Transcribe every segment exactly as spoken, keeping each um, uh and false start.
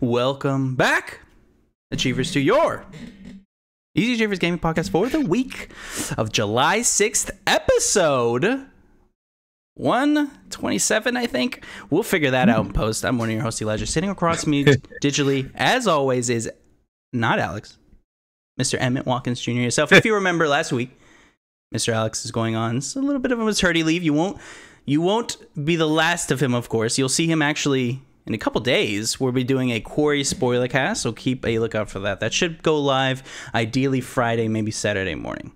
Welcome back, Achievers, to your Easy Achievers Gaming Podcast for the week of July sixth, episode one twenty-seven, I think. We'll figure that out in post. I'm one of your hosts, Elijah. Sitting across me digitally, as always, is not Alex, Mister Emmett Watkins Junior Yourself. If you remember last week, Mister Alex is going on it's a little bit of a maternity leave. You won't, you won't be the last of him, of course. You'll see him actually in a couple days. We'll be doing a Quarry spoiler cast, so keep a lookout for that. That should go live, ideally Friday, maybe Saturday morning.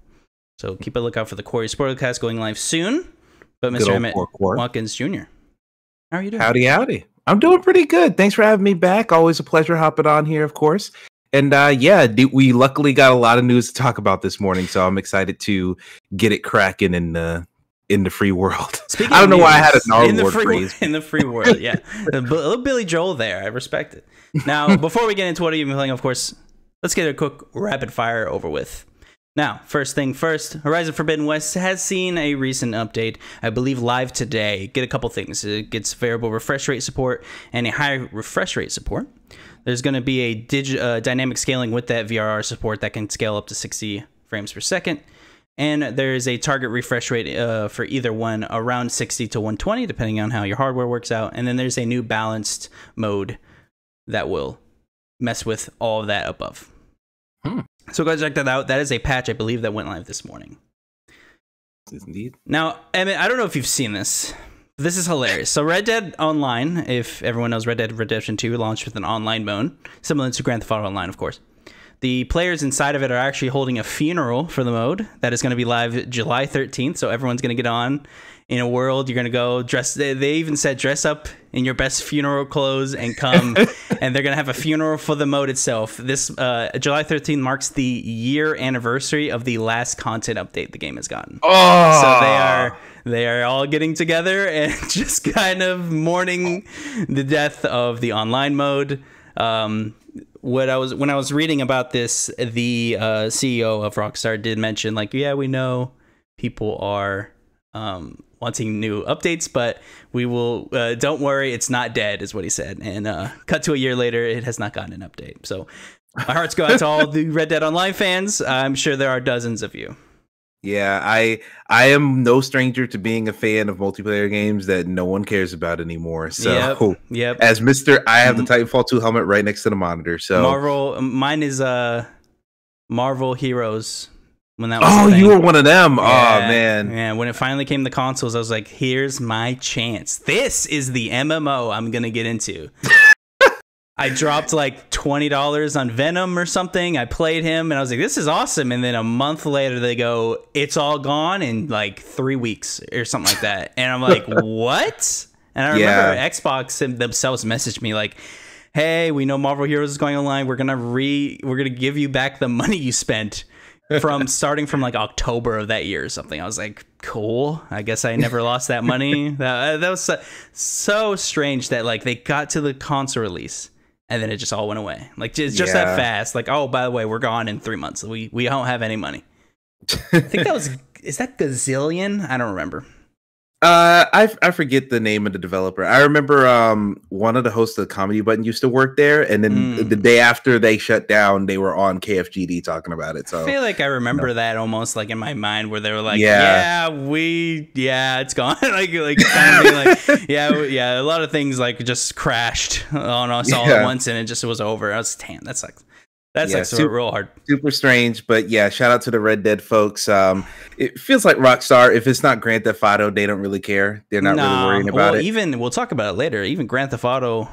So keep a lookout for the Quarry spoiler cast going live soon. But Mister Emmett Watkins Junior, how are you doing? Howdy, howdy. I'm doing pretty good. Thanks for having me back. Always a pleasure hopping on here, of course. And uh, yeah, we luckily got a lot of news to talk about this morning, so I'm excited to get it cracking in the in the free world. Speaking I don't know news, why I had a Narwhal phrase in the free world. Yeah, a little Billy Joel there. I respect it. Now, before we get into what you've been playing, of course, let's get a quick rapid fire over with. Now, first thing first, Horizon Forbidden West has seen a recent update, I believe live today. Get a couple things. It gets variable refresh rate support and a higher refresh rate support. There's going to be a dig uh, dynamic scaling with that V R R support that can scale up to sixty frames per second. And there is a target refresh rate uh, for either one around sixty to one twenty, depending on how your hardware works out. And then there's a new balanced mode that will mess with all of that above. Hmm. So go check that out. That is a patch, I believe, that went live this morning. Indeed. Now, Emmett, I don't know if you've seen this. This is hilarious. So Red Dead Online, if everyone knows, Red Dead Redemption two launched with an online mode, similar to Grand Theft Auto Online, of course. The players inside of it are actually holding a funeral for the mode that is going to be live July thirteenth. So everyone's going to get on in a world. You're going to go dress. They, they even said dress up in your best funeral clothes and come. And they're going to have a funeral for the mode itself. This uh, July thirteenth marks the year anniversary of the last content update the game has gotten. Oh, so they are they are all getting together and just kind of mourning the death of the online mode. Um, What I was when I was reading about this, the uh, C E O of Rockstar did mention, like, yeah, we know people are um, wanting new updates, but we will. Uh, don't worry, it's not dead, is what he said. And uh, cut to a year later, it has not gotten an update. So my hearts go out to all the Red Dead Online fans. I'm sure there are dozens of you. Yeah, I I am no stranger to being a fan of multiplayer games that no one cares about anymore. So, yep, yep. As Mister, I have the Titanfall two helmet right next to the monitor. So Marvel, mine is uh Marvel Heroes. When that was oh, you were one of them. Yeah, oh man, yeah. When it finally came to consoles, I was like, "Here's my chance. This is the M M O I'm gonna get into." I dropped like twenty dollars on Venom or something. I played him and I was like, this is awesome. And then a month later they go, it's all gone in like three weeks or something like that. And I'm like, what? And I remember yeah. Xbox themselves messaged me like, hey, we know Marvel Heroes is going online. We're going to re we're going to give you back the money you spent from starting from like October of that year or something. I was like, cool. I guess I never lost that money. That, that was so, so strange that like they got to the console release. And then it just all went away. Like, just, just yeah. that fast. Like, oh, by the way, we're gone in three months. We we don't have any money. I think that was, is that Gazillion? I don't remember. Uh, I, I forget the name of the developer. I remember um, one of the hosts of the Comedy Button used to work there. And then mm. the day after they shut down, they were on K F G D talking about it. So I feel like I remember no. that almost like in my mind where they were like, yeah, yeah we, yeah, it's gone. like, like, finally, like, yeah, we, yeah. A lot of things like just crashed on us all yeah. at once and it just was over. I was damn, that sucks. That's yeah, like super, real hard. Super strange, but yeah, shout out to the Red Dead folks. Um, it feels like Rockstar, if it's not Grand Theft Auto, they don't really care. They're not nah, really worrying about well, it. Even, we'll talk about it later, even Grand Theft Auto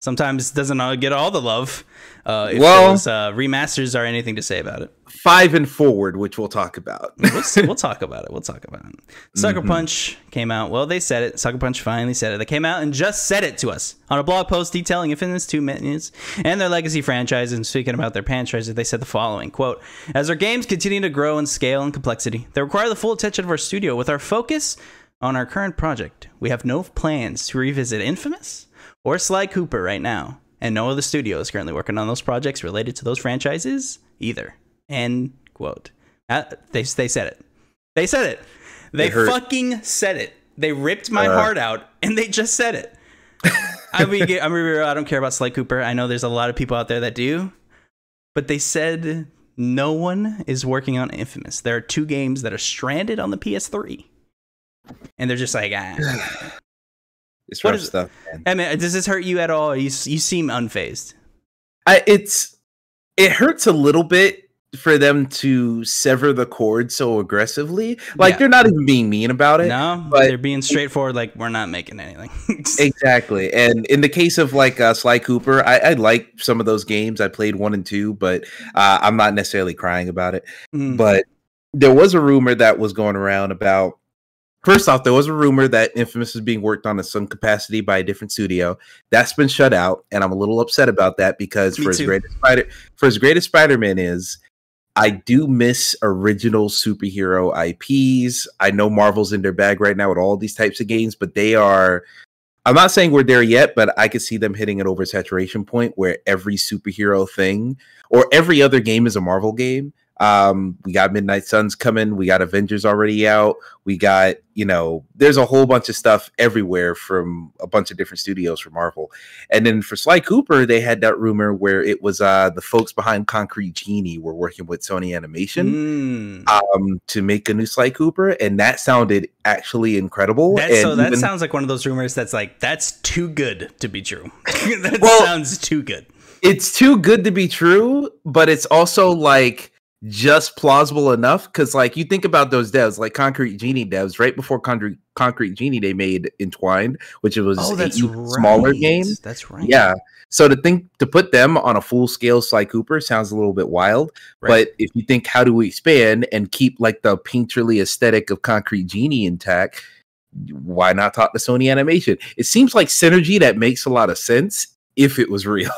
sometimes doesn't get all the love. Uh, if well, those uh, remasters are anything to say about it. Five and forward, which we'll talk about. we'll, we'll talk about it. We'll talk about it. Sucker mm-hmm. Punch came out. Well, they said it. Sucker Punch finally said it. They came out and just said it to us on a blog post detailing Infamous two menus and their legacy franchise. And speaking about their franchises, they said the following, quote, as our games continue to grow in scale and complexity, they require the full attention of our studio with our focus on our current project. We have no plans to revisit Infamous or Sly Cooper right now. And no other studio is currently working on those projects related to those franchises either. End quote. Uh, they, they said it. They said it. They, they fucking said it. They ripped my uh, heart out and they just said it. I mean, I'm real. I don't care about Sly Cooper. I know there's a lot of people out there that do, but they said no one is working on Infamous. There are two games that are stranded on the P S three, and they're just like, ah. It's rough is, stuff. Man. I mean, does this hurt you at all? You you seem unfazed. I it's it hurts a little bit for them to sever the cord so aggressively. Like, yeah. They're not even being mean about it. No, but they're being straightforward. Like, we're not making anything. Exactly. And in the case of like uh, Sly Cooper, I, I like some of those games. I played one and two, but uh, I'm not necessarily crying about it. Mm. But there was a rumor that was going around about. First off, there was a rumor that Infamous is being worked on in some capacity by a different studio. That's been shut out, and I'm a little upset about that because Me for as great as Spider for as great as Spider-Man is, I do miss original superhero I Ps. I know Marvel's in their bag right now with all these types of games, but they are... I'm not saying we're there yet, but I could see them hitting an oversaturation point where every superhero thing or every other game is a Marvel game. Um, we got Midnight Suns coming. We got Avengers already out. We got, you know, there's a whole bunch of stuff everywhere from a bunch of different studios for Marvel. And then for Sly Cooper, they had that rumor where it was uh, the folks behind Concrete Genie were working with Sony Animation mm. um, to make a new Sly Cooper. And that sounded actually incredible. That, and so that even, sounds like one of those rumors that's like, that's too good to be true. that well, sounds too good. It's too good to be true, but it's also like, just plausible enough because like you think about those devs like Concrete Genie devs right before Concrete Concrete Genie they made Entwined, which was oh, a smaller right. game. That's right. Yeah. So to think to put them on a full scale Sly Cooper sounds a little bit wild. Right. But if you think how do we expand and keep like the painterly aesthetic of Concrete Genie intact, why not talk to Sony Animation? It seems like synergy that makes a lot of sense. If it was real.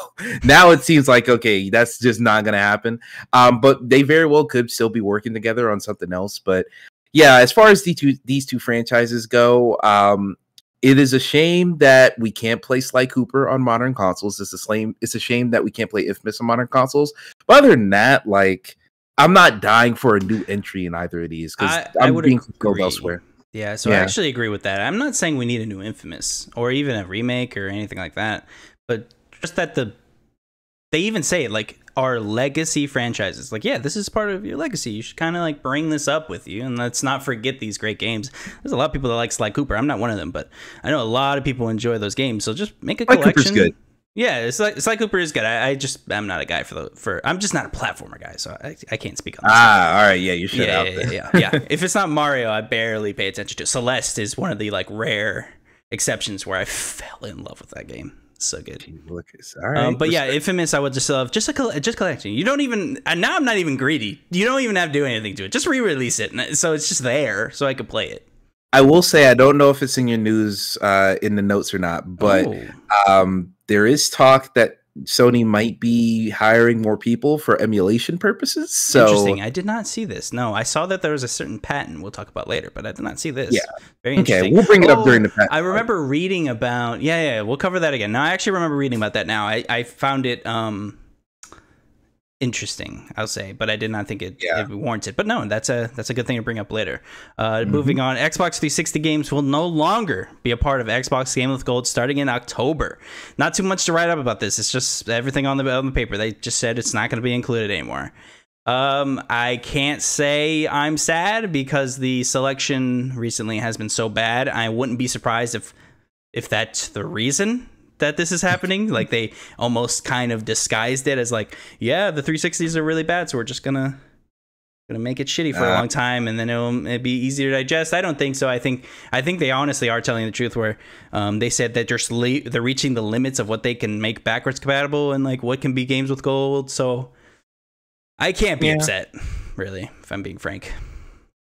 Now it seems like, okay, that's just not going to happen. Um, but they very well could still be working together on something else. But yeah, as far as the two, these two franchises go, um, it is a shame that we can't play Sly Cooper on modern consoles. It's a, shame, it's a shame that we can't play Infamous on modern consoles. But other than that, like, I'm not dying for a new entry in either of these because I'm I being go elsewhere. Yeah, so yeah. I actually agree with that. I'm not saying we need a new Infamous or even a remake or anything like that. But just that the, they even say it, like, our legacy franchises. Like, yeah, this is part of your legacy. You should kind of, like, bring this up with you. And let's not forget these great games. There's a lot of people that like Sly Cooper. I'm not one of them, but I know a lot of people enjoy those games. So just make a collection. Sly Cooper's good. Yeah, Sly, Sly Cooper is good. I, I just, I'm not a guy for the, for, I'm just not a platformer guy. So I, I can't speak on this. Ah, all right. Yeah, you should. Yeah, out yeah, there. yeah, yeah, yeah. If it's not Mario, I barely pay attention to it. Celeste is one of the, like, rare exceptions where I fell in love with that game. So good. All right, um, but yeah, Infamous, I would just love just a just collection. You don't even now. I'm not even greedy. You don't even have to do anything to it. Just re-release it, and so it's just there, so I could play it. I will say I don't know if it's in your news, uh, in the notes or not, but oh. um, there is talk that Sony might be hiring more people for emulation purposes. So interesting. I did not see this. No, I saw that there was a certain patent we'll talk about later, but I did not see this. Yeah. Very interesting. Okay, we'll bring it oh, up during the patent. I remember part. reading about yeah, yeah, we'll cover that again. No, I actually remember reading about that now. I, I found it um interesting, I'll say, but I did not think it, yeah. it warranted. But no, that's a that's a good thing to bring up later. Uh, mm-hmm. Moving on, Xbox three sixty games will no longer be a part of Xbox Game with Gold starting in October. Not too much to write up about this. It's just everything on the, on the paper. They just said it's not going to be included anymore. Um, I can't say I'm sad because the selection recently has been so bad. I wouldn't be surprised if if that's the reason that this is happening. Like, they almost kind of disguised it as like, yeah, the three sixties are really bad, so we're just gonna gonna make it shitty for uh, a long time, and then it'll, it'll be easier to digest. I don't think so. I think I think they honestly are telling the truth, where um, they said that just they're reaching the limits of what they can make backwards compatible and like what can be games with gold. So I can't be yeah. upset, really, if I'm being frank.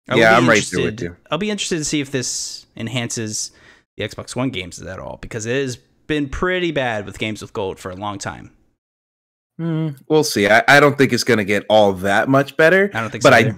I yeah, I'm right there with you. I'll be interested to see if this enhances the Xbox One games at all, because it is been pretty bad with games with gold for a long time. Mm, we'll see. I, I don't think it's going to get all that much better. I don't think so. But I,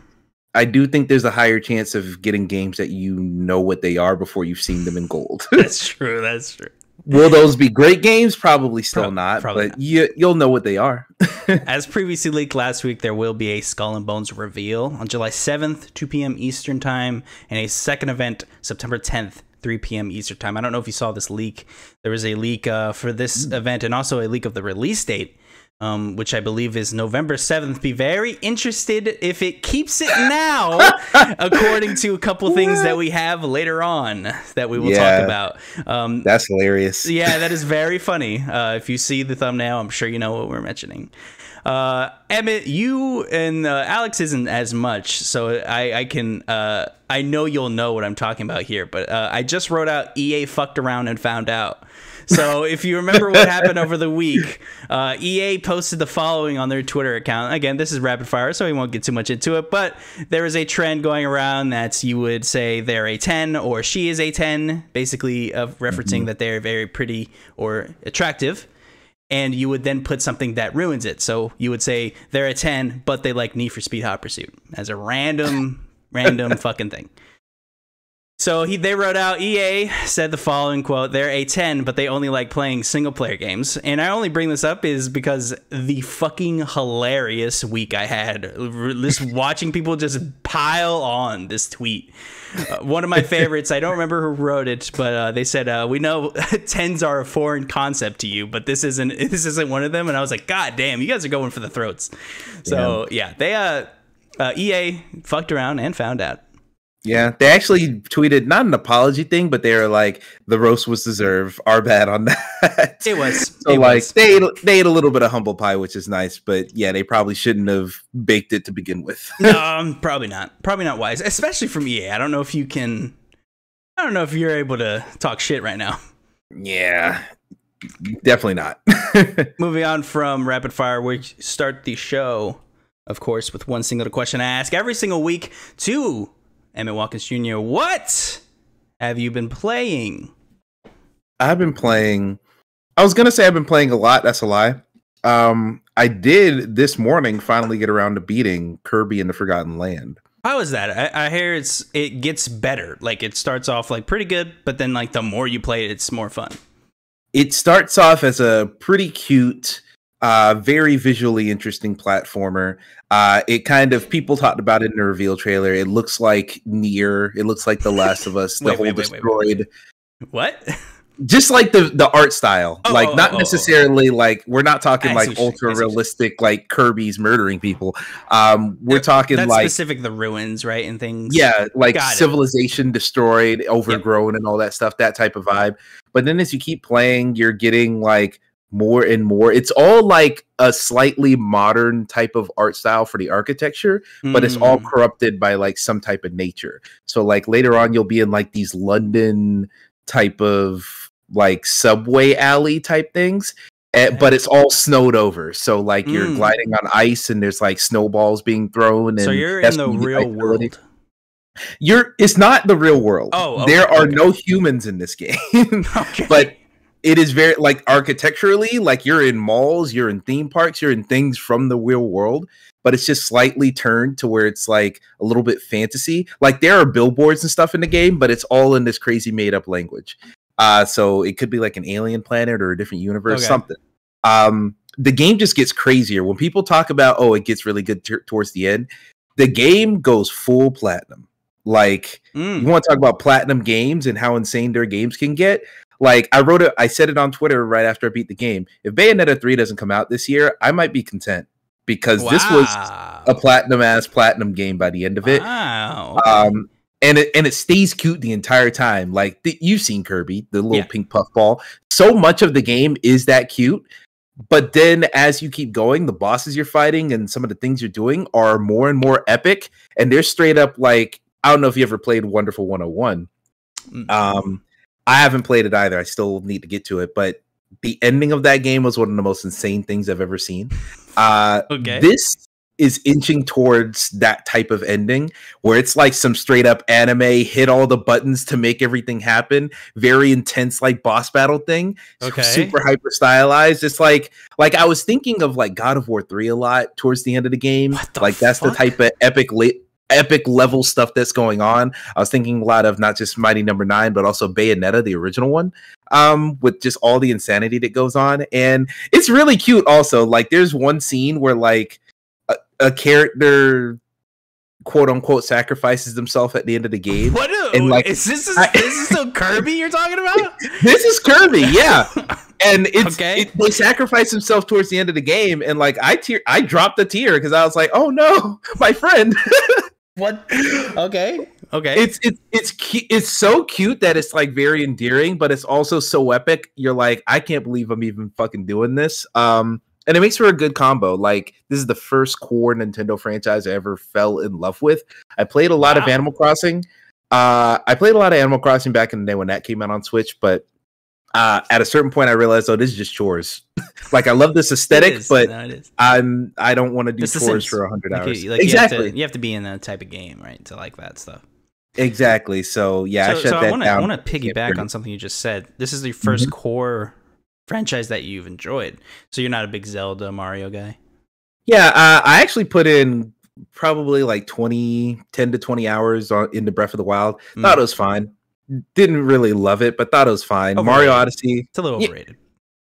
I do think there's a higher chance of getting games that you know what they are before you've seen them in gold. That's true. That's true. Will those be great games? Probably still Pro not. Probably but not. You, you'll know what they are. As previously leaked last week, there will be a Skull and Bones reveal on July seventh, two p m Eastern Time, and a second event September tenth, three p m Eastern time. I don't know if you saw this leak. There was a leak uh, for this mm. event, and also a leak of the release date, um, which I believe is November seventh. Be very interested if it keeps it now, according to a couple what? things that we have later on that we will yeah. talk about. Um, That's hilarious. Yeah, that is very funny. Uh, if you see the thumbnail, I'm sure you know what we're mentioning. Uh, Emmett, you and uh, Alex isn't as much, so I, I can, uh, I know you'll know what I'm talking about here, but uh, I just wrote out E A fucked around and found out. So if you remember what happened over the week, uh, E A posted the following on their Twitter account. Again, this is rapid fire, so we won't get too much into it, but there is a trend going around that you would say they're a ten or she is a ten, basically uh, referencing mm-hmm. that they're very pretty or attractive. And you would then put something that ruins it. So you would say they're a ten, but they like Need for Speed Hot Pursuit as a random, random fucking thing. So he, they wrote out, E A said the following quote, they're a ten, but they only like playing single player games. And I only bring this up is because the fucking hilarious week I had, just watching people just pile on this tweet. Uh, one of my favorites, I don't remember who wrote it, but uh, they said, uh, we know tens are a foreign concept to you, but this isn't, this isn't one of them. And I was like, God damn, you guys are going for the throats. So yeah, yeah they uh, uh, E A fucked around and found out. Yeah, they actually tweeted not an apology thing, but they were like, "The roast was deserved. Our bad on that." It was. So it like was. they ate, they ate a little bit of humble pie, which is nice, but yeah, they probably shouldn't have baked it to begin with. No, um, probably not. Probably not wise, especially from E A. I don't know if you can. I don't know if you're able to talk shit right now. Yeah, definitely not. Moving on from rapid fire, we start the show, of course, with one single question I ask every single week to Emmett Watkins Junior What have you been playing? I've been playing. I was going to say I've been playing a lot. That's a lie. Um, I did this morning finally get around to beating Kirby in the Forgotten Land. How is that? I, I hear it's it gets better. Like it starts off like pretty good, but then like the more you play it, it's more fun. It starts off as a pretty cute, Uh, very visually interesting platformer. Uh, it kind of, people talked about it in the reveal trailer. It looks like Nier. It looks like The Last of Us, the wait, whole wait, wait, destroyed. Wait, wait. What? Just like the, the art style. Oh, like oh, not oh, necessarily oh, oh. like, we're not talking I like ultra realistic, like Kirby's murdering people. Um, we're that, talking that's like specific, the ruins, right? And things. Yeah. Like Got civilization it. destroyed, overgrown yep. and all that stuff, that type of vibe. But then as you keep playing, you're getting like more and more. It's all like a slightly modern type of art style for the architecture, but mm. it's all corrupted by like some type of nature. So like later on, you'll be in like these London type of like subway alley type things, and, but it's all snowed over. So like you're mm. gliding on ice and there's like snowballs being thrown. And so you're in the real world. It. You're, it's not the real world. Oh, okay, there are okay. no humans in this game, okay. but it is very like architecturally, like you're in malls, you're in theme parks, you're in things from the real world, but it's just slightly turned to where it's like a little bit fantasy. Like there are billboards and stuff in the game, but it's all in this crazy made up language. Uh, so it could be like an alien planet or a different universe, okay. something. Um, the game just gets crazier. When people talk about, oh, it gets really good towards the end, the game goes full platinum. Like mm. you want to talk about platinum games and how insane their games can get. Like, I wrote it, I said it on Twitter right after I beat the game. If Bayonetta three doesn't come out this year, I might be content, because wow. this was a platinum-ass platinum game by the end of it. Wow. Um, and, it and it stays cute the entire time. Like, the, you've seen Kirby, the little yeah. pink puffball. So much of the game is that cute. But then as you keep going, the bosses you're fighting and some of the things you're doing are more and more epic. And they're straight up like, I don't know if you ever played Wonderful one oh one. Mm. Um... I haven't played it either. I still need to get to it, but the ending of that game was one of the most insane things I've ever seen. Uh, okay. This is inching towards that type of ending where it's like some straight up anime, hit all the buttons to make everything happen. Very intense, like boss battle thing. Okay. Super hyper stylized. It's like, like I was thinking of like God of War three a lot towards the end of the game. What the like fuck? That's the type of epic late. epic level stuff that's going on. I was thinking a lot of not just Mighty Number Nine, but also Bayonetta, the original one, um, with just all the insanity that goes on. And it's really cute also. Like, there's one scene where, like, a, a character quote unquote sacrifices themself at the end of the game. What a, and like is this is, I, this is still Kirby you're talking about? This is Kirby, yeah. And it's okay. It, they sacrifice himself towards the end of the game, and like I tear, I dropped a tear because I was like, oh no, my friend. What? Okay, okay. It's it's it's cu it's so cute that it's like very endearing, but it's also so epic. You're like, I can't believe I'm even fucking doing this. Um, and it makes for a good combo. Like this is the first core Nintendo franchise I ever fell in love with. I played a lot wow. of Animal Crossing. Uh, I played a lot of Animal Crossing back in the day when that came out on Switch, but. Uh, at a certain point, I realized, oh, this is just chores. Like I love this aesthetic, is, but no, I'm I don't want to do chores for a hundred like hours. You, like exactly, you have, to, you have to be in that type of game, right, to like that stuff. Exactly. So yeah, so, I shut so that I wanna, down. I want to piggyback on something you just said. This is the first mm-hmm. core franchise that you've enjoyed. So you're not a big Zelda, Mario guy. Yeah, uh, I actually put in probably like twenty, ten to twenty hours on, into Breath of the Wild. Mm. Thought it was fine. Didn't really love it, but thought it was fine. Overrated. Mario Odyssey. It's a little overrated.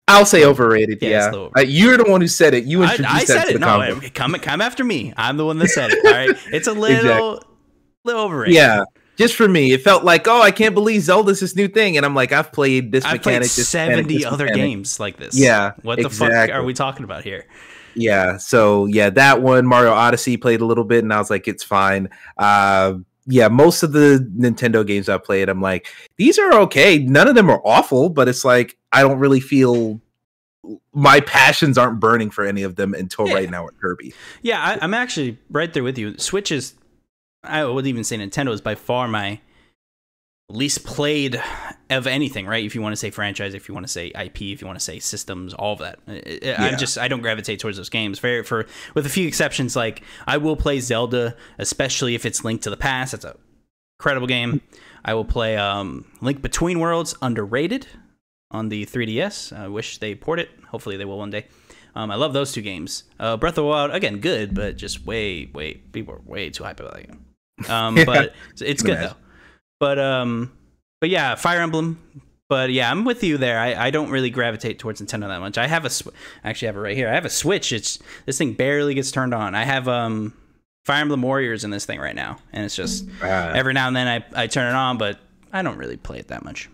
I'll say overrated, yeah. yeah. Uh, you're the one who said it. You introduced I, I that said to it. The no, it, come, come after me. I'm the one that said it, all right? It's a little, exactly. little overrated. Yeah, just for me. It felt like, oh, I can't believe Zelda's this new thing. And I'm like, I've played this I've mechanic, played this seventy mechanic, other mechanic. games like this. Yeah, What exactly. the fuck are we talking about here? Yeah, so yeah, that one, Mario Odyssey, played a little bit, and I was like, it's fine. Uh Yeah, most of the Nintendo games I played, I'm like, these are okay. None of them are awful, but it's like, I don't really feel my passions aren't burning for any of them until yeah. right now at Kirby. Yeah, I, I'm actually right there with you. Switch is, I would even say Nintendo is by far my least played of anything, right? If you want to say franchise, if you want to say I P, if you want to say systems, all of that. Yeah. I'm just, I don't gravitate towards those games. For, for with a few exceptions, like I will play Zelda, especially if it's Link to the Past. That's a incredible game. I will play um, Link Between Worlds, underrated on the three D S. I wish they port it. Hopefully they will one day. Um, I love those two games. Uh, Breath of the Wild, again, good, but just way, way, people are way too hype about that game. Um, yeah. But it's good though. But um, but yeah, Fire Emblem. But yeah, I'm with you there. I, I don't really gravitate towards Nintendo that much. I have a sw I actually have it right here. I have a Switch. It's this thing barely gets turned on. I have um, Fire Emblem Warriors in this thing right now, and it's just uh, every now and then I I turn it on, but I don't really play it that much.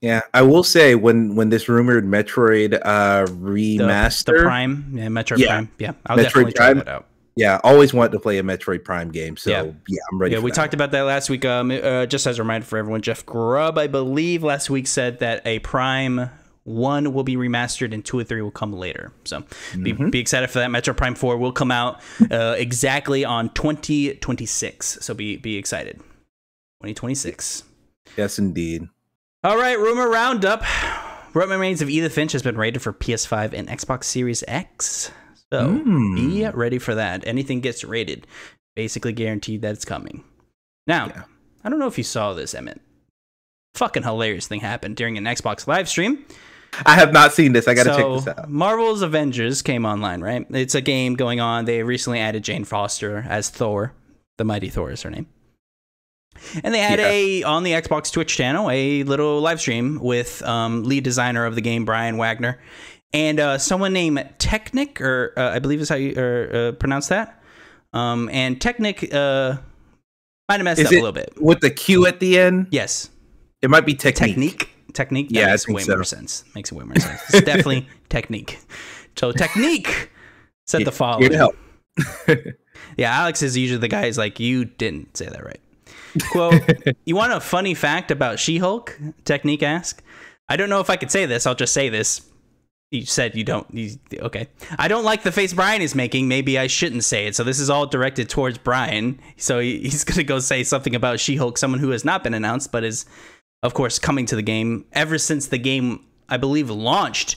Yeah, I will say when when this rumored Metroid uh remaster, the, the Prime, yeah, Metroid yeah. Prime, yeah, I'll Metroid definitely try Prime. that out. Yeah, always wanted to play a Metroid Prime game, so yeah, yeah I'm ready. Yeah, for we that. talked about that last week. Um, uh, just as a reminder for everyone, Jeff Grubb, I believe, last week said that a Prime one will be remastered and two or three will come later. So mm-hmm. be, be excited for that. Metroid Prime four will come out uh, exactly on twenty twenty-six. So be be excited. twenty twenty-six. Yes, indeed. All right, rumor roundup. What Remains of Edith Finch has been rated for P S five and Xbox Series X. So mm. be ready for that. Anything gets rated, basically guaranteed that it's coming. Now, yeah. I don't know if you saw this, Emmett. Fucking hilarious thing happened during an Xbox live stream. I have not seen this. I gotta so, check this out. Marvel's Avengers came online, right? It's a game going on. They recently added Jane Foster as Thor. The Mighty Thor is her name. And they had yeah. a on the Xbox Twitch channel a little live stream with um, lead designer of the game, Brian Wagner. And uh, someone named Technique, or uh, I believe is how you uh, uh, pronounce that. Um, and Technique uh, might have messed is up a little bit. With the Q at the end? Yes. It might be Technique. Technique. Technique. That yeah, makes way so. more sense. Makes it way more sense. It's definitely Technique. So Technique said yeah, the following. Help. Yeah, Alex is usually the guy who's like, you didn't say that right. Quote, you want a funny fact about She-Hulk? Technique asked. I don't know if I could say this. I'll just say this. You said you don't. You, okay. I don't like the face Brian is making. Maybe I shouldn't say it. So this is all directed towards Brian. So he, he's going to go say something about She-Hulk, someone who has not been announced, but is, of course, coming to the game. Ever since the game, I believe, launched,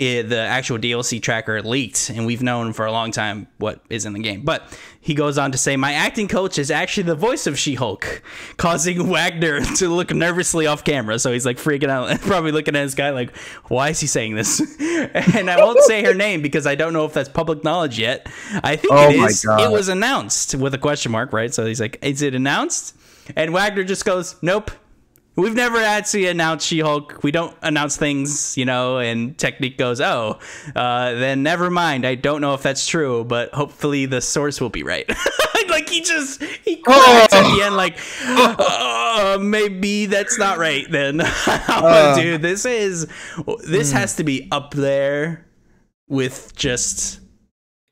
it, the actual D L C tracker leaked, and we've known for a long time what is in the game. But he goes on to say, my acting coach is actually the voice of She-Hulk, causing Wagner to look nervously off camera. So he's like freaking out and probably looking at his guy like, why is he saying this? And I won't say her name because I don't know if that's public knowledge yet. I think oh it is. It was announced with a question mark, right? So he's like, is it announced? And Wagner just goes, nope. We've never actually announced She-Hulk. We don't announce things, you know, and Technique goes, oh, uh, then never mind. I don't know if that's true, but hopefully the source will be right. Like, like he just he cracks oh. at the end, like oh, maybe that's not right then. uh. Dude, this is this mm. has to be up there with just.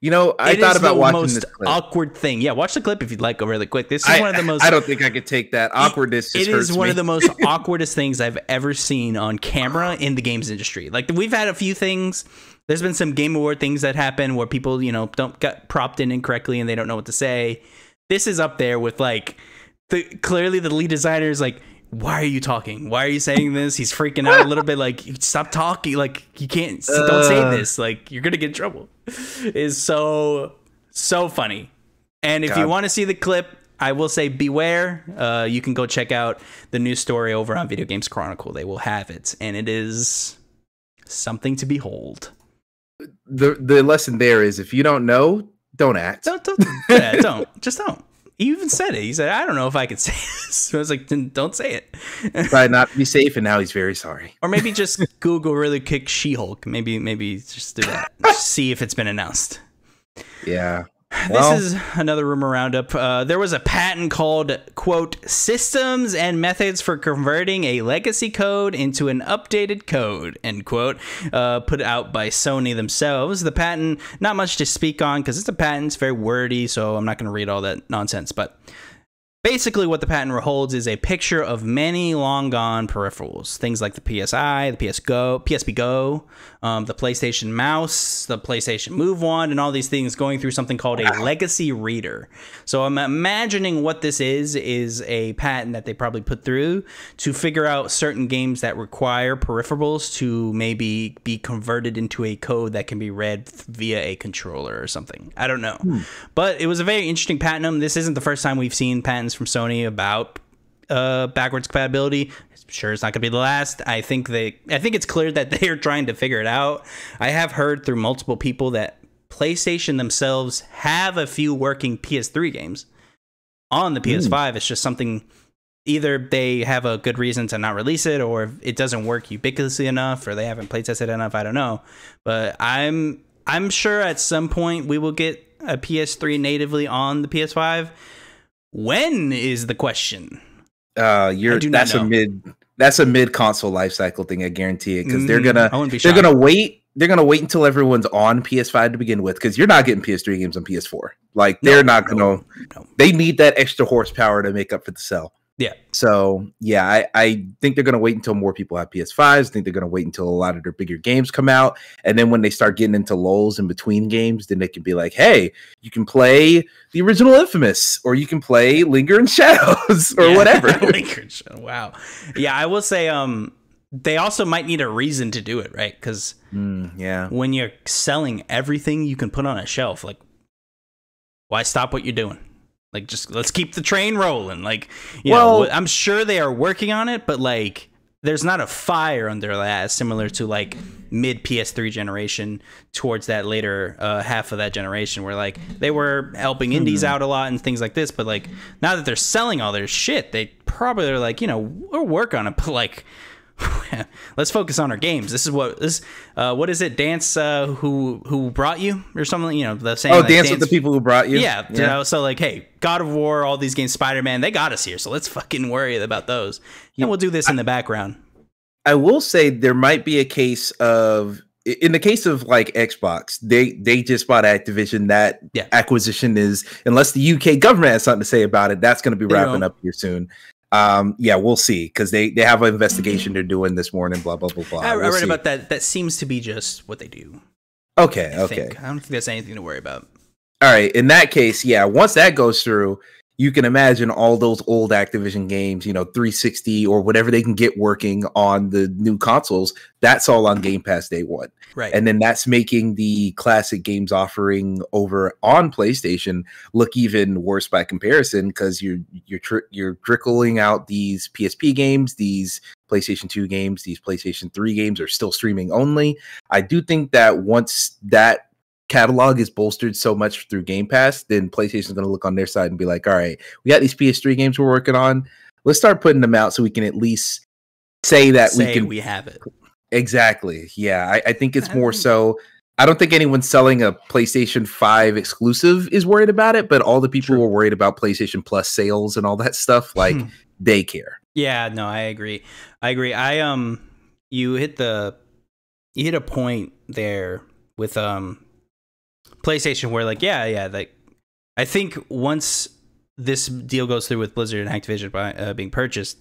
You know, I it thought about the watching most this clip. Awkward thing. Yeah, watch the clip if you'd like, really quick. This is I, one of the most. I don't think I could take that awkwardness. It, it is one me. of the most awkwardest things I've ever seen on camera in the games industry. Like, we've had a few things. There's been some Game Award things that happen where people, you know, don't got propped in incorrectly and they don't know what to say. This is up there with like the clearly the lead designer is like, why are you talking? Why are you saying this? He's freaking out a little bit. Like, stop talking. Like, you can't. Uh, don't say this. Like, you're gonna get in trouble. Is so so funny. And if God. you want to see the clip, I will say beware. Uh, you can go check out the news story over on Video Games Chronicle. They will have it, and it is something to behold. The the lesson there is if you don't know, don't act. Don't don't yeah, don't just don't. He even said it. He said, I don't know if I could say this. So I was like, then don't say it. Try not to be safe, and now he's very sorry. Or maybe just Google really quick She-Hulk. Maybe maybe just do that. Just see if it's been announced. Yeah. Well, this is another rumor roundup. Uh, there was a patent called, quote, systems and methods for converting a legacy code into an updated code, end quote, uh, put out by Sony themselves. The patent, not much to speak on because it's a patent. It's very wordy, so I'm not going to read all that nonsense. But basically what the patent holds is a picture of many long-gone peripherals, things like the P S I, the P S Go, P S P Go, um, the PlayStation Mouse, the PlayStation Move Wand, and all these things going through something called a legacy reader. So I'm imagining what this is, is a patent that they probably put through to figure out certain games that require peripherals to maybe be converted into a code that can be read via a controller or something. I don't know. Hmm. But it was a very interesting patent. This isn't the first time we've seen patents from Sony about uh, backwards compatibility. I'm sure it's not going to be the last. I think they, I think it's clear that they are trying to figure it out. I have heard through multiple people that PlayStation themselves have a few working P S three games on the P S five. Mm. It's just something either they have a good reason to not release it, or it doesn't work ubiquitously enough, or they haven't playtested enough. I don't know, but I'm I'm sure at some point we will get a P S three natively on the P S five. When is the question? Uh, you're that's know. a mid that's a mid console life cycle thing. I guarantee it because mm, they're gonna be they're shocked. gonna wait they're gonna wait until everyone's on P S five to begin with, because you're not getting P S three games on P S four. Like they're no, not gonna no, no. they need that extra horsepower to make up for the sell. Yeah. So yeah, I I think they're gonna wait until more people have P S fives. I think they're gonna wait until a lot of their bigger games come out, and then when they start getting into lulls in between games, then they can be like, hey, you can play the original Infamous, or you can play Linger and Shadows, or yeah. whatever. Linger and Shadows. Wow. Yeah, I will say, um, they also might need a reason to do it, right? Because mm, yeah, when you're selling everything you can put on a shelf, like, why stop what you're doing? Like, just let's keep the train rolling. Like, you well, know, I'm sure they are working on it, but like, there's not a fire under that, similar to like mid P S three generation towards that later uh, half of that generation, where like they were helping indies out a lot and things like this. But like, now that they're selling all their shit, they probably are like, you know, we'll work on it, but like, let's focus on our games. This is what this. Uh, what is it? Dance uh, who who brought you or something? You know the same. Oh, like, dance, dance with the people who brought you. Yeah, yeah. You know, so like, hey, God of War, all these games, Spider-Man, they got us here. So let's fucking worry about those. And yeah, we'll do this I, in the background. I will say there might be a case of, in the case of like Xbox, they they just bought Activision. That yeah. acquisition is, unless the U K government has something to say about it, that's going to be they wrapping don't. up here soon. Um, yeah, we'll see, because they they have an investigation they're doing this morning. Blah blah blah blah. I, we'll I read see. about that. That seems to be just what they do. Okay, I okay. Think. I don't think that's anything to worry about. All right, in that case, yeah. Once that goes through, you can imagine all those old Activision games, you know, three sixty or whatever they can get working on the new consoles. That's all on Game Pass day one, right? And then that's making the classic games offering over on PlayStation look even worse by comparison, because you're you're tr you're trickling out these P S P games, these PlayStation two games, these PlayStation three games are still streaming only. I do think that once that catalog is bolstered so much through Game Pass, then PlayStation's going to look on their side and be like, all right, we got these P S three games we're working on. Let's start putting them out so we can at least say that say we can. we have it. Exactly. Yeah, I, I think it's more so I don't think anyone selling a PlayStation five exclusive is worried about it, but all the people True. who are worried about PlayStation Plus sales and all that stuff, like, hmm. they care. Yeah, no, I agree. I agree. I um, you hit the you hit a point there with um, PlayStation where, like, yeah, yeah, like, I think once this deal goes through with Blizzard and Activision by, uh, being purchased,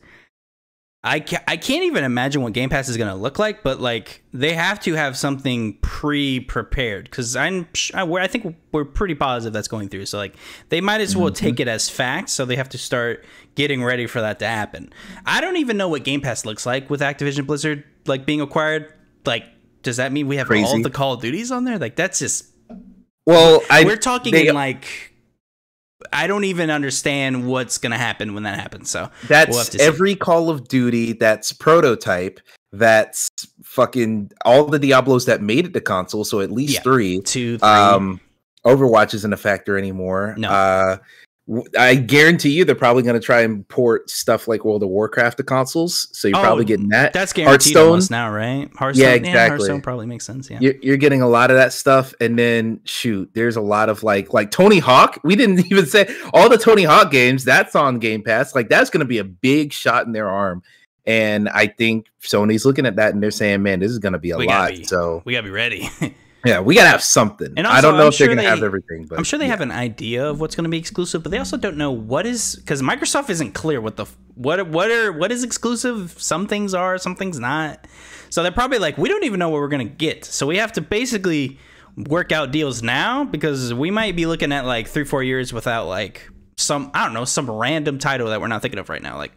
I ca I can't even imagine what Game Pass is going to look like, but, like, they have to have something pre-prepared, because I'm I, I think we're pretty positive that's going through. So, like, they might as well mm-hmm. take it as fact. So they have to start getting ready for that to happen. I don't even know what Game Pass looks like with Activision Blizzard, like, being acquired. Like, does that mean we have Crazy. all the Call of Duties on there? Like, that's just well, I, we're talking they, in, like. I don't even understand what's going to happen when that happens. So that's we'll have to every see. Call of Duty. That's Prototype. That's fucking all the Diablos that made it to console. So at least yeah. three, two, three. Um, Overwatch isn't a factor anymore. No. Uh, I guarantee you, they're probably going to try and port stuff like World of Warcraft to consoles. So you're oh, probably getting that. That's guaranteed almost now, right? Hearthstone, yeah, exactly. Yeah, Hearthstone probably makes sense. Yeah, you're, you're getting a lot of that stuff, and then shoot, there's a lot of like like Tony Hawk. We didn't even say all the Tony Hawk games. That's on Game Pass. Like, that's going to be a big shot in their arm. And I think Sony's looking at that and they're saying, "Man, this is going to be a we lot." Be, so we got to be ready. Yeah, we gotta have something. And also, I don't know I'm if sure they're gonna they, have everything, but I'm sure they yeah. have an idea of what's gonna be exclusive, but they also don't know what is, because Microsoft isn't clear what the what what are what is exclusive. Some things are, some things not. So they're probably like, we don't even know what we're gonna get. So we have to basically work out deals now, because we might be looking at like three, four years without like some I don't know some random title that we're not thinking of right now, like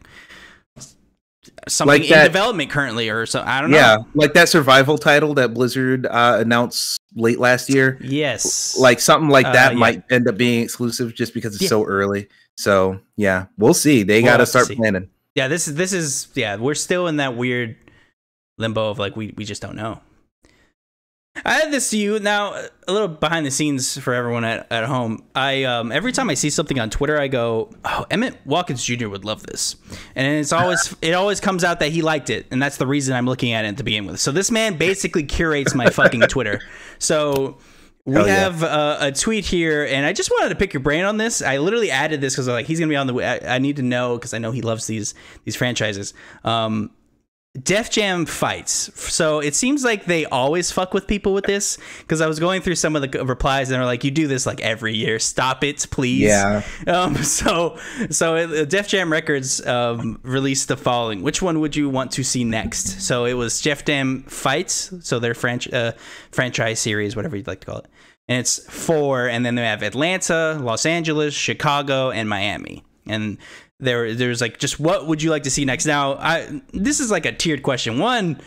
something like that, in development currently, or so I don't yeah, know. Yeah, like that survival title that Blizzard uh, announced late last year. Yes, like something like that uh, yeah. might end up being exclusive just because it's yeah. so early. So yeah, we'll see. They we'll gotta start see. planning. Yeah, this is this is yeah. We're still in that weird limbo of like we we just don't know. I had this to you now a little behind the scenes for everyone at at home. I um every time I see something on Twitter, I go, "Oh, Emmett Watkins Junior would love this," and it's always it always comes out that he liked it, and that's the reason I'm looking at it to begin with. So this man basically curates my fucking Twitter. So we Hell have yeah. uh, a tweet here, and I just wanted to pick your brain on this. I literally added this because I was like, he's gonna be on the. I, I need to know because I know he loves these these franchises. Um. Def Jam fights. So it seems like they always fuck with people with this, because I was going through some of the replies and they're like, you do this like every year, stop it please. Yeah. Um, so so Def Jam Records um, released the following. Which one would you want to see next? So it was Def Jam Fights, so their franch uh, franchise series, whatever you'd like to call it. And it's four, and then they have Atlanta, Los Angeles, Chicago, and Miami. And There, there's like, just what would you like to see next? Now, I this is like a tiered question. One,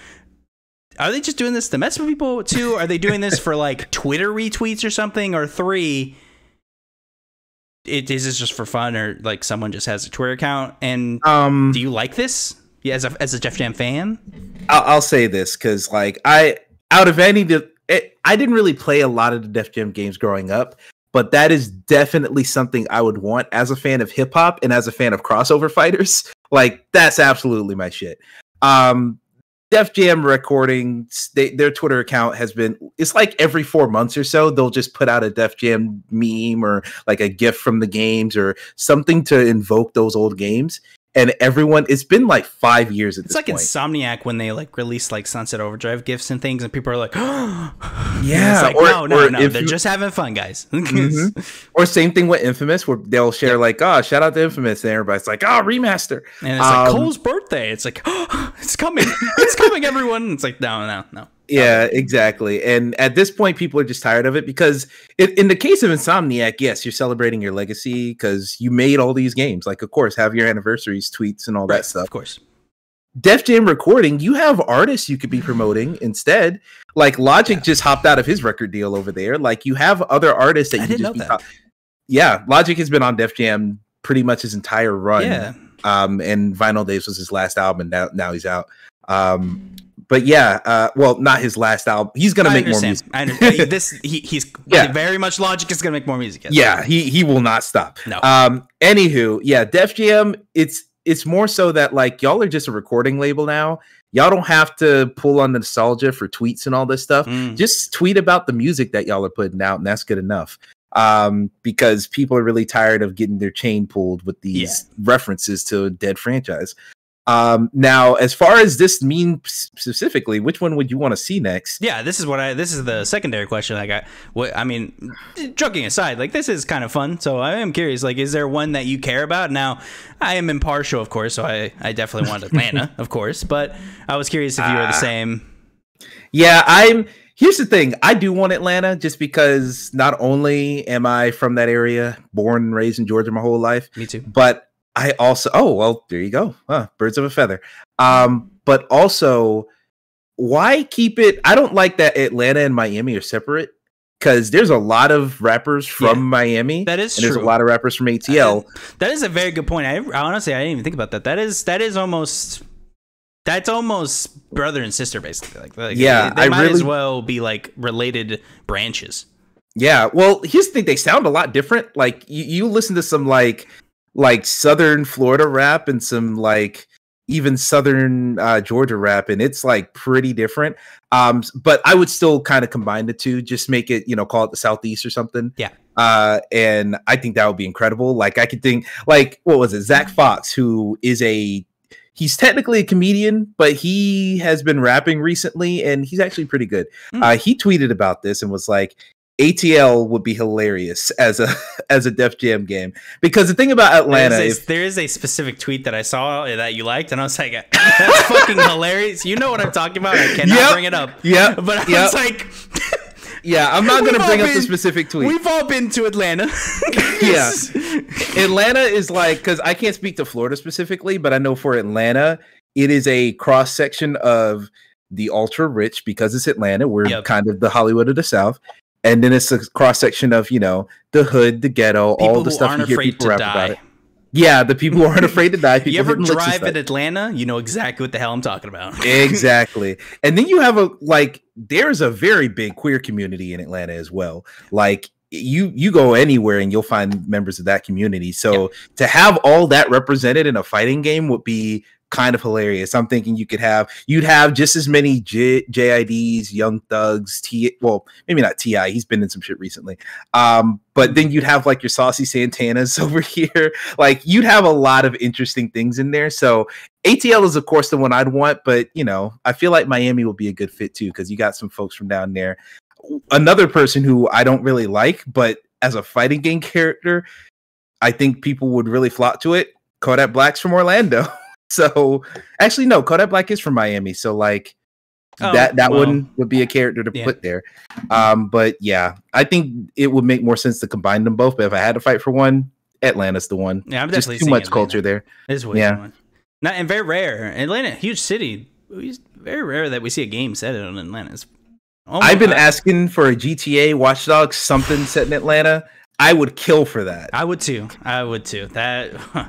are they just doing this to mess with people? Two, are they doing this for like Twitter retweets or something? Or three, it is this just for fun, or like someone just has a Twitter account? And um, do you like this? Yeah, as a as a Def Jam fan, I'll, I'll say this because like I out of any the I didn't really play a lot of the Def Jam games growing up. But that is definitely something I would want as a fan of hip hop and as a fan of crossover fighters. Like, that's absolutely my shit. Um, Def Jam Recordings, they, their Twitter account has been, it's like every four months or so, they'll just put out a Def Jam meme or like a gif from the games or something to invoke those old games. And everyone, it's been like five years at this point. It's like Insomniac when they like release like Sunset Overdrive gifs and things, and people are like, "Oh, yeah!" It's like, or, no, no, or no, they're you, just having fun, guys. mm-hmm. Or same thing with Infamous, where they'll share yeah. like, "Oh, shout out to Infamous," and everybody's like, "Oh, remaster!" And it's um, like Cole's birthday. It's like, "Oh, it's coming! It's coming, everyone!" It's like, no, no, no. Yeah, exactly. And at this point, people are just tired of it because it, in the case of Insomniac, yes, you're celebrating your legacy because you made all these games. Like, of course, have your anniversaries, tweets, and all right, that stuff. Of course. Def Jam Recording, you have artists you could be promoting instead. Like, Logic yeah. just hopped out of his record deal over there. Like, you have other artists that I you didn't just know that. Yeah, Logic has been on Def Jam pretty much his entire run. Yeah. Um, and Vinyl Days was his last album, and now, now he's out. Um, But yeah, uh, well, not his last album. He's gonna I make understand. more music. I understand. This he, he's yeah. very much Logic is gonna make more music. Yes. Yeah, he he will not stop. No. Um. Anywho, yeah, Def Jam. It's it's more so that, like, y'all are just a recording label now. Y'all don't have to pull on the nostalgia for tweets and all this stuff. Mm. Just tweet about the music that y'all are putting out, and that's good enough. Um, because people are really tired of getting their chain pulled with these yeah. references to a dead franchise. Um, now, as far as this meme specifically, which one would you want to see next? Yeah, this is what I. This is the secondary question I got. What I mean, joking aside, like this is kind of fun. So I am curious. Like, is there one that you care about? Now, I am impartial, of course. So I, I definitely want Atlanta, of course. But I was curious if you uh, were the same. Yeah, I'm. Here's the thing. I do want Atlanta just because not only am I from that area, born and raised in Georgia my whole life. Me too. But I also, oh, well, there you go. Huh, birds of a feather. Um, but also, why keep it? I don't like that Atlanta and Miami are separate because there's a lot of rappers from yeah, Miami. That is and true. There's a lot of rappers from A T L. That, that is a very good point. I honestly, I didn't even think about that. That is, that is almost, that's almost brother and sister, basically. Like, like yeah, they, they I might really, as well be like related branches. Yeah. Well, here's the thing. They sound a lot different. Like you, you listen to some like, like Southern Florida rap and some like even Southern uh, Georgia rap. And it's like pretty different. Um, but I would still kind of combine the two, just make it, you know, call it the Southeast or something. Yeah. Uh, and I think that would be incredible. Like I could think like, what was it? Zach Fox, who is a, he's technically a comedian, but he has been rapping recently and he's actually pretty good. Mm. Uh, he tweeted about this and was like, A T L would be hilarious as a as a Def Jam game, because the thing about Atlanta there is a, if, there is a specific tweet that I saw that you liked and I was like, that's fucking hilarious. You know what I'm talking about. I cannot yep, bring it up. Yeah, but I yep. was like, yeah, I'm not gonna bring been, up the specific tweet. We've all been to Atlanta. Yeah, Atlanta is like, because I can't speak to Florida specifically, but I know for Atlanta, it is a cross section of the ultra rich because it's Atlanta. We're yep. kind of the Hollywood of the South. And then it's a cross section of, you know, the hood, the ghetto, people all the stuff you hear people rap about it. Yeah, the people who aren't afraid to die. People you ever drive in Atlanta, you know exactly what the hell I'm talking about. Exactly. And then you have a, like, there's a very big queer community in Atlanta as well. Like, you you go anywhere and you'll find members of that community. So yeah. to have all that represented in a fighting game would be kind of hilarious. I'm thinking you could have you'd have just as many J, J I Ds, Young Thugs, T. Well, maybe not T I. He's been in some shit recently. Um, but then you'd have like your Saucy Santanas over here. Like you'd have a lot of interesting things in there. So A T L is of course the one I'd want, but you know I feel like Miami will be a good fit too because you got some folks from down there. Another person who I don't really like, but as a fighting game character, I think people would really flock to it. Kodak Black's from Orlando. So actually, no, Kodak Black is from Miami. So like oh, that, that well, one would be a character to yeah. put there. Um, but yeah, I think it would make more sense to combine them both. But if I had to fight for one, Atlanta's the one. Yeah, I'm definitely Just too much Atlanta. culture there. It's way yeah. Not, and very rare. Atlanta, huge city. It's very rare that we see a game set on Atlanta. It's almost, I've been I, asking for a G T A, Watch Dogs, something set in Atlanta. I would kill for that. I would too. I would too. That. Huh.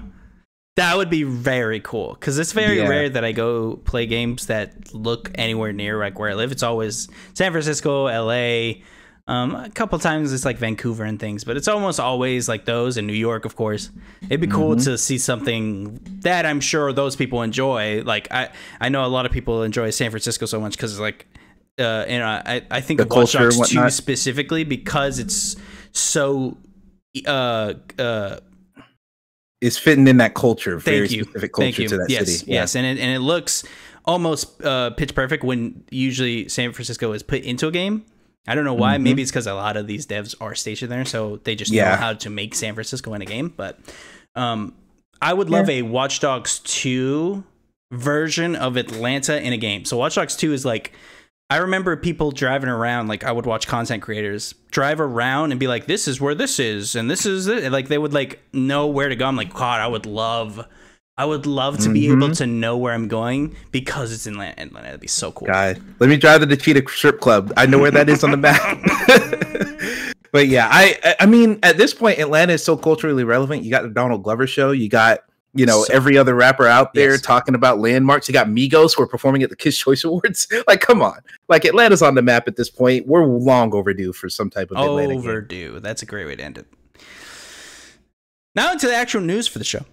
That would be very cool because it's very yeah. rare that I go play games that look anywhere near like where I live. It's always San Francisco, L A. Um, a couple times it's like Vancouver and things, but it's almost always like those in New York, of course. It'd be cool mm-hmm. to see something that I'm sure those people enjoy. Like I, I know a lot of people enjoy San Francisco so much because it's like, uh, and I, I think the of Watch Dogs two specifically because it's so, uh, uh. is fitting in that culture, very specific culture to that yes, city. Yeah. Yes, and it, and it looks almost uh, pitch perfect when usually San Francisco is put into a game. I don't know why. Mm-hmm. Maybe it's because a lot of these devs are stationed there, so they just yeah. know how to make San Francisco in a game. But um, I would love yeah. a Watch Dogs two version of Atlanta in a game. So Watch Dogs two is like, I remember people driving around, like I would watch content creators drive around and be like, this is where this is. And this is it. Like, they would like know where to go. I'm like, God, I would love, I would love to mm-hmm. be able to know where I'm going because it's in Atlanta. That'd be so cool. God, let me drive to the Cheetah Strip Club. I know where that is on the map. But yeah, I, I mean, at this point, Atlanta is so culturally relevant. You got the Donald Glover show. You got, you know, so, every other rapper out there yes. talking about landmarks. You got Migos who are performing at the Kids' Choice Awards. Like, come on. Like, Atlanta's on the map at this point. We're long overdue for some type of Atlanta game. Overdue. That's a great way to end it. Now into the actual news for the show.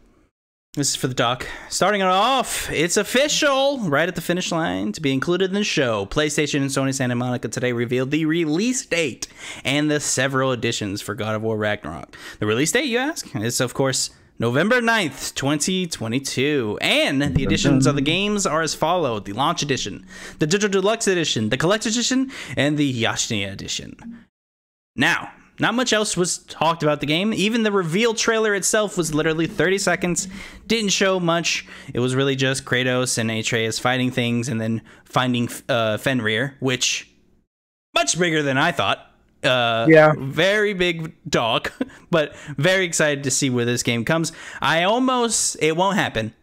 This is for the doc. Starting it off, it's official! Right at the finish line to be included in the show. PlayStation and Sony Santa Monica today revealed the release date and the several editions for God of War Ragnarok. The release date, you ask? It's, of course, November ninth, twenty twenty-two. And the editions of the games are as followed. The Launch Edition, the Digital Deluxe Edition, the Collector's Edition, and the Yashnia Edition. Now, not much else was talked about the game. Even the reveal trailer itself was literally thirty seconds. Didn't show much. It was really just Kratos and Atreus fighting things and then finding uh, Fenrir, which much bigger than I thought. Uh, yeah. Very big dog, but very excited to see where this game comes. I almost, it won't happen,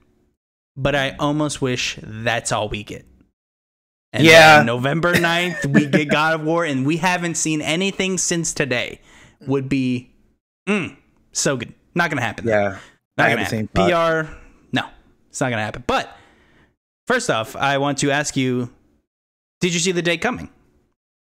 but I almost wish that's all we get. And yeah. November ninth, we get God of War, and we haven't seen anything since today. Would be mm, so good. Not gonna happen. Yeah, not gonna happen. P R, no, it's not gonna happen. But first off, I want to ask you: did you see the day coming?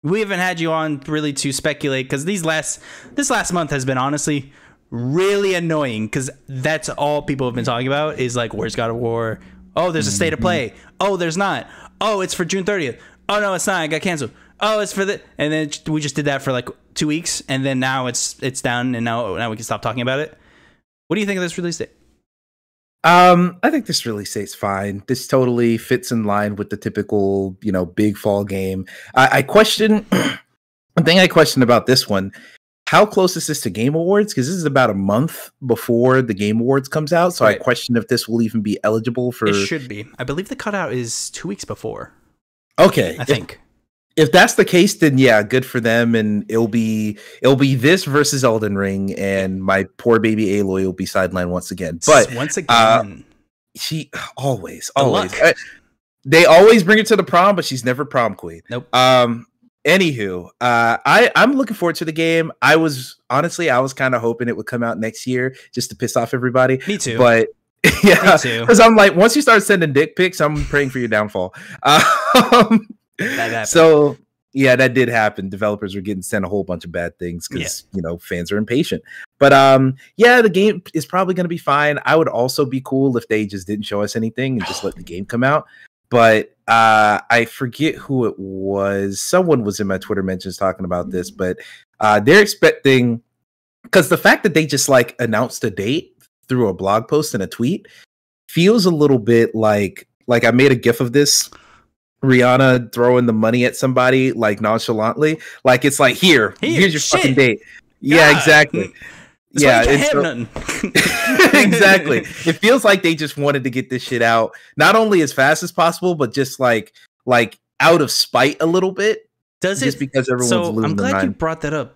We haven't had you on really to speculate because these last this last month has been honestly really annoying because that's all people have been talking about is like, where's God of War? Oh, there's a state of play. Oh, there's not. Oh, it's for June thirtieth. Oh, no, it's not. I got canceled. Oh, it's for the... And then we just did that for like two weeks. And then now it's it's down. And now, now we can stop talking about it. What do you think of this release date? Um, I think this release date's fine. This totally fits in line with the typical, you know, big fall game. I, I question... one thing I question about this one... How close is this to Game Awards? Because this is about a month before the Game Awards comes out, so right. I question if this will even be eligible for... It should be. I believe the cutout is two weeks before. Okay. I think. If, if that's the case, then yeah, good for them, and it'll be it'll be this versus Elden Ring, and my poor baby Aloy will be sidelined once again. But once again. Uh, she always, always. I, they always bring it to the prom, but she's never prom queen. Nope. Um... Anywho, uh, I, I'm looking forward to the game. I was, honestly, I was kind of hoping it would come out next year just to piss off everybody. Me too. But, yeah. Because I'm like, once you start sending dick pics, I'm praying for your downfall. Um, that so, yeah, that did happen. Developers were getting sent a whole bunch of bad things because, yeah. you know, fans are impatient. But, um, yeah, the game is probably going to be fine. I would also be cool if they just didn't show us anything and just let the game come out. But uh, I forget who it was. Someone was in my Twitter mentions talking about this, but uh, they're expecting, because the fact that they just like announced a date through a blog post and a tweet feels a little bit like, like I made a gif of this, Rihanna throwing the money at somebody like nonchalantly. Like it's like, here, here here's your shit. fucking date. Yeah, God. Exactly. That's yeah, it's so, exactly. It feels like they just wanted to get this shit out, not only as fast as possible, but just like like out of spite a little bit. Does just it? Because everyone's so losing I'm glad their mind. You brought that up.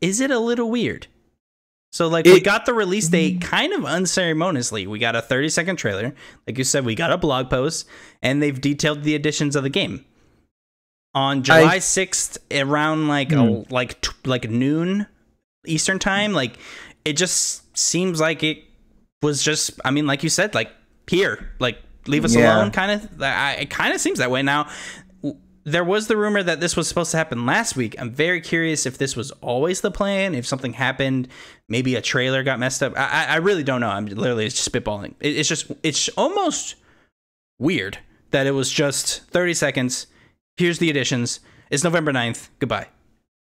Is it a little weird? So like it, we got the release date kind of unceremoniously. We got a thirty second trailer, like you said. We got a blog post, and they've detailed the editions of the game on July sixth around like hmm. a, like like noon Eastern time. Like it just seems like it was just, I mean, like you said, like here, like leave us yeah. alone kind of. I, it kind of seems that way. Now, there was the rumor that this was supposed to happen last week. I'm very curious if this was always the plan, if something happened, maybe a trailer got messed up. I, I really don't know. I'm literally just spitballing. It, it's just, it's almost weird that it was just thirty seconds. Here's the editions. It's November ninth. Goodbye.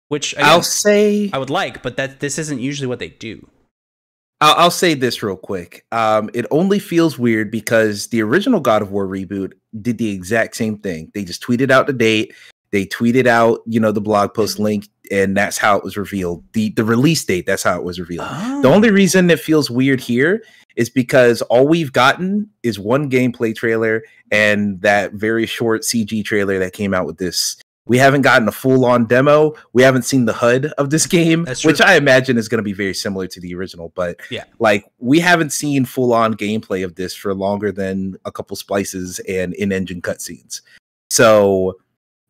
Which again, I'll say I would like, but that this isn't usually what they do. I'll, I'll say this real quick. Um, it only feels weird because the original God of War reboot did the exact same thing. They just tweeted out the date. They tweeted out, you know, the blog post link, and that's how it was revealed. The the release date, that's how it was revealed. Oh. The only reason it feels weird here is because all we've gotten is one gameplay trailer and that very short C G trailer that came out with this. We haven't gotten a full-on demo. We haven't seen the H U D of this game, which I imagine is going to be very similar to the original. But yeah, like we haven't seen full-on gameplay of this for longer than a couple splices and in-engine cutscenes. So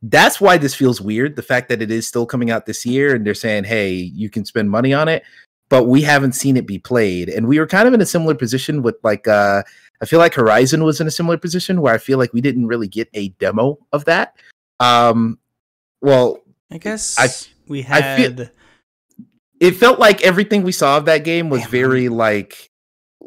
that's why this feels weird. The fact that it is still coming out this year, and they're saying, "Hey, you can spend money on it," but we haven't seen it be played. And we were kind of in a similar position with like uh, I feel like Horizon was in a similar position where I feel like we didn't really get a demo of that. Um, Well, I guess I, we had. I feel, it felt like everything we saw of that game was very like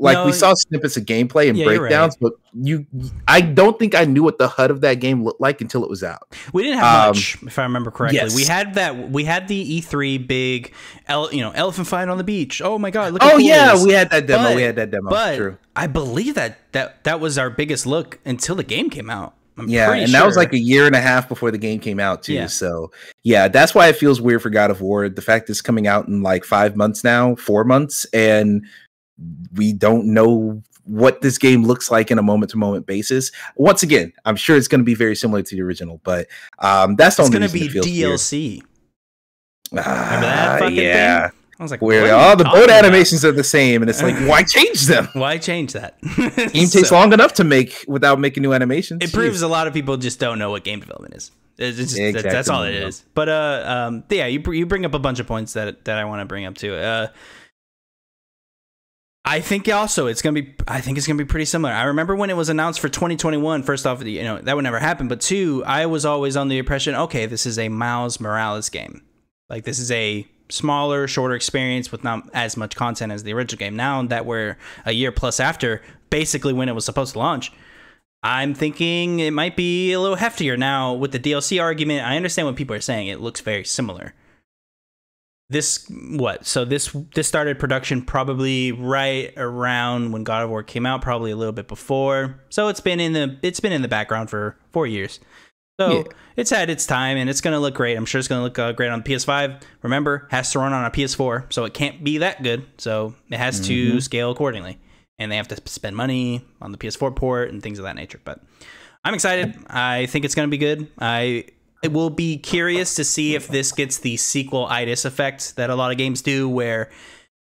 Like no, we saw snippets of gameplay and yeah, breakdowns, right. but you, I don't think I knew what the H U D of that game looked like until it was out. We didn't have um, much, if I remember correctly. Yes. We had that. We had the E three big, ele, you know, elephant fight on the beach. Oh my god! Look at oh yeah, we had that demo. But, we had that demo. But True. I believe that that that was our biggest look until the game came out. I'm yeah, and sure. that was like a year and a half before the game came out too. Yeah. So yeah, that's why it feels weird for God of War. The fact it's coming out in like five months now, four months, and we don't know what this game looks like in a moment-to-moment basis. Once again, I'm sure it's going to be very similar to the original, but um, that's the only reason it feels weird. It's going to be D L C. Remember that fucking yeah. thing? I was like, where all the boat animations about? are the same, and it's like, why change them? Why change that? Game takes so, long enough to make without making new animations. It Jeez. proves a lot of people just don't know what game development is. It's just, exactly. That's all it is. But uh, um, yeah, you you bring up a bunch of points that that I want to bring up too. Uh, I think also it's gonna be. I think it's gonna be pretty similar. I remember when it was announced for twenty twenty-one. First off, you know that would never happen. But two, I was always on the impression, okay, this is a Miles Morales game. Like this is a smaller, shorter experience with not as much content as the original game. Now that we're a year plus after, basically when it was supposed to launch, I'm thinking it might be a little heftier. Now with the D L C argument, I understand what people are saying. It looks very similar. This what? So this this started production probably right around when God of War came out, probably a little bit before. So it's been in the it's been in the background for four years. So yeah. it's had its time, and it's going to look great. I'm sure it's going to look uh, great on P S five. Remember, has to run on a P S four, so it can't be that good. So it has mm-hmm. to scale accordingly, and they have to spend money on the P S four port and things of that nature. But I'm excited. I think it's going to be good. I it will be curious to see if this gets the sequel-itis effect that a lot of games do, where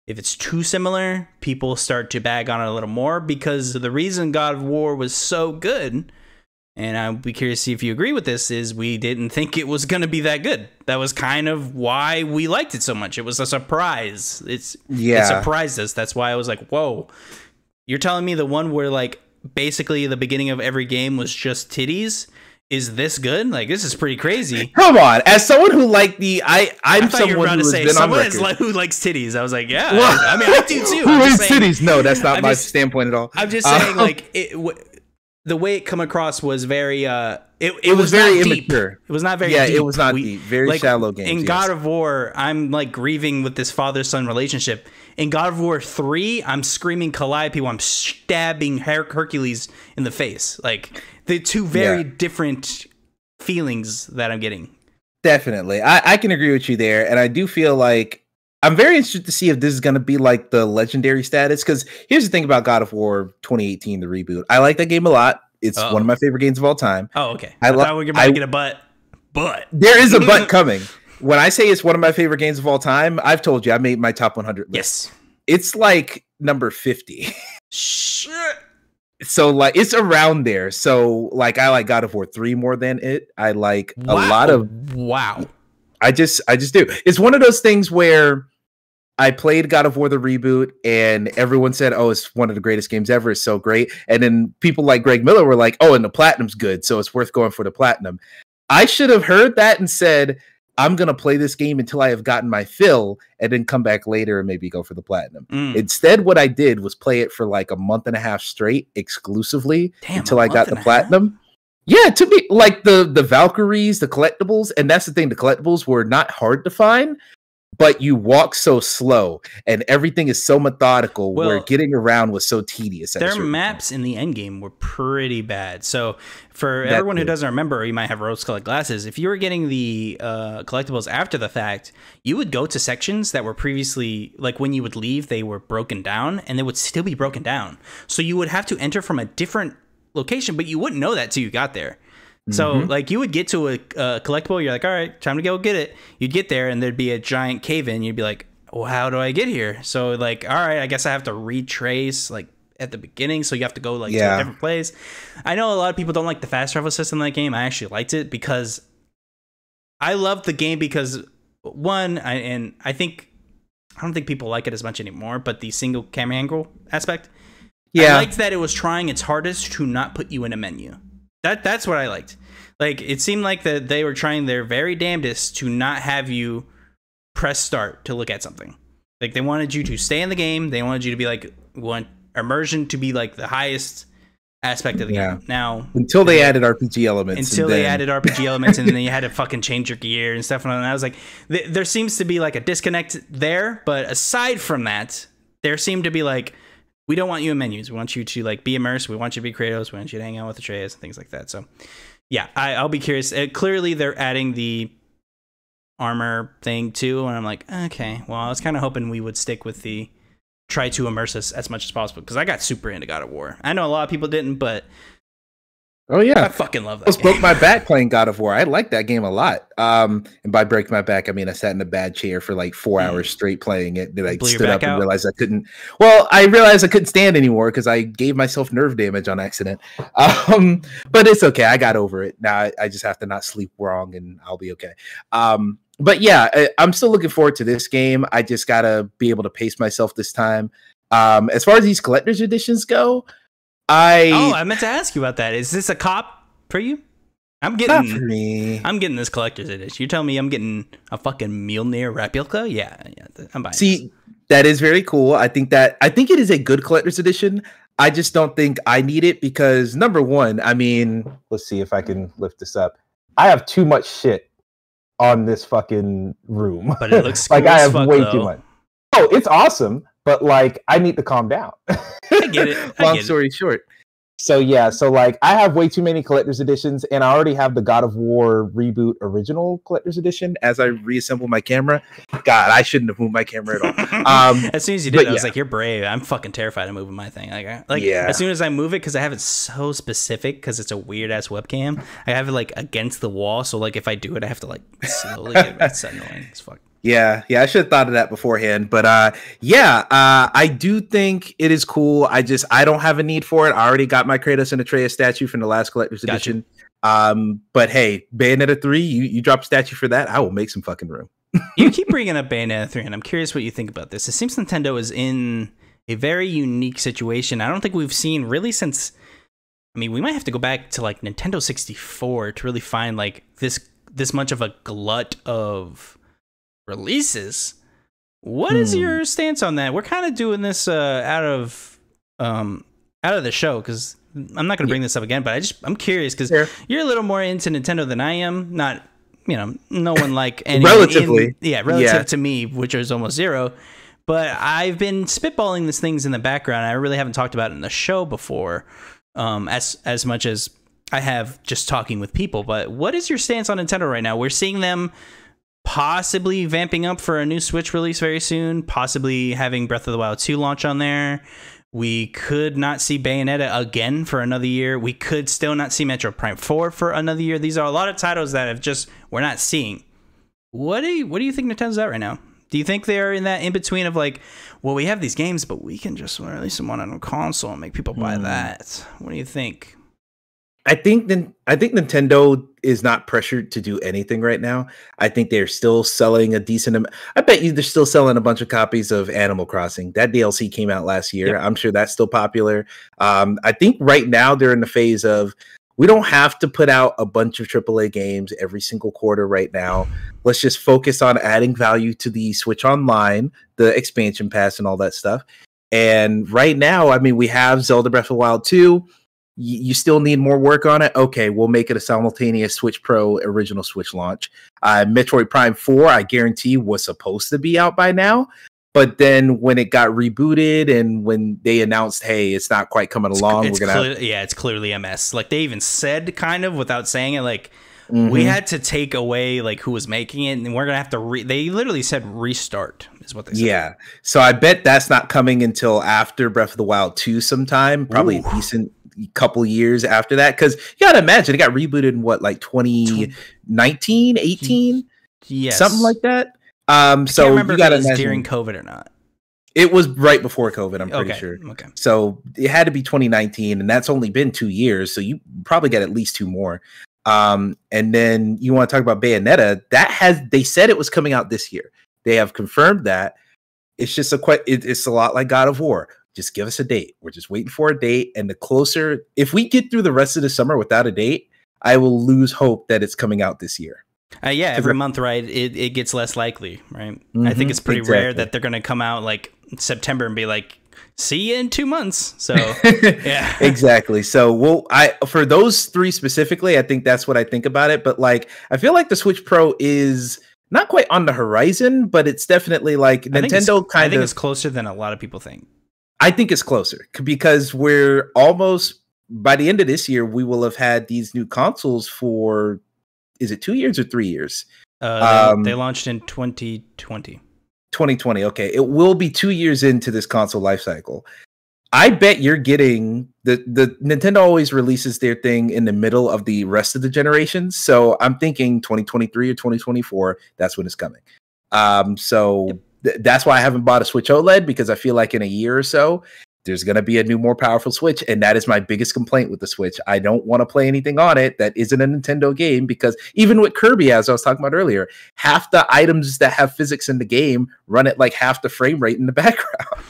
if it's too similar, people start to bag on it a little more, because the reason God of War was so good, and I'll be curious to see if you agree with this, is we didn't think it was going to be that good. That was kind of why we liked it so much. It was a surprise. It's yeah. It surprised us. That's why I was like, whoa, you're telling me the one where like basically the beginning of every game was just titties is this good? Like, this is pretty crazy. Come on. As someone who liked the, I, I'm I someone you were who to has say, been someone on is like, who likes titties. I was like, yeah, well, I mean, I do too. Who likes titties? No, that's not I'm my just, standpoint at all. I'm just uh, saying like it, w the way it come across was very, uh, it, it, it was, was very immature. Deep. It was not very yeah, deep. Yeah, it was not we, deep. Very like, shallow games. In yes. God of War, I'm like grieving with this father-son relationship. In God of War three, I'm screaming Calliope while I'm stabbing Her Hercules in the face. Like, the two very yeah. different feelings that I'm getting. Definitely. I, I can agree with you there. And I do feel like I'm very interested to see if this is going to be like the legendary status. Because here's the thing about God of War twenty eighteen, the reboot. I like that game a lot. It's uh-oh. one of my favorite games of all time. Oh, okay. I, I thought we were going to get a butt. But there is a butt coming. When I say it's one of my favorite games of all time, I've told you I made my top one hundred list. Yes. It's like number fifty. Shit. So like it's around there. So like I like God of War three more than it. I like wow. a lot of wow. I just I just do. It's one of those things where I played God of War the reboot, and everyone said, "Oh, it's one of the greatest games ever. It's so great." And then people like Greg Miller were like, "Oh, and the platinum's good, so it's worth going for the platinum." I should have heard that and said, "I'm gonna play this game until I have gotten my fill, and then come back later and maybe go for the platinum." Mm. Instead, what I did was play it for like a month and a half straight, exclusively Damn, until I got the platinum. Yeah, to me, like the the Valkyries, the collectibles, and that's the thing. The collectibles were not hard to find, but you walk so slow and everything is so methodical well, where getting around was so tedious. Their maps point. in the end game were pretty bad. So for that everyone too. who doesn't remember, you might have rose-colored glasses. If you were getting the uh, collectibles after the fact, you would go to sections that were previously, like when you would leave, they were broken down, and they would still be broken down. So you would have to enter from a different location, but you wouldn't know that till you got there. So, mm-hmm. like, you would get to a, a collectible, you're like, all right, time to go get it. You'd get there, and there'd be a giant cave-in. You'd be like, well, how do I get here? So, like, all right, I guess I have to retrace, like, at the beginning. So you have to go, like, yeah. to a different place. I know a lot of people don't like the fast travel system in that game. I actually liked it because I loved the game because, one, I, and I think, I don't think people like it as much anymore, but the single camera angle aspect. Yeah. I liked that it was trying its hardest to not put you in a menu. That that's what I liked. Like, it seemed like that they were trying their very damnedest to not have you press start to look at something. Like, they wanted you to stay in the game. They wanted you to be like, one, immersion to be like the highest aspect of the yeah. game. Now, until they, they added R P G elements, until they then... added R P G elements, and then you had to fucking change your gear and stuff. And I was like, th there seems to be like a disconnect there. But aside from that, there seemed to be like, we don't want you in menus. We want you to like be immersed. We want you to be Kratos. We want you to hang out with Atreus and things like that. So, yeah, I, I'll be curious. Uh, clearly, they're adding the armor thing too, and I'm like, okay. Well, I was kind of hoping we would stick with the try to immerse us as much as possible, because I got super into God of War. I know a lot of people didn't, but oh yeah, I fucking love that. I broke my back playing God of War. I like that game a lot. Um, and by break my back, I mean I sat in a bad chair for like four mm. hours straight playing it. Then I Blew stood up out. and realized I couldn't. Well, I realized I couldn't stand anymore because I gave myself nerve damage on accident. Um, but it's okay. I got over it now. I, I just have to not sleep wrong, and I'll be okay. Um. But yeah, I, I'm still looking forward to this game. I just gotta be able to pace myself this time. Um, as far as these collector's editions go, I oh, I meant to ask you about that. Is this a cop for you? I'm getting not for me. I'm getting this collector's edition. You're telling me I'm getting a fucking Mjolnir replica? Yeah, yeah, I'm buying. See, this. that is very cool. I think that I think it is a good collector's edition. I just don't think I need it because number one, I mean, let's see if I can lift this up. I have too much shit on this fucking room, but it looks like cool I have fuck, way though. too much. Oh, it's awesome, but like I need to calm down. I get it. I Long get story it. short. So yeah, so like I have way too many collector's editions, and I already have the God of War reboot original collector's edition. As I reassemble my camera, God, I shouldn't have moved my camera at all. Um, as soon as you did, I yeah. was like, "You're brave." I'm fucking terrified of moving my thing. Like, I, like yeah. as soon as I move it, because I have it so specific, because it's a weird ass webcam. I have it like against the wall, so like if I do it, I have to like slowly get it. It's annoying as fuck. Yeah, yeah, I should have thought of that beforehand, but uh, yeah, uh, I do think it is cool. I just I don't have a need for it. I already got my Kratos and Atreus statue from the last collector's gotcha. edition. Um, but hey, Bayonetta three, you you drop a statue for that, I will make some fucking room. You keep bringing up Bayonetta three, and I'm curious what you think about this. It seems Nintendo is in a very unique situation. I don't think we've seen really since. I mean, we might have to go back to like Nintendo sixty-four to really find like this this much of a glut of releases. What hmm. is your stance on that? We're kind of doing this uh out of um out of the show because I'm not gonna bring yeah. this up again, but i just i'm curious because yeah. you're a little more into Nintendo than I am. Not, you know, no one like any relatively in, yeah relative yeah. to me, which is almost zero, but I've been spitballing these things in the background. I really haven't talked about it in the show before um as as much as I have just talking with people. But what is your stance on Nintendo right now? We're seeing them possibly vamping up for a new Switch release very soon, possibly having Breath of the Wild two launch on there. We could not see Bayonetta again for another year. We could still not see Metroid Prime four for another year. These are a lot of titles that have just we're not seeing. What do you, what do you think Nintendo's at right now? Do you think they're in that in between of like, well, we have these games, but we can just release them on a console and make people buy mm. that? What do you think? I think then I think Nintendo is not pressured to do anything right now. I think they're still selling a decent amount. I bet you they're still selling a bunch of copies of Animal Crossing. That D L C came out last year. Yep. I'm sure that's still popular. Um, I think right now they're in the phase of we don't have to put out a bunch of triple A games every single quarter right now. Let's just focus on adding value to the Switch Online, the expansion pass and all that stuff. And right now, I mean, we have Zelda Breath of the Wild two. You still need more work on it? Okay, we'll make it a simultaneous Switch Pro original Switch launch. Uh, Metroid Prime four, I guarantee, was supposed to be out by now. But then when it got rebooted and when they announced, hey, it's not quite coming it's, along. It's we're gonna have yeah, it's clearly a mess. Like, they even said, kind of, without saying it, like, mm-hmm. we had to take away, like, who was making it. And we're going to have to... Re they literally said restart. Is what they said. Yeah. So I bet that's not coming until after Breath of the Wild two sometime. Probably Ooh. a decent couple years after that, because you gotta imagine it got rebooted in what, like twenty nineteen, eighteen, yes, something like that. Um, I so can't remember you gotta if it was imagine, during COVID or not. It was right before COVID, I'm pretty okay. sure. Okay, so it had to be twenty nineteen, and that's only been two years, so you probably got at least two more. Um, and then you want to talk about Bayonetta? That has they said it was coming out this year. They have confirmed that. It's just a quite. It, it's a lot like God of War. Just give us a date. We're just waiting for a date. And the closer, if we get through the rest of the summer without a date, I will lose hope that it's coming out this year. Uh, yeah, every month, right? It, it gets less likely, right? Mm-hmm, I think it's pretty exactly. rare that they're going to come out like September and be like, see you in two months. So yeah, exactly. So we'll, I, for those three specifically, I think that's what I think about it. But like, I feel like the Switch Pro is not quite on the horizon, but it's definitely like Nintendo kind of, I think it's closer than a lot of people think. I think it's closer because we're almost, by the end of this year, we will have had these new consoles for, is it two years or three years? Uh, they, um, they launched in twenty twenty. twenty twenty. Okay. It will be two years into this console life cycle. I bet you're getting the, the Nintendo always releases their thing in the middle of the rest of the generations. So I'm thinking twenty twenty-three or twenty twenty-four. That's when it's coming. Um, so yep. th that's why I haven't bought a Switch OLED, because I feel like in a year or so, there's going to be a new, more powerful Switch. And that is my biggest complaint with the Switch. I don't want to play anything on it that isn't a Nintendo game, because even with Kirby, as I was talking about earlier, half the items that have physics in the game run at like half the frame rate in the background.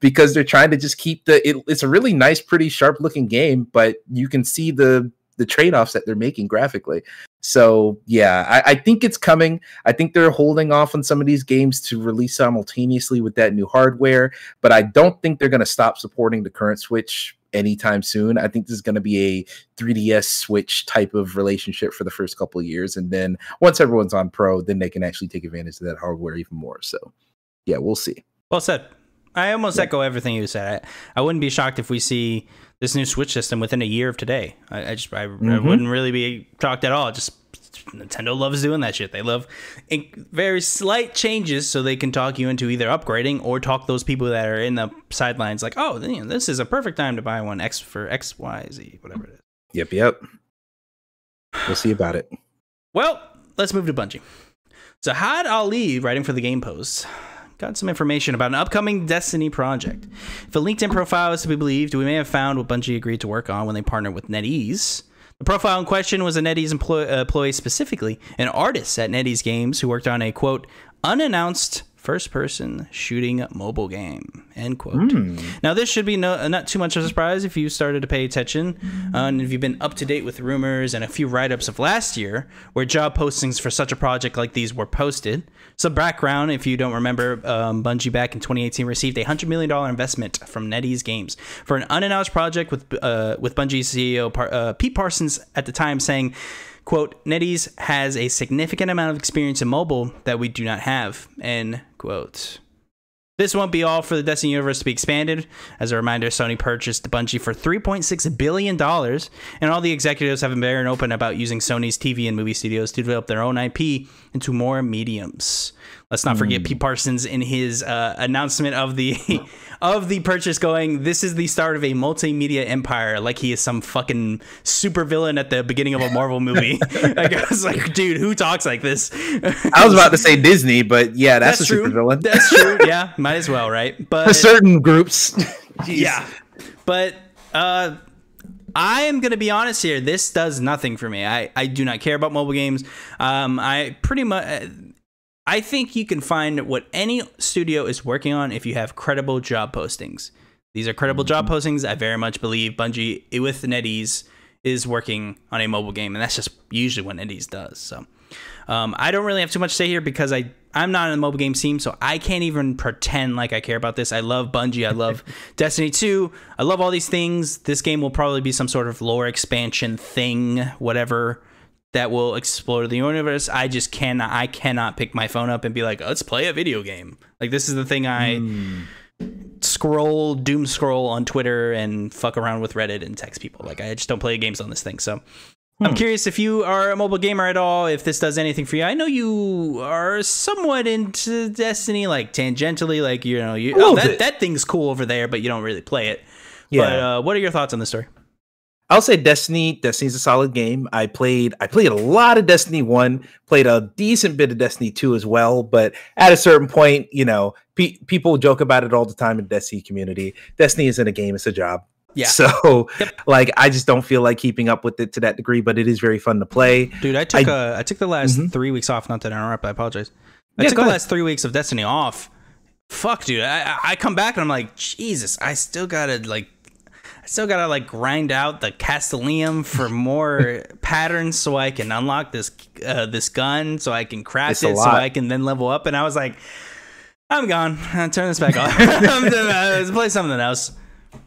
Because they're trying to just keep the it, it's a really nice, pretty sharp looking game, but you can see the the trade-offs that they're making graphically. So yeah, I, I think it's coming. I think they're holding off on some of these games to release simultaneously with that new hardware, but I don't think they're going to stop supporting the current Switch anytime soon. I think this is going to be a three D S Switch type of relationship for the first couple of years, and then once everyone's on Pro, then they can actually take advantage of that hardware even more. So yeah, we'll see. Well said. I almost yeah. echo everything you said. I, I wouldn't be shocked if we see this new Switch system within a year of today. I, I just I, mm-hmm. I wouldn't really be shocked at all. Just Nintendo loves doing that shit. They love very slight changes so they can talk you into either upgrading or talk those people that are in the sidelines like, oh, this is a perfect time to buy one X for X, Y, Z, whatever it is. Yep, yep. We'll see about it. Well, let's move to Bungie. So Zahad Ali, writing for the Game Post, got some information about an upcoming Destiny project. If a LinkedIn profile is to be believed, we may have found what Bungie agreed to work on when they partnered with NetEase. The profile in question was a NetEase employee, uh, employee specifically an artist at NetEase Games who worked on a, quote, unannounced first-person shooting mobile game, end quote. Mm. Now, this should be no, not too much of a surprise if you started to pay attention uh, and if you've been up to date with rumors and a few write-ups of last year where job postings for such a project like these were posted. So background, if you don't remember, um, Bungie back in twenty eighteen received a one hundred million dollar investment from NetEase Games for an unannounced project with, uh, with Bungie C E O Par uh, Pete Parsons at the time saying, quote, NetEase has a significant amount of experience in mobile that we do not have, end quote. This won't be all for the Destiny universe to be expanded. As a reminder, Sony purchased Bungie for three point six billion dollars, and all the executives have been very open about using Sony's T V and movie studios to develop their own I P into more mediums. Let's not forget Pete Parsons in his uh, announcement of the of the purchase going, this is the start of a multimedia empire, like he is some fucking supervillain at the beginning of a Marvel movie. Like, I was like, dude, who talks like this? I was about to say Disney, but yeah, that's, that's a supervillain. That's true. Yeah, might as well, right? But for certain groups. Yeah. But uh, I am going to be honest here. This does nothing for me. I, I do not care about mobile games. Um, I pretty much... I think you can find what any studio is working on if you have credible job postings. These are credible job postings. I very much believe Bungie with NetEase is working on a mobile game, and that's just usually what NetEase does. So um, I don't really have too much to say here because I, I'm not in the mobile game scene, so I can't even pretend like I care about this. I love Bungie. I love Destiny two. I love all these things. This game will probably be some sort of lore expansion thing, whatever, that will explore the universe. I just cannot, I cannot pick my phone up and be like, let's play a video game. Like, this is the thing I mm. scroll, doom scroll on Twitter and fuck around with Reddit and text people. Like, I just don't play games on this thing. So hmm. I'm curious if you are a mobile gamer at all, if this does anything for you. I know you are somewhat into Destiny, like tangentially, like, you know, you, oh, that, that thing's cool over there, but you don't really play it. Yeah. But uh, what are your thoughts on this story? I'll say Destiny. Destiny's a solid game. I played I played a lot of Destiny one, played a decent bit of Destiny two as well, but at a certain point, you know, pe people joke about it all the time in the Destiny community. Destiny isn't a game, it's a job. Yeah. So, yep. like, I just don't feel like keeping up with it to that degree, but it is very fun to play. Dude, I took, I, uh, I took the last mm-hmm. three weeks off. Not to interrupt, I apologize. I yeah, took the ahead. last three weeks of Destiny off. Fuck, dude. I, I come back and I'm like, Jesus, I still gotta, like, I still gotta like grind out the Castellium for more patterns so I can unlock this uh, this gun, so I can craft it's it, so I can then level up. And I was like, I'm gone. I'll turn this back on. Let's play something else.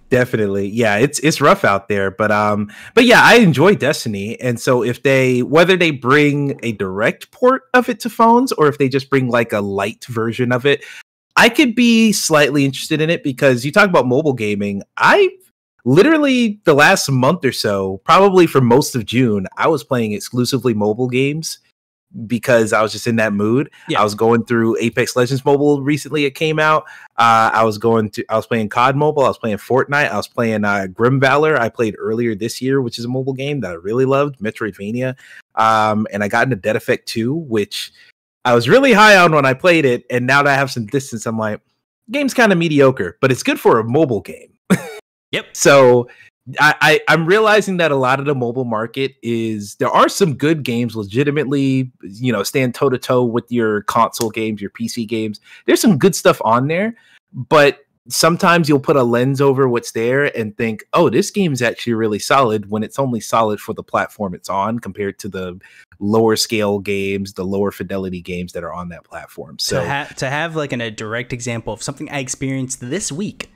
Definitely. Yeah, it's it's rough out there, but um but yeah, I enjoy Destiny. And so if they whether they bring a direct port of it to phones or if they just bring like a light version of it, I could be slightly interested in it because you talk about mobile gaming. I literally the last month or so, probably for most of June, I was playing exclusively mobile games because I was just in that mood. Yeah. I was going through Apex Legends Mobile recently. It came out. Uh, I was going to. I was playing C O D Mobile. I was playing Fortnite. I was playing uh, Grim Valor. I played earlier this year, which is a mobile game that I really loved, Metroidvania. Um, and I got into Dead Effect two, which I was really high on when I played it. And now that I have some distance, I'm like, game's kind of mediocre, but it's good for a mobile game. Yep. So I, I, I'm realizing that a lot of the mobile market is there are some good games legitimately, you know, stand toe to toe with your console games, your P C games. There's some good stuff on there, but sometimes you'll put a lens over what's there and think, oh, this game is actually really solid when it's only solid for the platform it's on compared to the lower scale games, the lower fidelity games that are on that platform. So to, ha- to have like an, a direct example of something I experienced this week.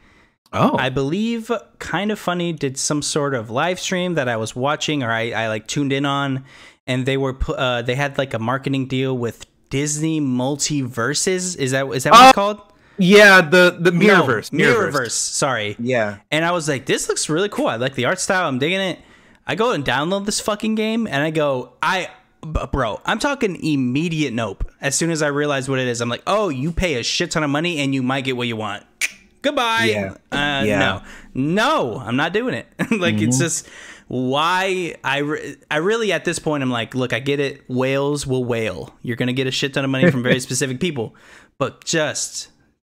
Oh, I believe Kind of Funny did some sort of live stream that I was watching or I, I like tuned in on, and they were uh, they had like a marketing deal with Disney Multiverses. Is that is that what uh, it's called? Yeah, the the Mirrorverse. No, Mirrorverse. Mirrorverse. Sorry. Yeah. And I was like, this looks really cool. I like the art style. I'm digging it. I go and download this fucking game, and I go, I bro, I'm talking immediate nope. As soon as I realize what it is, I'm like, oh, you pay a shit ton of money, and you might get what you want. Goodbye. Yeah. Uh, yeah. No, no, I'm not doing it. Like, mm-hmm. It's just why I, re- I really at this point, I'm like, look, I get it. Whales will wail. You're going to get a shit ton of money from very specific people, but just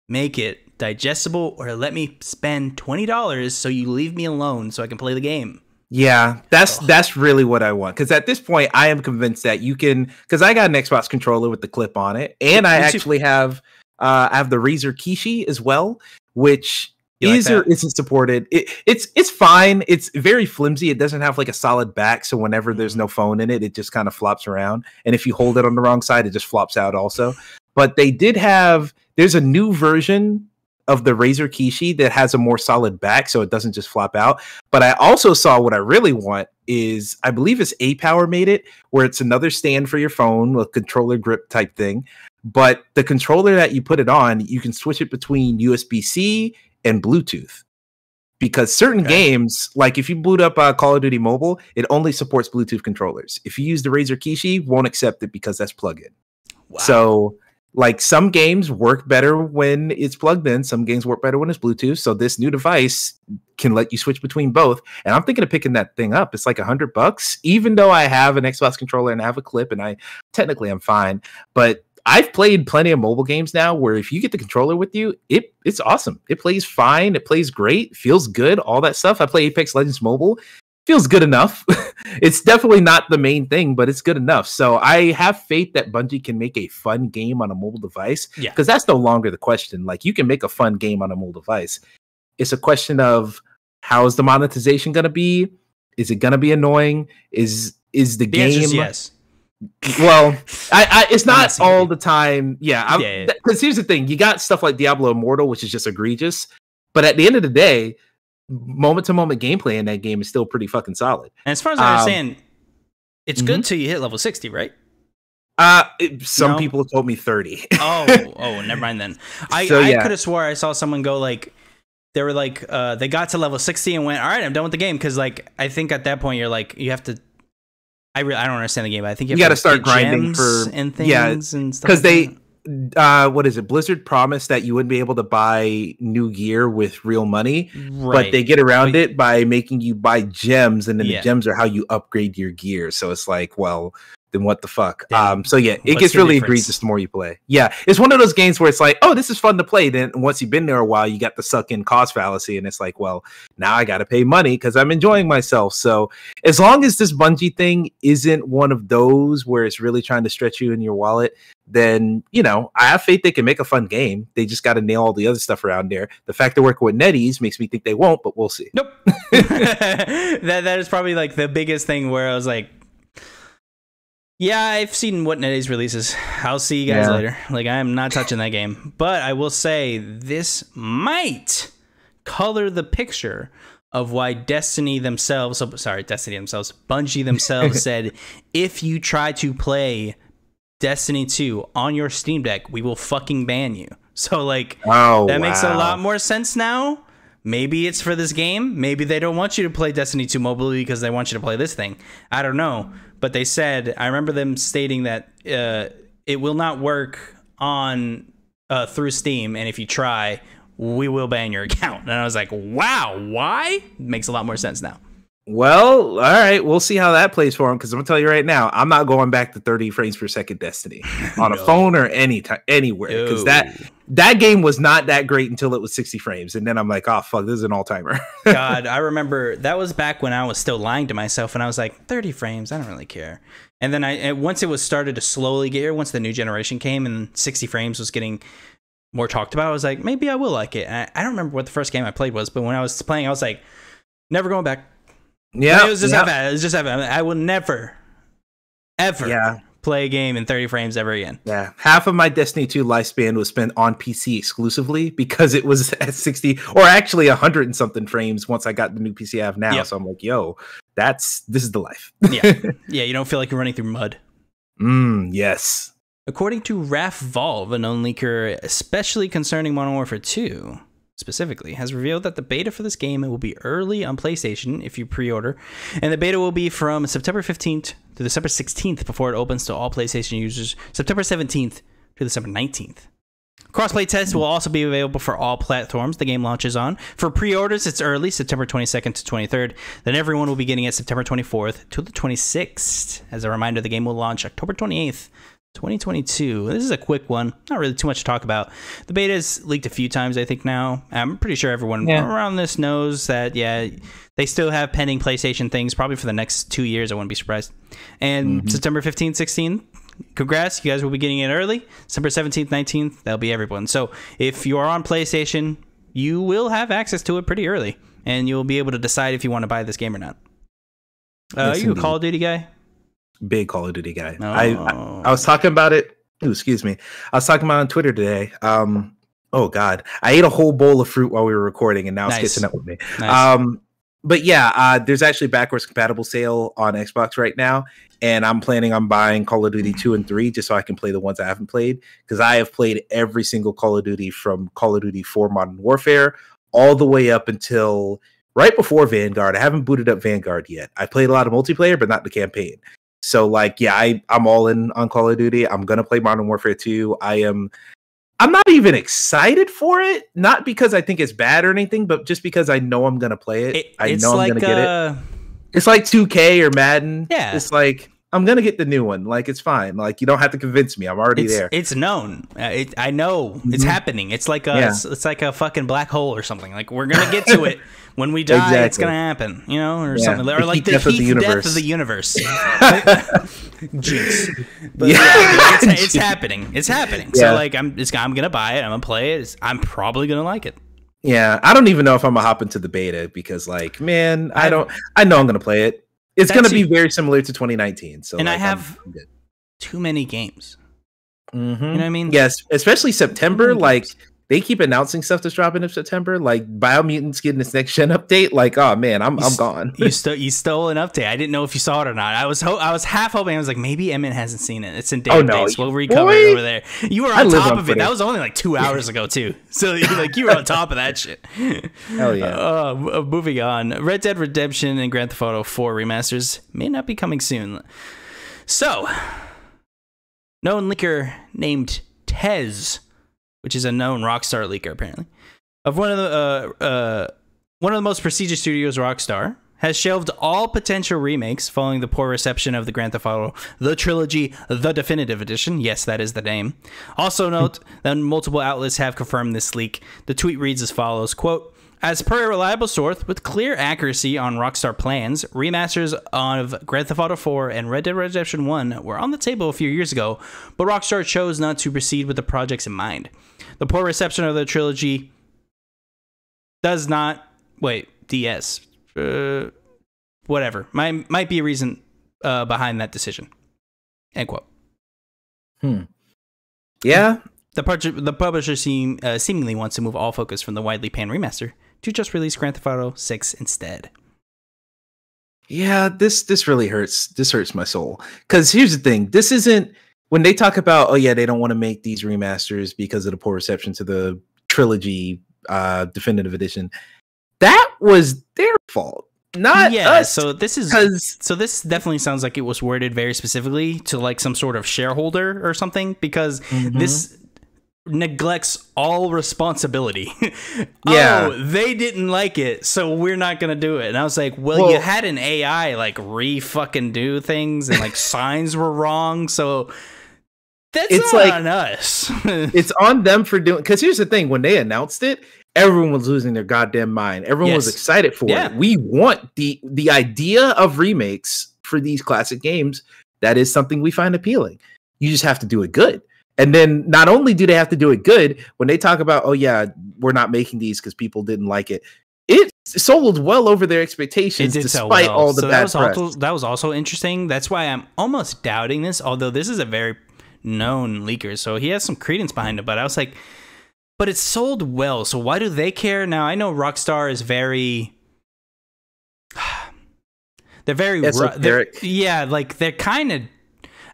make it digestible or let me spend twenty dollars so you leave me alone so I can play the game. Yeah, that's oh. that's really what I want. Because at this point, I am convinced that you can, because I got an Xbox controller with the clip on it. And I What's actually you- have, uh, I have the Razer Kishi as well. Which you Razer like isn't supported. It, it's it's fine. It's very flimsy. It doesn't have like a solid back, so whenever there's no phone in it, it just kind of flops around. And if you hold it on the wrong side, it just flops out also. But they did have. There's a new version of the Razer Kishi that has a more solid back, so it doesn't just flop out. But I also saw what I really want is I believe it's A-Power made it, where it's another stand for your phone, a controller grip type thing. But the controller that you put it on, you can switch it between U S B C and Bluetooth. Because certain okay. games, like if you boot up uh, Call of Duty Mobile, it only supports Bluetooth controllers. If you use the Razer Kishi, won't accept it because that's plug-in. Wow. So, like, some games work better when it's plugged in. Some games work better when it's Bluetooth. So this new device can let you switch between both. And I'm thinking of picking that thing up. It's like a hundred bucks, even though I have an Xbox controller and I have a clip and I technically I'm fine. But I've played plenty of mobile games now where if you get the controller with you, it it's awesome. It plays fine. It plays great. Feels good. All that stuff. I play Apex Legends Mobile. Feels good enough. It's definitely not the main thing, but it's good enough. So I have faith that Bungie can make a fun game on a mobile device. Yeah. Because that's no longer the question. Like, you can make a fun game on a mobile device. It's a question of how is the monetization going to be? Is it going to be annoying? Is, is the, the game... Answer is yes. Well, I, I it's not all the time. Yeah, because yeah, yeah. th- here's the thing: you got stuff like Diablo Immortal, which is just egregious. But at the end of the day, moment to moment gameplay in that game is still pretty fucking solid. And as far as I understand, um, it's mm-hmm. good till you hit level sixty, right? Uh it, some no? people told me thirty. oh, oh, never mind then. I, so, I yeah. could have swore I saw someone go like they were like uh, they got to level sixty and went, all right, I'm done with the game because like I think at that point you're like you have to. I really I don't understand the game. I think you, have you got to start grinding for and things yeah, and stuff. Because like they, uh, what is it? Blizzard promised that you wouldn't be able to buy new gear with real money, right. But they get around but, it by making you buy gems, and then yeah. the gems are how you upgrade your gear. So it's like, well, then what the fuck? Yeah. Um, so yeah, it What's gets really difference? egregious the more you play. Yeah, it's one of those games where it's like, oh, this is fun to play. Then once you've been there a while, you got the suck in cost fallacy, and it's like, well, now I got to pay money because I'm enjoying myself. So as long as this Bungie thing isn't one of those where it's really trying to stretch you in your wallet, then you know I have faith they can make a fun game. They just got to nail all the other stuff around there. The fact they're working with NetEase makes me think they won't, but we'll see. Nope. that that is probably like the biggest thing where I was like. Yeah, I've seen what today's releases. I'll see you guys yeah. later. Like, I am not touching that game. But I will say this might color the picture of why Destiny themselves, oh, sorry, Destiny themselves, Bungie themselves said, if you try to play Destiny two on your Steam Deck, we will fucking ban you. So, like, oh, that wow. makes a lot more sense now. Maybe it's for this game. Maybe they don't want you to play Destiny two mobile because they want you to play this thing. I don't know. But they said, I remember them stating that uh, it will not work on uh, through Steam. And if you try, we will ban your account. And I was like, wow, why? Makes a lot more sense now. Well, all right. We'll see how that plays for him, because I'm going to tell you right now, I'm not going back to thirty frames per second Destiny on no. a phone or any time, anywhere, because that that game was not that great until it was sixty frames. And then I'm like, oh, fuck, this is an all-timer. God, I remember that was back when I was still lying to myself, and I was like, thirty frames, I don't really care. And then I and once it was started to slowly get here, once the new generation came and sixty frames was getting more talked about, I was like, maybe I will like it. And I, I don't remember what the first game I played was, but when I was playing, I was like, never going back. Yeah, it was just yep. that. It was just that. I will never, ever yeah. play a game in thirty frames ever again. Yeah, half of my Destiny two lifespan was spent on P C exclusively because it was at sixty or actually a hundred and something frames once I got the new P C I have now. Yep. So I'm like, yo, that's this is the life. yeah, yeah. You don't feel like you're running through mud. Mm, yes. According to Raph Valve, a known leaker, especially concerning Modern Warfare two. Specifically, has revealed that the beta for this game will be early on PlayStation if you pre-order, and the beta will be from September fifteenth to December sixteenth before it opens to all PlayStation users, September seventeenth to December nineteenth. Crossplay tests will also be available for all platforms the game launches on. For pre-orders, it's early, September twenty-second to twenty-third. Then everyone will be getting it September twenty-fourth to the twenty-sixth. As a reminder, the game will launch October twenty-eighth, twenty twenty-two. This is a quick one. Not really too much to talk about. The beta is leaked a few times, I think, now. I'm pretty sure everyone yeah. around this knows that, yeah, they still have pending PlayStation things probably for the next two years. I wouldn't be surprised. And mm-hmm. September fifteenth, sixteenth, congrats. You guys will be getting it early. September seventeenth, nineteenth, that'll be everyone. So if you are on PlayStation, you will have access to it pretty early, and you'll be able to decide if you want to buy this game or not. Uh, yes, are you indeed. a Call of Duty guy? Big Call of Duty guy. Oh. I, I I was talking about it. Ooh, excuse me. I was talking about it on Twitter today. Um, oh God, I ate a whole bowl of fruit while we were recording, and now nice. It's catching up with me. Nice. Um, but yeah, uh, there's actually backwards compatible sale on Xbox right now, and I'm planning on buying Call of Duty two and three just so I can play the ones I haven't played, because I have played every single Call of Duty from Call of Duty four Modern Warfare all the way up until right before Vanguard. I haven't booted up Vanguard yet. I played a lot of multiplayer, but not the campaign. So, like, yeah, I, I'm all in on Call of Duty. I'm going to play Modern Warfare two. I am, I'm not even excited for it. Not because I think it's bad or anything, but just because I know I'm going to play it. it I know like I'm going to get uh... it. It's like two K or Madden. Yeah. It's like, I'm going to get the new one. Like, it's fine. Like, you don't have to convince me. I'm already it's, there. It's known. It, I know. Mm-hmm. It's happening. It's like, a, yeah. it's, it's like a fucking black hole or something. Like, we're going to get to it. When we die, exactly. it's going to happen, you know, or yeah. something. Or the like heat the death, heat of, the universe. death of the universe. Jinx. But yeah. Yeah, it's, it's happening. It's happening. Yeah. So, like, I'm it's, I'm going to buy it. I'm going to play it. It's, I'm probably going to like it. Yeah. I don't even know if I'm going to hop into the beta because, like, man, I don't. I know I'm going to play it. It's going to be very similar to twenty nineteen. So, and like, I have I'm good. too many games. Mm-hmm. You know what I mean? Yes. Especially September, like... Games. They keep announcing stuff that's dropping in September, like Biomutant's getting this next gen update. Like, oh man, I'm I'm gone. you stole you stole an update. I didn't know if you saw it or not. I was ho I was half hoping. I was like, maybe Emmett hasn't seen it. It's in day oh, no. dates. We'll recover it over there. You were on I top on of pretty. it. That was only like two hours ago too. So like you were on top of that shit. Hell yeah. Uh, moving on, Red Dead Redemption and Grand Theft Auto four remasters may not be coming soon. So, known leaker named Tez, which is a known Rockstar leaker, apparently, of one of the uh, uh, one of the most prestigious studios, Rockstar, has shelved all potential remakes following the poor reception of the Grand Theft Auto, the trilogy, the definitive edition. Yes, that is the name. Also note that multiple outlets have confirmed this leak. The tweet reads as follows, quote, as per a reliable source with clear accuracy on Rockstar plans, remasters of Grand Theft Auto four and Red Dead Redemption one were on the table a few years ago, but Rockstar chose not to proceed with the projects in mind. The poor reception of the trilogy does not... Wait, D S. Uh, whatever. Might, might be a reason uh, behind that decision. End quote. Hmm. Yeah. The, the publisher seem, uh, seemingly wants to move all focus from the widely panned remaster to just release Grand Theft Auto six instead. Yeah, this this really hurts. This hurts my soul. Because here's the thing. This isn't... When they talk about, oh, yeah, they don't want to make these remasters because of the poor reception to the trilogy uh, definitive edition, that was their fault, not yeah, us. So this is so this definitely sounds like it was worded very specifically to like some sort of shareholder or something, because mm-hmm. this neglects all responsibility. Yeah, oh, they didn't like it, so we're not gonna do it. And I was like, well, well you had an A I like re fucking do things, and like signs were wrong, so. That's it's not like, on us. It's on them for doing, because here's the thing, when they announced it, everyone was losing their goddamn mind. Everyone yes. was excited for yeah. it. We want the the idea of remakes for these classic games. That is something we find appealing. You just have to do it good. And then not only do they have to do it good, when they talk about, oh yeah, we're not making these because people didn't like it, it sold well over their expectations despite well. all the so bad that was press. Also, that was also interesting. That's why I'm almost doubting this, although this is a very known leakers, so he has some credence behind it, but I was like, but it sold well, so why do they care? Now I know Rockstar is very they're very they're, yeah like they're kind of,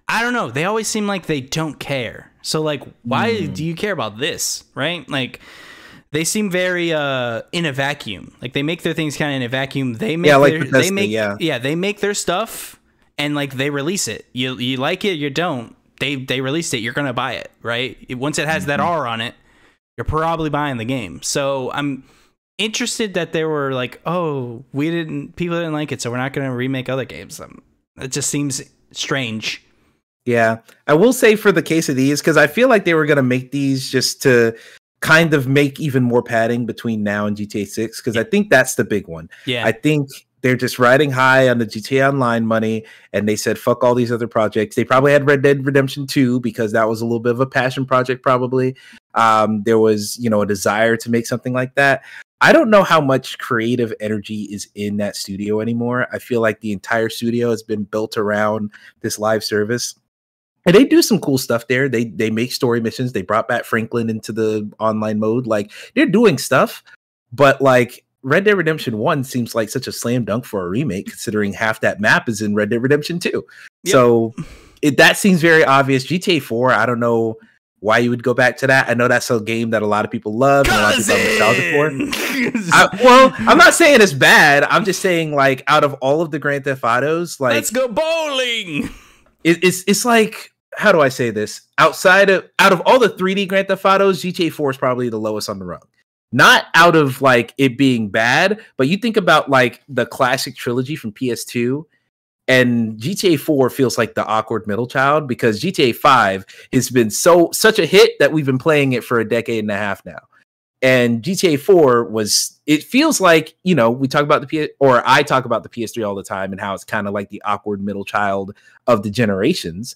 I don't know, they always seem like they don't care, so like why mm. do you care about this, right? Like they seem very uh in a vacuum, like they make their things kind of in a vacuum. They make yeah, like their, they make yeah. yeah they make their stuff and like they release it, you you like it, you don't. They, they released it, you're gonna buy it, right? Once it has that R on it, you're probably buying the game. So I'm interested that they were like, oh, we didn't, people didn't like it, so we're not gonna remake other games. Um, it just seems strange. Yeah, I will say for the case of these, because I feel like they were gonna make these just to kind of make even more padding between now and G T A six, because I think that's the big one. Yeah, I think. They're just riding high on the G T A Online money, and they said, fuck all these other projects. They probably had Red Dead Redemption two, because that was a little bit of a passion project, probably. Um, there was, you know, a desire to make something like that. I don't know how much creative energy is in that studio anymore. I feel like the entire studio has been built around this live service. And they do some cool stuff there. They, they make story missions. They brought back Franklin into the online mode. Like, they're doing stuff, but, like, Red Dead Redemption one seems like such a slam dunk for a remake, considering half that map is in Red Dead Redemption two. Yep. So it, that seems very obvious. G T A four, I don't know why you would go back to that. I know that's a game that a lot of people love and a lot of people are nostalgic for. I, well, I'm not saying it's bad. I'm just saying, like, out of all of the Grand Theft Autos, like, let's go bowling. It, it's it's like, how do I say this? Outside of out of all the three D Grand Theft Autos, G T A four is probably the lowest on the rung. Not out of like it being bad, but you think about like the classic trilogy from P S two, and G T A four feels like the awkward middle child, because G T A five has been so such a hit that we've been playing it for a decade and a half now. And G T A four was, it feels like, you know, we talk about the P S, or I talk about the P S three all the time and how it's kind of like the awkward middle child of the generations.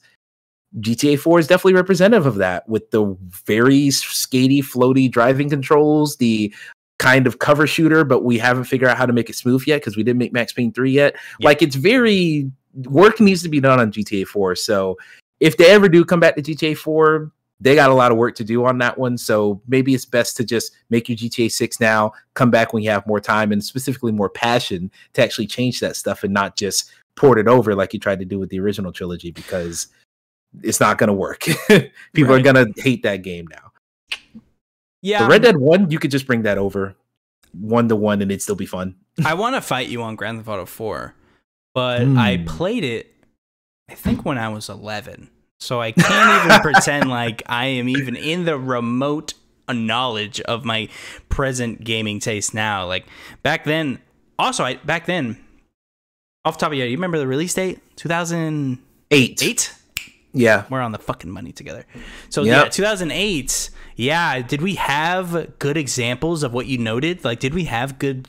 G T A four is definitely representative of that, with the very skatey, floaty driving controls, the kind of cover shooter, but we haven't figured out how to make it smooth yet because we didn't make Max Payne three yet. Yeah. Like, it's very... Work needs to be done on G T A four, so if they ever do come back to G T A four, they got a lot of work to do on that one, so maybe it's best to just make your G T A six now, come back when you have more time, and specifically more passion to actually change that stuff and not just port it over like you tried to do with the original trilogy, because... it's not going to work. People right. are going to hate that game now. Yeah. But Red Dead one, you could just bring that over one to one and it'd still be fun. I want to fight you on Grand Theft Auto four, but mm. I played it, I think, when I was eleven. So I can't even pretend like I am even in the remote knowledge of my present gaming taste now. Like back then, also, I, back then, off the top of your head, you remember the release date? two thousand eight. Eight? Yeah, we're on the fucking money together. So yep. yeah, two thousand eight. Yeah, did we have good examples of what you noted? Like, did we have good?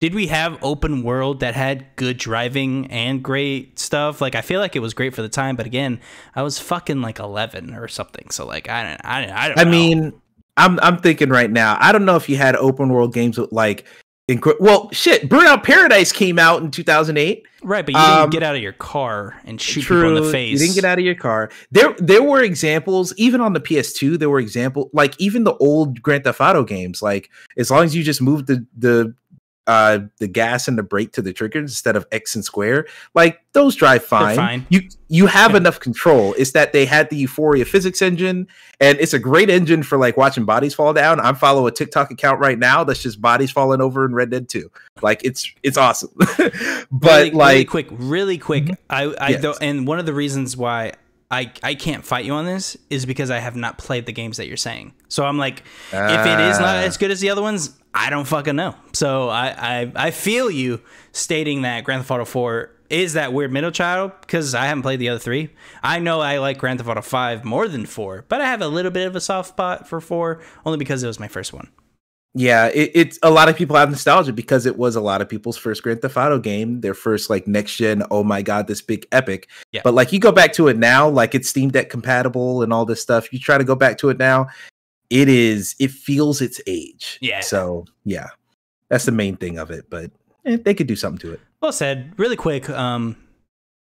Did we have open world that had good driving and great stuff? Like, I feel like it was great for the time, but again, I was fucking like eleven or something. So like, I don't, I don't, I don't. I know. mean, I'm I'm thinking right now. I don't know if you had open world games with like Inc- well, shit, Burnout Paradise came out in two thousand eight. Right, but you didn't um, get out of your car and shoot true, people in the face. You didn't get out of your car. There there were examples, even on the P S two, there were examples, like even the old Grand Theft Auto games, like as long as you just moved the the uh, the gas and the brake to the triggers instead of X and square, like those drive fine. fine. You you have yeah. enough control. It's that they had the Euphoria physics engine, and it's a great engine for like watching bodies fall down. I'm following a TikTok account right now that's just bodies falling over in Red Dead two. Like it's it's awesome. But really, like really quick, really quick. Mm-hmm. I, I yes. th- and one of the reasons why I, I can't fight you on this is because I have not played the games that you're saying. So I'm like, uh, if it is not as good as the other ones, I don't fucking know. So I, I, I feel you stating that Grand Theft Auto four is that weird middle child because I haven't played the other three. I know I like Grand Theft Auto five more than four, but I have a little bit of a soft spot for four only because it was my first one. Yeah, it, it's a lot of people have nostalgia because it was a lot of people's first Grand Theft Auto game, their first like next gen. Oh my god, this big epic! Yeah. But like you go back to it now, like it's Steam Deck compatible and all this stuff. You try to go back to it now, it is it feels its age. Yeah. So yeah, that's the main thing of it. But eh, they could do something to it. Well said. Really quick. Um,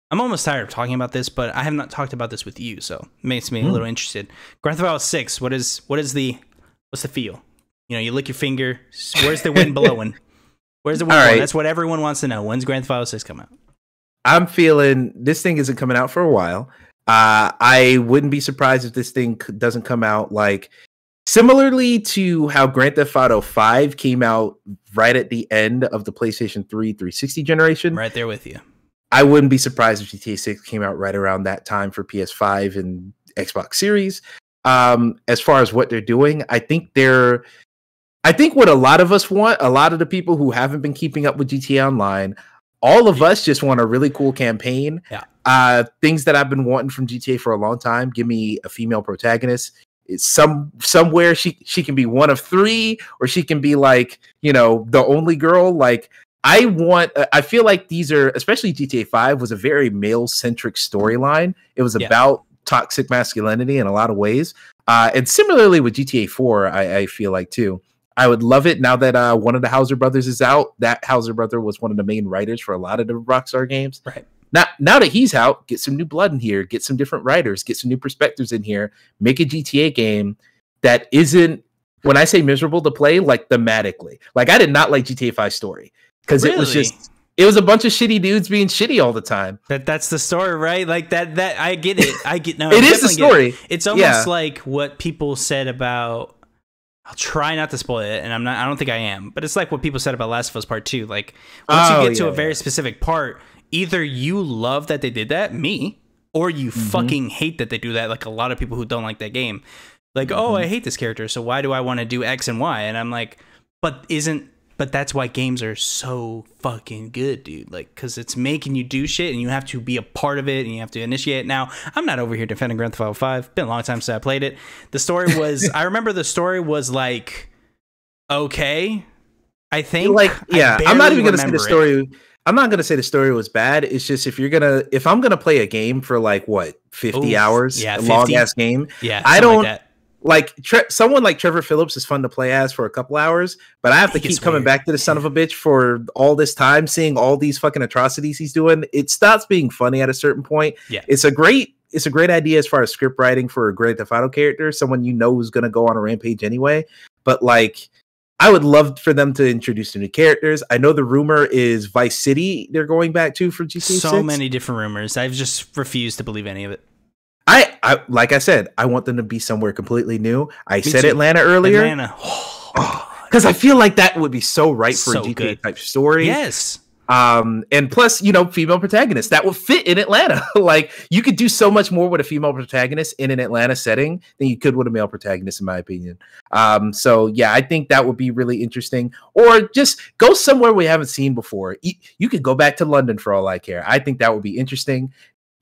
I'm almost tired of talking about this, but I have not talked about this with you, so it makes me mm. a little interested. Grand Theft Auto six. What is what is the what's the feel? You know, you lick your finger. Where's the wind blowing? Where's the wind All blowing? Right. That's what everyone wants to know. When's Grand Theft Auto six come out? I'm feeling this thing isn't coming out for a while. Uh, I wouldn't be surprised if this thing doesn't come out like similarly to how Grand Theft Auto five came out right at the end of the PlayStation three, three sixty generation. Right there with you. I wouldn't be surprised if G T A six came out right around that time for P S five and Xbox Series. Um, as far as what they're doing, I think they're I think what a lot of us want, a lot of the people who haven't been keeping up with G T A Online, all of us just want a really cool campaign. Yeah. Uh, things that I've been wanting from G T A for a long time. Give me a female protagonist. It's some somewhere she she can be one of three, or she can be like, you know, the only girl. Like I want. I feel like these are, especially G T A five was a very male centric storyline. It was yeah. about toxic masculinity in a lot of ways, uh, and similarly with G T A four, I, I feel like too. I would love it now that uh, one of the Hauser brothers is out. That Hauser brother was one of the main writers for a lot of the Rockstar games. Right. Now, now that he's out, get some new blood in here. Get some different writers. Get some new perspectives in here. Make a G T A game that isn't, when I say miserable to play, like thematically. Like I did not like G T A five story because really? it was just it was a bunch of shitty dudes being shitty all the time. That that's the story, right? Like that that I get it. I get no. it I is the story. It. It's almost yeah. like what people said about. I'll try not to spoil it, and I'm not. I don't think I am, but it's like what people said about Last of Us Part Two. Like once oh, you get yeah, to a very yeah. specific part, either you love that they did that, me, or you mm-hmm. fucking hate that they do that. Like a lot of people who don't like that game, like mm-hmm. oh, I hate this character, so why do I want to do X and Y? And I'm like, but isn't? But that's why games are so fucking good, dude. Like, because it's making you do shit, and you have to be a part of it, and you have to initiate it. Now, I'm not over here defending Grand Theft Auto five. Been a long time since I played it. The story was... I remember the story was, like, okay, I think. Like, yeah, I'm not even going to say the story... It. I'm not going to say the story was bad. It's just if you're going to... If I'm going to play a game for, like, what, fifty Ooh, hours? Yeah, a long-ass game? Yeah, I don't... Like that. Like tre- someone like Trevor Phillips is fun to play as for a couple hours, but I have to keep coming weird. back to the son of a bitch for all this time, seeing all these fucking atrocities he's doing. It stops being funny at a certain point. Yeah, it's a great it's a great idea as far as script writing for a Grand Theft Auto character, someone you know who's gonna go on a rampage anyway. But like, I would love for them to introduce the new characters. I know the rumor is Vice City they're going back to for G T A six. So many different rumors. I've just refused to believe any of it. I, I like I said, I want them to be somewhere completely new. I Me said too. Atlanta earlier. Atlanta. Because oh, I feel like that would be so right for so a G T A good. type story. Yes. Um, and plus, you know, female protagonists that will fit in Atlanta. Like you could do so much more with a female protagonist in an Atlanta setting than you could with a male protagonist, in my opinion. Um, so yeah, I think that would be really interesting. Or just go somewhere we haven't seen before. You, you could go back to London for all I care. I think that would be interesting.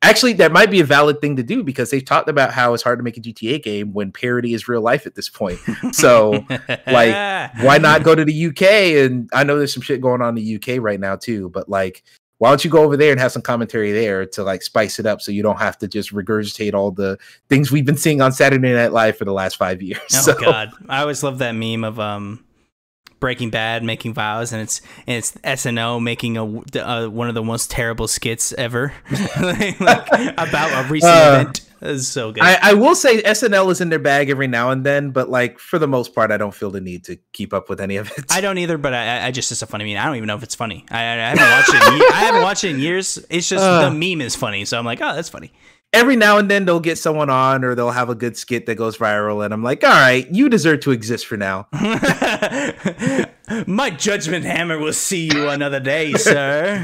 Actually, that might be a valid thing to do because they've talked about how it's hard to make a G T A game when parody is real life at this point. So, like, why not go to the U K? And I know there's some shit going on in the U K right now, too. But, like, why don't you go over there and have some commentary there to, like, spice it up so you don't have to just regurgitate all the things we've been seeing on Saturday Night Live for the last five years. Oh, so. God. I always love that meme of um, Breaking Bad making vows, and it's and it's S N L making a uh, one of the most terrible skits ever like, like, about a recent uh, event. It's so good. I, I will say S N L is in their bag every now and then, but like for the most part, I don't feel the need to keep up with any of it. I don't either, but I, I just it's a funny meme. I don't even know if it's funny. I, I haven't watched it. In, I haven't watched it in years. It's just uh, the meme is funny, so I'm like, oh, that's funny. Every now and then they'll get someone on or they'll have a good skit that goes viral. And I'm like, all right, you deserve to exist for now. My judgment hammer will see you another day, sir.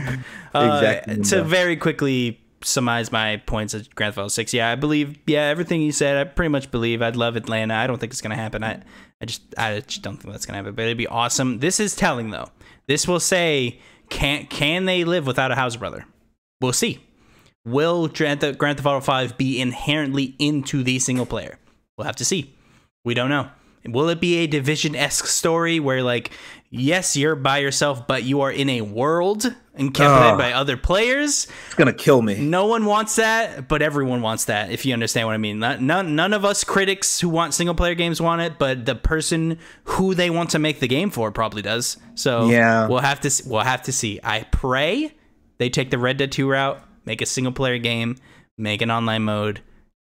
Exactly. Uh, to very quickly summarize my points at Grand Theft Auto six. Yeah, I believe. Yeah, everything you said, I pretty much believe. I'd love Atlanta. I don't think it's going to happen. I, I, just, I just don't think that's going to happen. But it'd be awesome. This is telling, though. This will say, can, can they live without a house brother? We'll see. Will Grand Theft Auto V be inherently into the single player? We'll have to see. We don't know. Will it be a Division-esque story where, like, yes, you're by yourself, but you are in a world inhabited oh, by other players? It's going to kill me. No one wants that, but everyone wants that, if you understand what I mean. None, none of us critics who want single-player games want it, but the person who they want to make the game for probably does. So yeah. we'll have to, we'll have to see. I pray they take the Red Dead two route. Make a single-player game, make an online mode,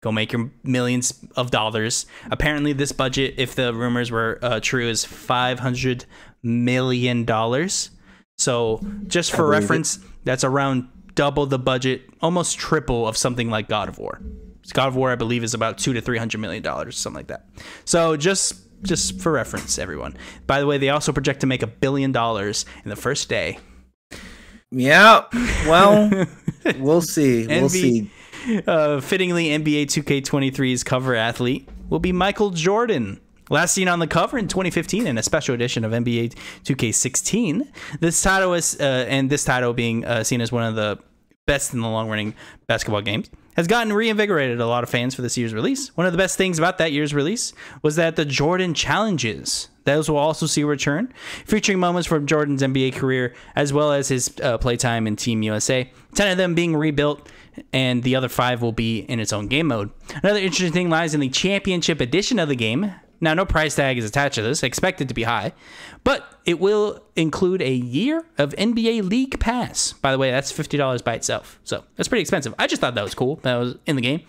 go make your millions of dollars. Apparently, this budget, if the rumors were uh, true, is five hundred million dollars. So just for reference, it. that's around double the budget, almost triple of something like God of War. God of War, I believe, is about two to three hundred million dollars, something like that. So just just for reference, everyone. By the way, they also project to make a billion dollars in the first day. Yeah, well, we'll see. We'll N B A, see. Uh, fittingly, N B A two K twenty-three's cover athlete will be Michael Jordan. Last seen on the cover in twenty fifteen in a special edition of N B A two K sixteen. This title is, uh, and this title being uh, seen as one of the best in the long-running basketball games, has gotten reinvigorated a lot of fans for this year's release. One of the best things about that year's release was that the Jordan Challenges, those will also see a return, featuring moments from Jordan's N B A career as well as his uh, playtime in Team U S A, ten of them being rebuilt, and the other five will be in its own game mode. Another interesting thing lies in the championship edition of the game. Now, no price tag is attached to this, expected to be high, but it will include a year of N B A League Pass. By the way, that's fifty dollars by itself, so that's pretty expensive. I just thought that was cool. That was in the game.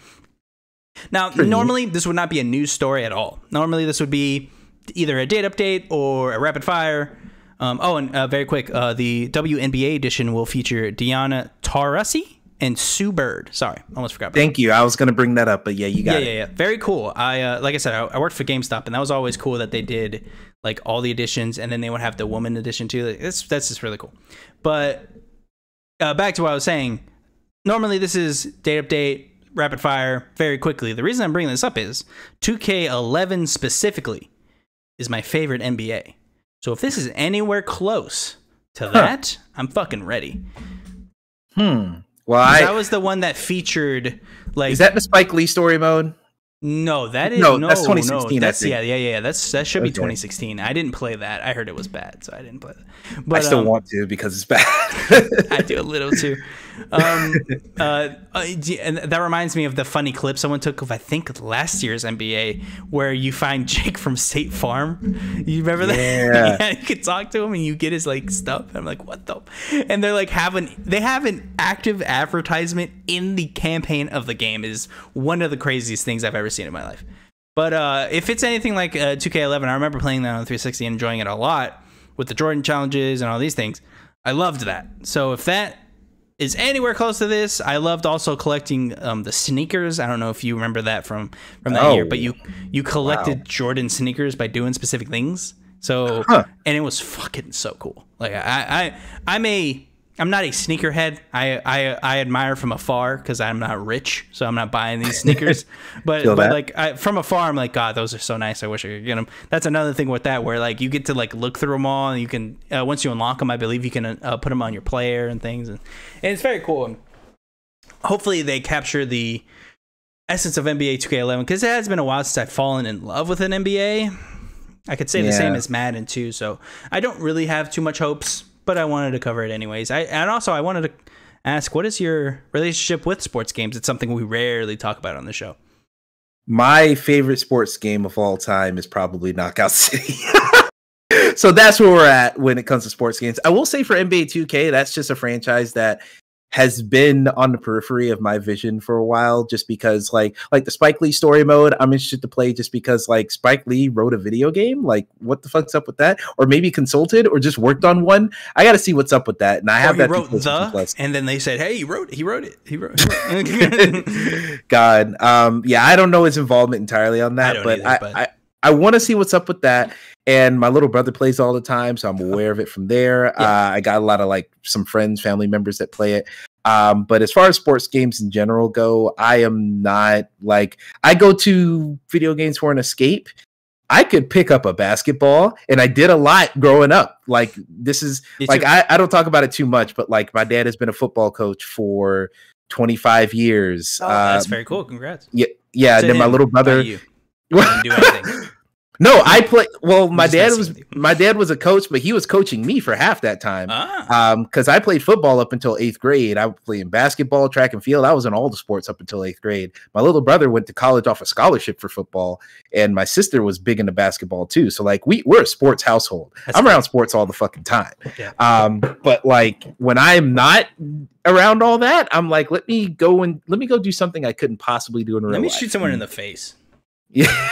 Now, pretty normally, neat. This would not be a news story at all. Normally, this would be either a date update or a rapid fire. Um, oh, and uh, very quick, uh, the W N B A edition will feature Deonna Taurasi and Sue Bird. Sorry, almost forgot. Thank you. I was going to bring that up, but yeah, you got yeah, it. Yeah, yeah, very cool. I uh, like I said, I, I worked for GameStop, and that was always cool that they did like all the editions, and then they would have the woman edition too. Like, that's that's just really cool. But uh, back to what I was saying. Normally, this is date update, rapid fire, very quickly. The reason I'm bringing this up is two K eleven specifically is my favorite N B A. So if this is anywhere close to that, huh. I'm fucking ready. Hmm. Well, I, that was the one that featured like. Is that the Spike Lee story mode? No, that is no. no that's twenty sixteen. No, that's yeah, yeah, yeah. That's that should okay. be twenty sixteen. I didn't play that. I heard it was bad, so I didn't play that. But I still um, want to because it's bad. I do a little too. Um, uh, and that reminds me of the funny clip someone took of I think last year's N B A where you find Jake from State Farm. You remember that? Yeah. Yeah, you could talk to him and you get his like stuff. And I'm like, what the? And they're like having they have an active advertisement in the campaign of the game. It is one of the craziest things I've ever seen in my life. But uh if it's anything like uh, two K eleven, I remember playing that on three sixty and enjoying it a lot with the Jordan challenges and all these things. I loved that. So if that is anywhere close to this, I loved also collecting um the sneakers. I don't know if you remember that from from that oh, year, but you you collected wow. Jordan sneakers by doing specific things. So huh. and it was fucking so cool. Like I I I'm a I'm not a sneakerhead. I, I I admire from afar because I'm not rich, so I'm not buying these sneakers. But, but like I, from afar, I'm like, God, those are so nice. I wish I could get them. That's another thing with that, where like you get to like look through them all, and you can uh, once you unlock them, I believe you can uh, put them on your player and things, and, and it's very cool. And hopefully, they capture the essence of N B A two K eleven because it has been a while since I've fallen in love with an N B A. I could say yeah. the same as Madden two, so I don't really have too much hopes. But I wanted to cover it anyways. I and also I wanted to ask, what is your relationship with sports games? It's something we rarely talk about on the show. My favorite sports game of all time is probably Knockout City. So that's where we're at when it comes to sports games. I will say for N B A two K, that's just a franchise that has been on the periphery of my vision for a while, just because like like the Spike Lee story mode, I'm interested to play just because like Spike Lee wrote a video game. Like what the fuck's up with that? Or maybe consulted or just worked on one. I got to see what's up with that. And I or have that wrote the, and then they said, hey, he wrote, he wrote it. He wrote it. God. Um, yeah. I don't know his involvement entirely on that, I but, either, I, but I, I want to see what's up with that. And my little brother plays all the time, so I'm aware of it from there. Yeah. Uh, I got a lot of like some friends, family members that play it. Um, but as far as sports games in general go, I am not like, I go to video games for an escape. I could pick up a basketball, and I did a lot growing up. Like this is did like, I, I don't talk about it too much, but like my dad has been a football coach for twenty-five years. Oh, um, that's very cool. Congrats. Yeah. Yeah. So and then my little brother, you. You didn't do anything. No, I play. Well, my dad was my dad was a coach, but he was coaching me for half that time. Ah. Um, because I played football up until eighth grade. I was playing basketball, track and field. I was in all the sports up until eighth grade. My little brother went to college off a scholarship for football, and my sister was big into basketball too. So like we we're a sports household. That's I'm cool. around sports all the fucking time. Yeah. Um, but like when I'm not around all that, I'm like, let me go and let me go do something I couldn't possibly do in real life. Let me shoot someone in the face. Yeah.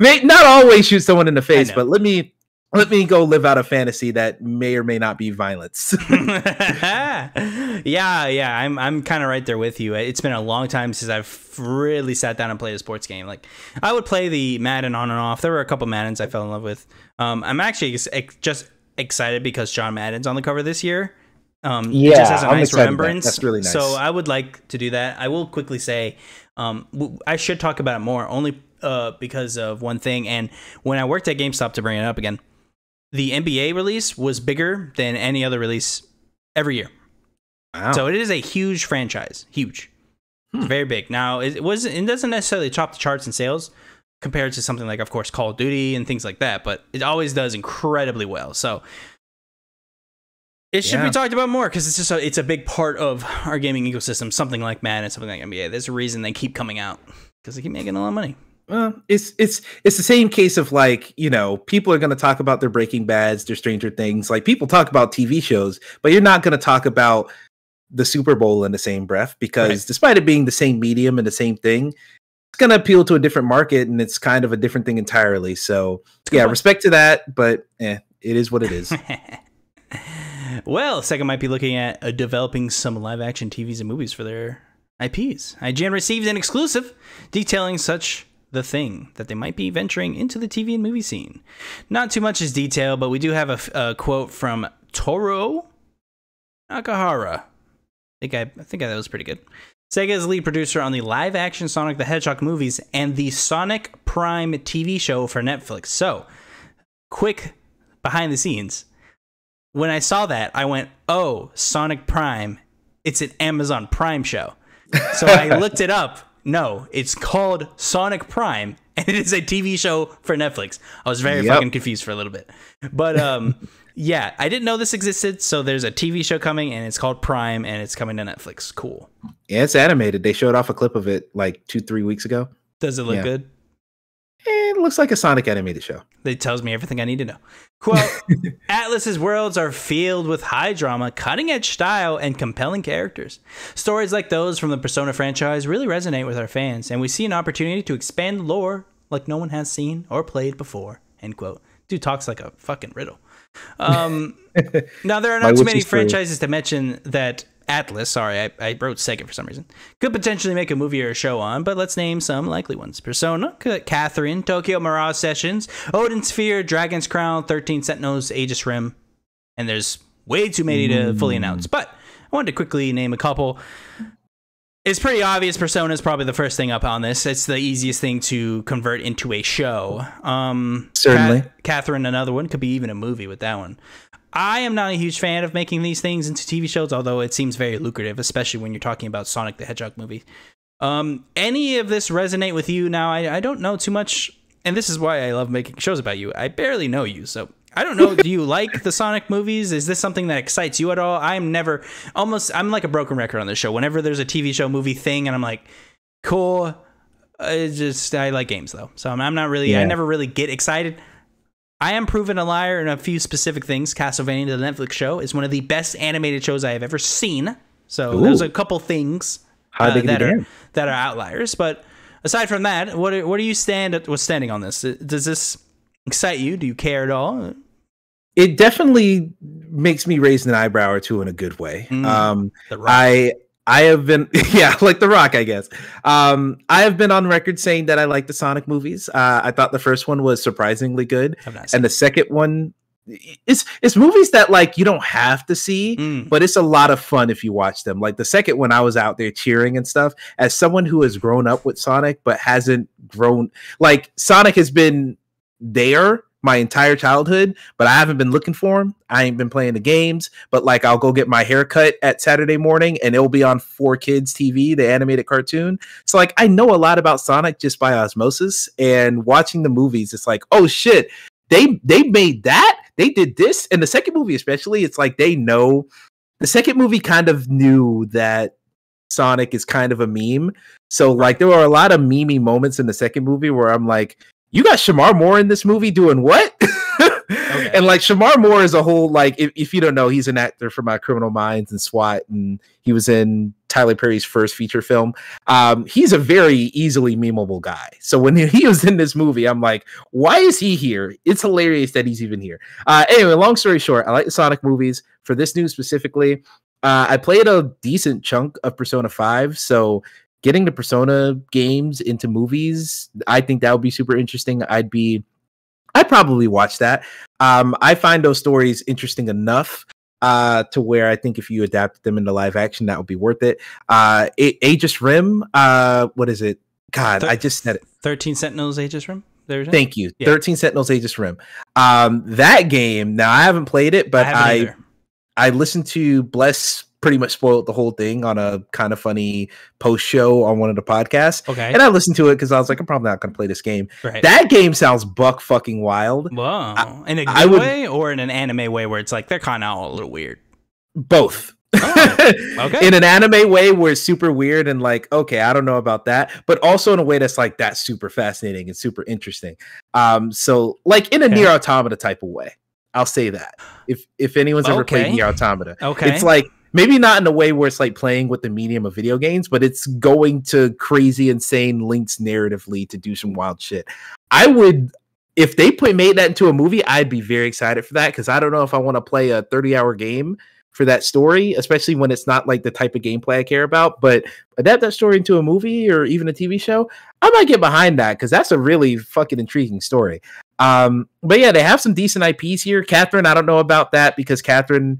Not always shoot someone in the face, but let me let me go live out a fantasy that may or may not be violence. yeah, yeah, I'm I'm kind of right there with you. It's been a long time since I've really sat down and played a sports game. Like I would play the Madden on and off. There were a couple Maddens I fell in love with. Um, I'm actually ex just excited because John Madden's on the cover this year. Um, yeah, just as a I'm nice remembrance. That. That's really nice. So I would like to do that. I will quickly say, um, I should talk about it more. Only. Uh, because of one thing, and when I worked at GameStop, to bring it up again, the N B A release was bigger than any other release every year. Wow. So it is a huge franchise, huge, hmm. very big. Now it was it doesn't necessarily chop the charts in sales compared to something like, of course, Call of Duty and things like that, but it always does incredibly well. So it should yeah. be talked about more because it's just a, it's a big part of our gaming ecosystem. Something like Madden, something like N B A. There's a reason they keep coming out because they keep making a lot of money. Uh, it's it's it's the same case of like, you know, people are going to talk about their Breaking Bads, their Stranger Things. Like people talk about T V shows, but you're not going to talk about the Super Bowl in the same breath because right. despite it being the same medium and the same thing, it's going to appeal to a different market and it's kind of a different thing entirely. So yeah, point. Respect to that, but eh, it is what it is. Well, second might be looking at uh, developing some live action T Vs and movies for their I Ps. I G N received an exclusive detailing such the thing that they might be venturing into the T V and movie scene. Not too much is detail, but we do have a, a quote from Toru Nakahara. I think I, I think that was pretty good. Sega is lead producer on the live-action Sonic the Hedgehog movies and the Sonic Prime T V show for Netflix. So, quick behind the scenes. When I saw that, I went, "Oh, Sonic Prime! It's an Amazon Prime show." So I looked it up. No, it's called Sonic Prime, and it is a T V show for Netflix. I was very yep. fucking confused for a little bit. But, um, yeah, I didn't know this existed, so there's a T V show coming, and it's called Prime, and it's coming to Netflix. Cool. Yeah, it's animated. They showed off a clip of it, like, two, three weeks ago. Does it look yeah. good? It looks like a Sonic animated show. It tells me everything I need to know. Quote, Atlas's worlds are filled with high drama, cutting-edge style, and compelling characters. Stories like those from the Persona franchise really resonate with our fans, and we see an opportunity to expand the lore like no one has seen or played before. End quote. Dude talks like a fucking riddle. Um, now, there are not too many franchises to mention that Atlas, sorry, I, I wrote second for some reason, could potentially make a movie or a show on, but let's name some likely ones. Persona, Catherine, Tokyo Mirage Sessions, Odin's Sphere, Dragon's Crown, thirteen Sentinels, Aegis Rim, and there's way too many mm. to fully announce, but I wanted to quickly name a couple. It's pretty obvious Persona is probably the first thing up on this. It's the easiest thing to convert into a show. Um, Certainly. Cat Catherine, another one, could be even a movie with that one. I am not a huge fan of making these things into T V shows, although it seems very lucrative, especially when you're talking about Sonic the Hedgehog movie. Um, any of this resonate with you? Now, I, I don't know too much, and this is why I love making shows about you. I barely know you, so I don't know. Do you like the Sonic movies? Is this something that excites you at all? I'm never, almost, I'm like a broken record on this show. Whenever there's a T V show movie thing, and I'm like, cool, it's just, I like games, though. So I'm, I'm not really, yeah. I never really get excited. I am proven a liar in a few specific things. Castlevania, the Netflix show, is one of the best animated shows I have ever seen. So Ooh. There's a couple things uh, that are game? that are outliers. But aside from that, what what do you stand at, what's standing on this? Does this excite you? Do you care at all? It definitely makes me raise an eyebrow or two in a good way. Mm, um, I I have been, yeah, like The Rock, I guess. Um, I have been on record saying that I like the Sonic movies. Uh, I thought the first one was surprisingly good. And the second one, it's, it's movies that like you don't have to see, mm. but it's a lot of fun if you watch them. Like the second one, I was out there cheering and stuff. As someone who has grown up with Sonic, but hasn't grown, like Sonic has been there my entire childhood, but I haven't been looking for him. I ain't been playing the games, but like I'll go get my hair cut at Saturday morning and it'll be on four kids T V, the animated cartoon. So like I know a lot about Sonic just by osmosis, and watching the movies, it's like, oh shit, they they made that? They did this? And the second movie especially, it's like they know. The second movie kind of knew that Sonic is kind of a meme. So like there were a lot of meme-y moments in the second movie where I'm like, you got Shamar Moore in this movie doing what? Okay. And like Shamar Moore is a whole, like, if, if you don't know, he's an actor from uh, Criminal Minds and SWAT, and he was in Tyler Perry's first feature film. Um, he's a very easily memeable guy. So when he was in this movie, I'm like, why is he here? It's hilarious that he's even here. Uh, anyway, long story short, I like the Sonic movies. For this news specifically, uh, I played a decent chunk of Persona five, so getting the Persona games into movies, I think that would be super interesting. I'd be, I'd probably watch that. Um, I find those stories interesting enough uh, to where I think if you adapted them into live action, that would be worth it. Uh, Aegis Rim, uh, what is it? God, Thir I just said it. thirteen Sentinels: Aegis Rim? There's Thank you. Yeah. thirteen Sentinels: Aegis Rim. Um, that game, now I haven't played it, but I I, I listened to Bless pretty much spoiled the whole thing on a kind of funny post show on one of the podcasts. Okay. And I listened to it because I was like, I'm probably not going to play this game. Right. That game sounds buck fucking wild. Whoa. I, in a good I would, way or in an anime way where it's like, they're kind of all a little weird? Both. Oh, okay. In an anime way where it's super weird and like, okay, I don't know about that. But also in a way that's like, that's super fascinating and super interesting. Um, So like in a okay. Nier Automata type of way, I'll say that. If, if anyone's okay. ever played Nier Automata, okay. it's like, maybe not in a way where it's like playing with the medium of video games, but it's going to crazy, insane links narratively to do some wild shit. I would, if they play, made that into a movie, I'd be very excited for that, because I don't know if I want to play a thirty hour game for that story, especially when it's not like the type of gameplay I care about. But adapt that story into a movie or even a T V show, I might get behind that, because that's a really fucking intriguing story. Um, but yeah, they have some decent I Ps here. Catherine, I don't know about that, because Catherine...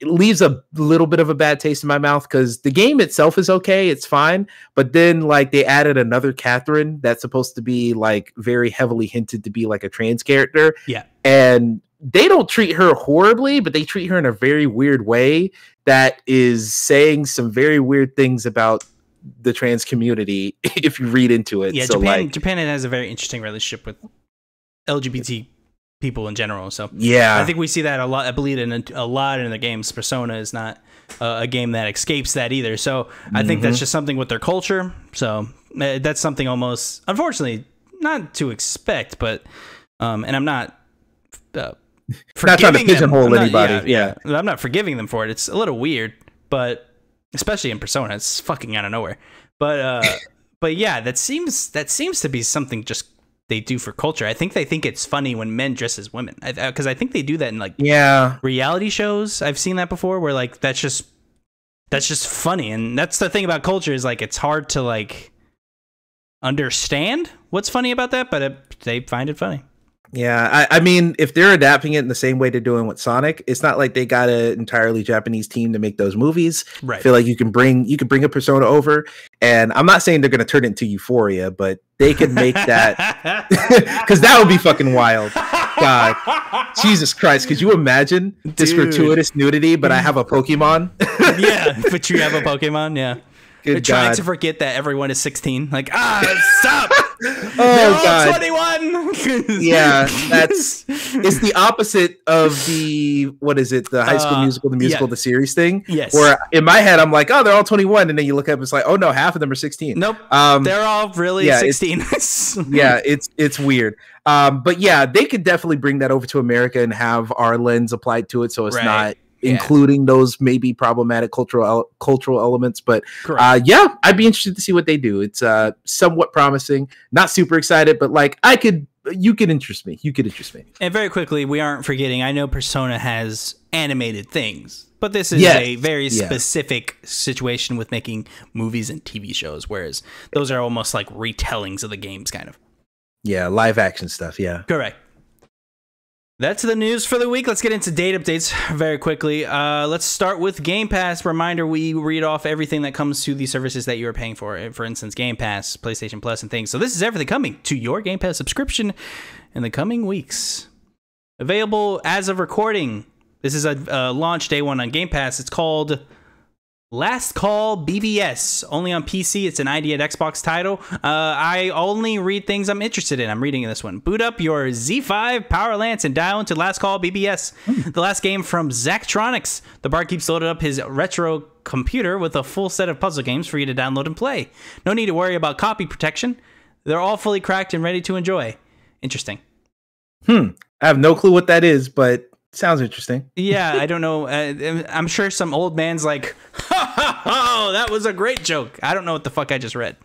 it leaves a little bit of a bad taste in my mouth, because the game itself is okay. It's fine. But then like they added another Catherine that's supposed to be like very heavily hinted to be like a trans character. Yeah. And they don't treat her horribly, but they treat her in a very weird way that is saying some very weird things about the trans community if you read into it. Yeah, so, Japan, like, Japan has a very interesting relationship with L G B T people in general, so yeah, I think we see that a lot. I believe in a, a lot in the games. Persona is not uh, a game that escapes that either, so I mm-hmm. think that's just something with their culture. So uh, that's something almost unfortunately not to expect, but um and I'm not uh, not trying to pigeonhole not, anybody. Yeah, yeah, I'm not forgiving them for it. It's a little weird, but especially in Persona, it's fucking out of nowhere. But uh but yeah, that seems that seems to be something just they do for culture. I think they think it's funny when men dress as women, because I, I think they do that in like yeah reality shows. I've seen that before, where like that's just that's just funny. And that's the thing about culture, is like it's hard to like understand what's funny about that, but it, they find it funny. Yeah, I, I mean, if they're adapting it in the same way they're doing with Sonic, it's not like they got an entirely Japanese team to make those movies. Right. I feel like you can bring you can bring a Persona over, and I'm not saying they're going to turn it into Euphoria, but they could make that, because that would be fucking wild. God, Jesus Christ, could you imagine Dude. This gratuitous nudity? But I have a Pokemon. Yeah, but you have a Pokemon. Yeah. Good trying God. to forget that everyone is sixteen. Like, ah, stop! oh, They're all God. twenty-one! Yeah, that's... It's the opposite of the... What is it? The High School uh, Musical, the musical, yeah. the series thing? Yes. Where in my head, I'm like, oh, they're all twenty-one. And then you look up, and it's like, oh, no, half of them are sixteen. Nope. Um, they're all really yeah, sixteen. It's, yeah, it's it's weird. Um, but yeah, they could definitely bring that over to America and have our lens applied to it so it's right. not... Yeah. including those maybe problematic cultural cultural elements, but uh, yeah, I'd be interested to see what they do. It's uh, somewhat promising. Not super excited, but like I could, you could interest me. You could interest me. And very quickly, we aren't forgetting. I know Persona has animated things, but this is yes. a very yeah. specific situation with making movies and T V shows, whereas those are almost like retellings of the games, kind of. Yeah, live action stuff. Yeah, correct. That's the news for the week. Let's get into date updates very quickly. Uh, let's start with Game Pass. Reminder, we read off everything that comes to the services that you are paying for. For instance, Game Pass, PlayStation Plus, and things. So this is everything coming to your Game Pass subscription in the coming weeks. Available as of recording. This is a, a launch day one on Game Pass. It's called Last Call B B S. Only on P C. It's an I D at Xbox title. Uh, I only read things I'm interested in. I'm reading this one. Boot up your Z five Power Lance and dial into Last Call B B S, mm. the last game from Zachtronics. The barkeep's loaded up his retro computer with a full set of puzzle games for you to download and play. No need to worry about copy protection. They're all fully cracked and ready to enjoy. Interesting. Hmm. I have no clue what that is, but... sounds interesting. Yeah, I don't know. Uh, I'm sure some old man's like, ha, ha, ha, that was a great joke. I don't know what the fuck I just read.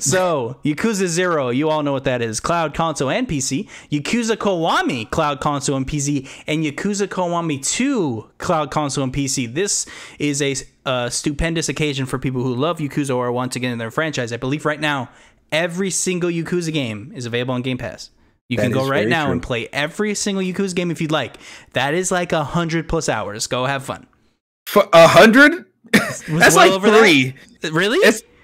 So, Yakuza Zero, you all know what that is. Cloud, console, and P C. Yakuza Kiwami, cloud, console, and P C. And Yakuza Kiwami two, cloud, console, and P C. This is a uh, stupendous occasion for people who love Yakuza or want to get in their franchise. I believe right now, every single Yakuza game is available on Game Pass. You that can go right now true. and play every single Yakuza game if you'd like. That is like a hundred plus hours. Go have fun. For a hundred? That's well like over three. That? Really?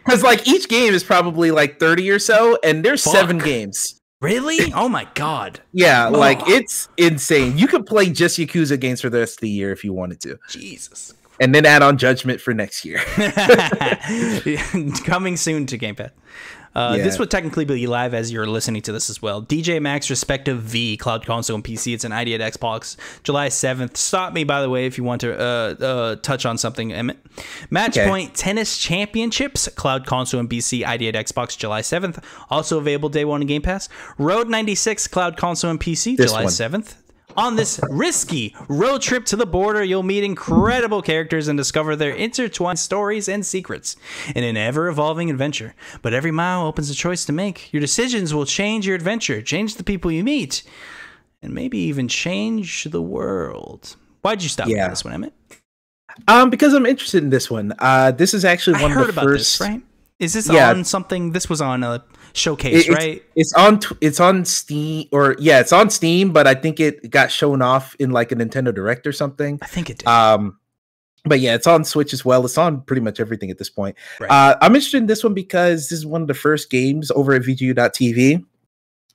Because like each game is probably like thirty or so, and there's Fuck. seven games. Really? Oh my god. yeah, Whoa. like it's insane. You could play just Yakuza games for the rest of the year if you wanted to. Jesus. And then add on Judgment for next year. Coming soon to Game Pass. Uh, yeah. This would technically be live as you're listening to this as well. D J Maxx Respective V, cloud, console, and P C. It's an I D at Xbox, July seventh. Stop me, by the way, if you want to uh, uh, touch on something, Emmett. Matchpoint okay. Tennis Championships, cloud, console, and P C. I D at Xbox, July seventh. Also available day one in Game Pass. Road ninety-six, cloud, console, and P C, this July seventh. On this risky road trip to the border, you'll meet incredible characters and discover their intertwined stories and secrets in an ever-evolving adventure. But every mile opens a choice to make. Your decisions will change your adventure, change the people you meet, and maybe even change the world. Why'd you stop yeah. with this one, Emmett? Um, because I'm interested in this one. Uh, this is actually one I heard of the about first... this, right? Is this yeah. on something? This was on a showcase, it, right? It's, it's on it's on Steam, or yeah, it's on Steam, but I think it got shown off in like a Nintendo Direct or something. I think it did. Um, but yeah, it's on Switch as well. It's on pretty much everything at this point. Right. Uh, I'm interested in this one because this is one of the first games over at V G U dot T V.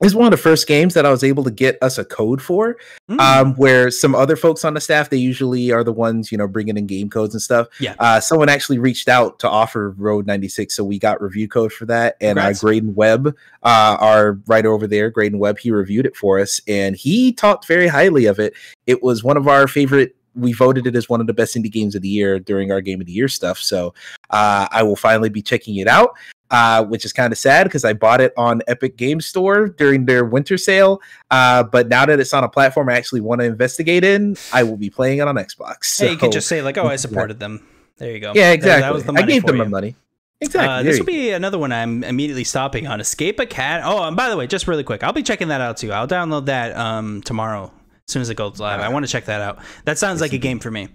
This is one of the first games that I was able to get us a code for, mm. um, where some other folks on the staff, they usually are the ones, you know, bringing in game codes and stuff. Yeah. Uh, someone actually reached out to offer Road ninety-six, so we got review code for that. And uh, Graydon Webb, uh, our writer over there, Graydon Webb, he reviewed it for us, and he talked very highly of it. It was one of our favorite. We voted it as one of the best indie games of the year during our Game of the Year stuff. So uh, I will finally be checking it out. Uh, which is kind of sad because I bought it on Epic Game Store during their winter sale. Uh, but now that it's on a platform I actually want to investigate in, I will be playing it on Xbox. So. Hey, you could just say like, oh, I supported yeah. them. There you go. Yeah, exactly. That, that was the money I gave for them you. my money. Exactly. Uh, this will be another one I'm immediately stopping on. Escape a Cat. Oh, and by the way, just really quick, I'll be checking that out too. I'll download that um, tomorrow as soon as it goes live. Right. I want to check that out. That sounds Listen. like a game for me.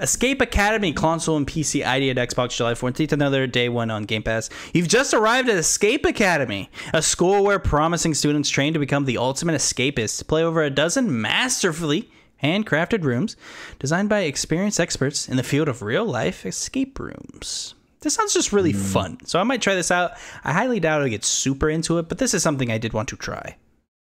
Escape Academy, console and P C, I D at Xbox, July fourteenth, another day one on Game Pass. You've just arrived at Escape Academy, a school where promising students train to become the ultimate escapists. Play over a dozen masterfully handcrafted rooms designed by experienced experts in the field of real-life escape rooms. This sounds just really mm. fun, so I might try this out. I highly doubt I'll get super into it, but this is something I did want to try.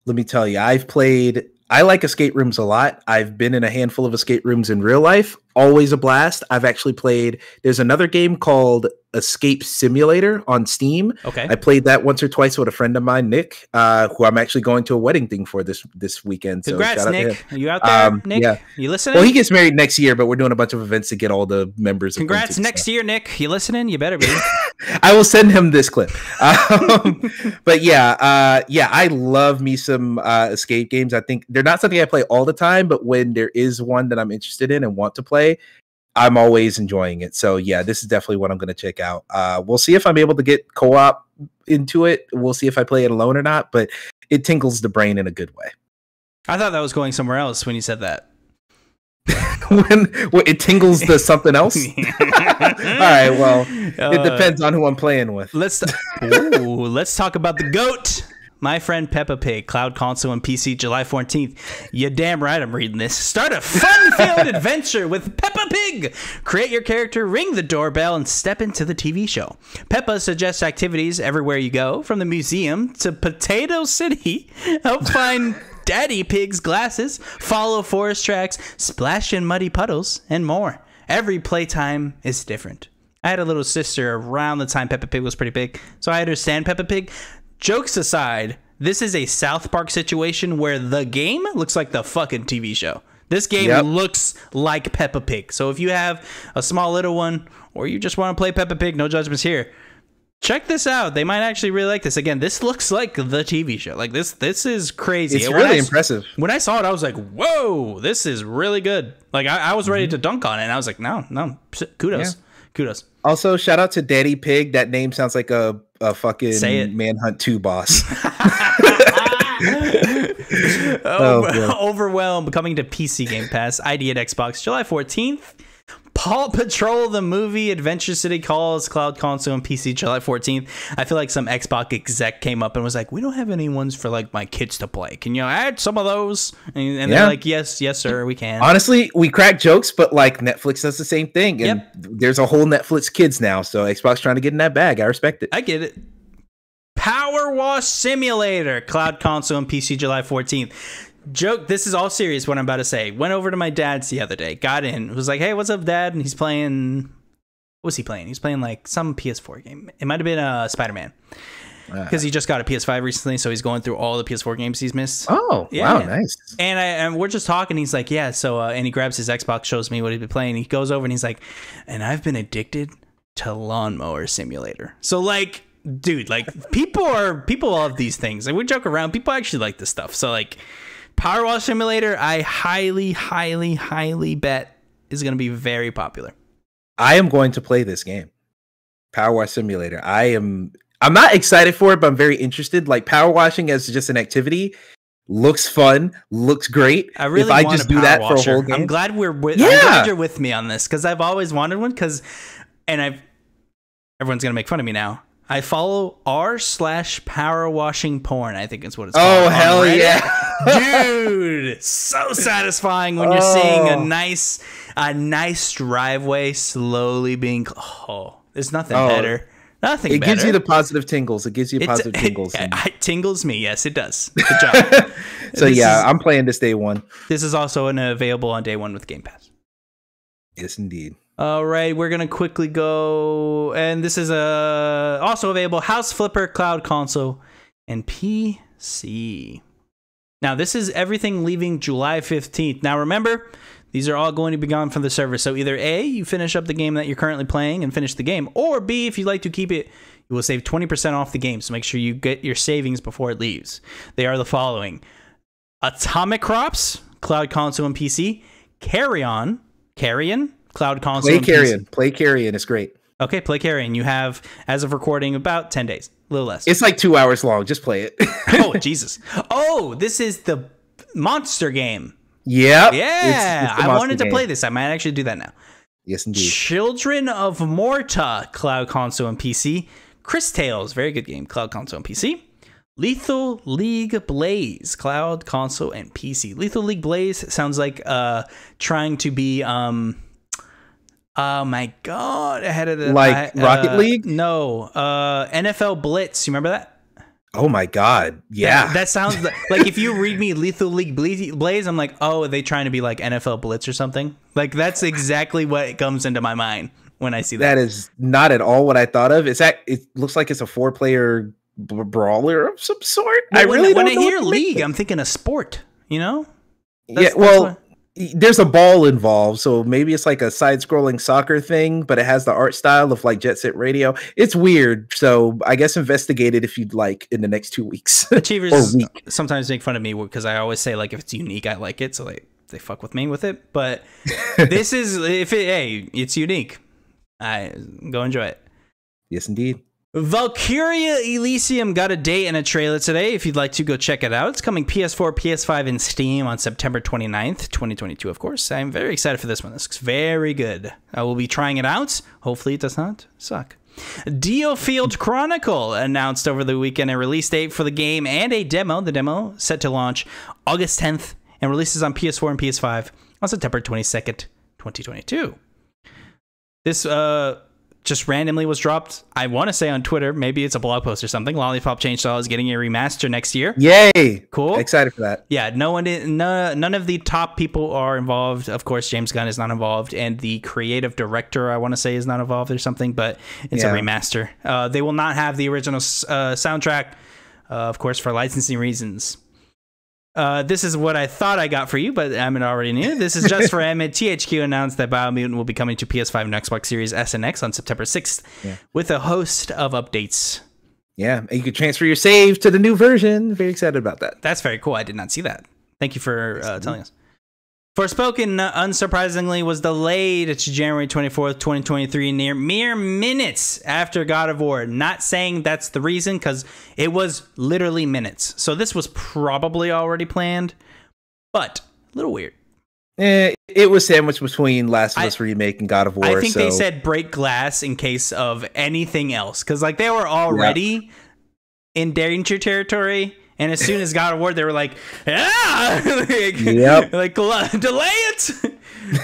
Let me tell you, I've played... I like escape rooms a lot. I've been in a handful of escape rooms in real life. Always a blast. I've actually played... There's another game called Escape Simulator on Steam. Okay. I played that once or twice with a friend of mine, Nick, uh, who I'm actually going to a wedding thing for this this weekend. Congrats, so shout Nick. Out to him. Are you out there, um, Nick? Yeah. You listening? Well, he gets married next year, but we're doing a bunch of events to get all the members. Congrats next year, Nick. You listening? You better be. I will send him this clip. Um, but yeah, uh, yeah, I love me some uh, escape games. I think they're not something I play all the time, but when there is one that I'm interested in and want to play, I'm always enjoying it. So yeah, this is definitely what I'm going to check out. Uh, we'll see if I'm able to get co-op into it. We'll see if I play it alone or not, but it tinkles the brain in a good way. I thought that was going somewhere else when you said that. when, when it tingles the something else. All right, well, uh, it depends on who I'm playing with. Let's ooh, let's talk about the GOAT. My friend Peppa Pig, cloud console and P C, July fourteenth. You're damn right I'm reading this. Start a fun-filled adventure with Peppa Pig. Create your character, ring the doorbell, and step into the T V show. Peppa suggests activities everywhere you go, from the museum to Potato City. Help find Daddy Pig's glasses, follow forest tracks, splash in muddy puddles, and more. Every playtime is different. I had a little sister around the time Peppa Pig was pretty big, so I understand Peppa Pig. Jokes aside, this is a South Park situation where the game looks like the fucking T V show. This game yep. looks like Peppa Pig. So if you have a small little one or you just want to play Peppa Pig, no judgments here. Check this out. They might actually really like this. Again, this looks like the T V show. Like this, this is crazy. It's really impressive. When I saw it, I was like, whoa, this is really good. Like I, I was ready mm-hmm. to dunk on it. And I was like, no, no, kudos. Yeah. Kudos. Also, shout out to Daddy Pig. That name sounds like a, a fucking Manhunt two boss. oh, oh, Overwhelmed coming to P C Game Pass, I D at Xbox, July fourteenth. Paw Patrol the Movie, Adventure City Calls, cloud console and P C, July fourteenth. I feel like some Xbox exec came up and was like, we don't have any ones for like my kids to play. Can you add some of those? And, and yeah. they're like, yes, yes, sir, we can. Honestly, we crack jokes, but like Netflix does the same thing. And yep. there's a whole Netflix kids now. So Xbox trying to get in that bag. I respect it. I get it. Power Wash Simulator, cloud console and P C, July fourteenth. Joke, this is all serious what I'm about to say. Went over to my dad's the other day, got in, was like, hey, what's up, Dad? And he's playing, what's he playing? He's playing like some P S four game. It might have been uh, Spider-Man because uh. he just got a P S five recently. So he's going through all the P S four games he's missed. Oh, yeah, wow, man. Nice. And, I, and we're just talking. He's like, yeah. So, uh, and he grabs his Xbox, shows me what he'd been playing. He goes over and he's like, and I've been addicted to Lawnmower Simulator. So like, dude, like people are, people love these things. Like we joke around, people actually like this stuff. So like, Power Wash Simulator, I highly, highly, highly bet is going to be very popular. I am going to play this game, Power Wash Simulator. I am. I'm not excited for it, but I'm very interested. Like power washing as just an activity looks fun, looks great. I really if I want just a do that washer. for a whole game. I'm glad we're with, yeah. I'm glad you're with me on this because I've always wanted one. Because and I've everyone's going to make fun of me now. I follow r slash power washing porn. I think it's what it's called. Oh, hell Reddit. Yeah. Dude, so satisfying when oh. you're seeing a nice, a nice driveway slowly being. Oh, there's nothing oh. better. Nothing it better. It gives you the positive tingles. It gives you positive it, tingles. It, it tingles me. Yes, it does. Good job. So, this yeah, is, I'm playing this day one. This is also an available on day one with Game Pass. Yes, indeed. All right, we're going to quickly go, and this is uh, also available, House Flipper, Cloud Console, and P C. Now, this is everything leaving July fifteenth. Now, remember, these are all going to be gone from the server. So either A, you finish up the game that you're currently playing and finish the game, or B, if you'd like to keep it, you will save twenty percent off the game. So make sure you get your savings before it leaves. They are the following. Atomic Crops, Cloud Console, and P C. Carry On, Carrion. Cloud console. Play Carrion. Play Carrion is great. Okay, play Carrion. You have, as of recording, about ten days, a little less. It's like two hours long. Just play it. Oh, Jesus. Oh, this is the monster game. Yep. Yeah. It's, it's I wanted to game. play this. I might actually do that now. Yes, indeed. Children of Morta, Cloud console and P C. Chris Tales, very good game, Cloud console and P C. Lethal League Blaze, Cloud console and P C. Lethal League Blaze sounds like uh, trying to be... Um, Oh my god! I had it like I, uh, Rocket League. No, uh, N F L Blitz. You remember that? Oh my god! Yeah, that, that sounds like, like if you read me Lethal League Blaze, I'm like, oh, are they trying to be like N F L Blitz or something? Like that's exactly what comes into my mind. when I see that. That is not at all what I thought of. It's at, it looks like it's a four-player brawler of some sort. But I when, really when don't I hear league, I'm thinking a sport. You know? That's, yeah. Well, what... there's a ball involved, so maybe it's like a side-scrolling soccer thing, but it has the art style of like Jet Set Radio. It's weird. So I guess investigate it if you'd like in the next two weeks. Achievers week. Sometimes make fun of me because I always say like if it's unique, I like it. So like they fuck with me with it. But this is if it hey, it's unique. I go enjoy it. Yes, indeed. Valkyria Elysium got a date and a trailer today. If you'd like to go check it out, it's coming P S four, P S five, and Steam on September twenty-ninth, twenty twenty-two, of course. I'm very excited for this one. This looks very good. I will be trying it out. Hopefully it does not suck. Deofield Chronicle announced over the weekend a release date for the game and a demo. The demo set to launch August tenth and releases on P S four and P S five on September twenty-second, twenty twenty-two. This, uh... just randomly was dropped, I want to say on Twitter. Maybe it's a blog post or something. Lollipop Chainsaw is getting a remaster next year. Yay! Cool. Excited for that. Yeah, no one, no, none of the top people are involved. Of course, James Gunn is not involved, and the creative director, I want to say, is not involved or something, but it's yeah. a remaster. Uh, they will not have the original uh, soundtrack, uh, of course, for licensing reasons. Uh, this is what I thought I got for you, but Emmett already knew. This is just for Emmett. T H Q announced that Biomutant will be coming to P S five and Xbox Series S and X on September sixth yeah. with a host of updates. Yeah, and you can transfer your save to the new version. Very excited about that. That's very cool. I did not see that. Thank you for uh, telling us. Forspoken, uh, unsurprisingly, was delayed to January twenty-fourth, twenty twenty-three, near mere minutes after God of War. Not saying that's the reason, because it was literally minutes. So this was probably already planned, but a little weird. Eh, it was sandwiched between Last of Us I, Remake and God of War. I think so. They said break glass in case of anything else, because like they were already yeah. in danger territory. And as soon as God of War, they were like, yeah, like, yep. like delay it.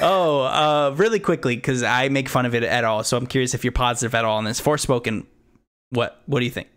oh, uh, really quickly, because I make fun of it at all. So I'm curious if you're positive at all on this. Forspoken, what what do you think?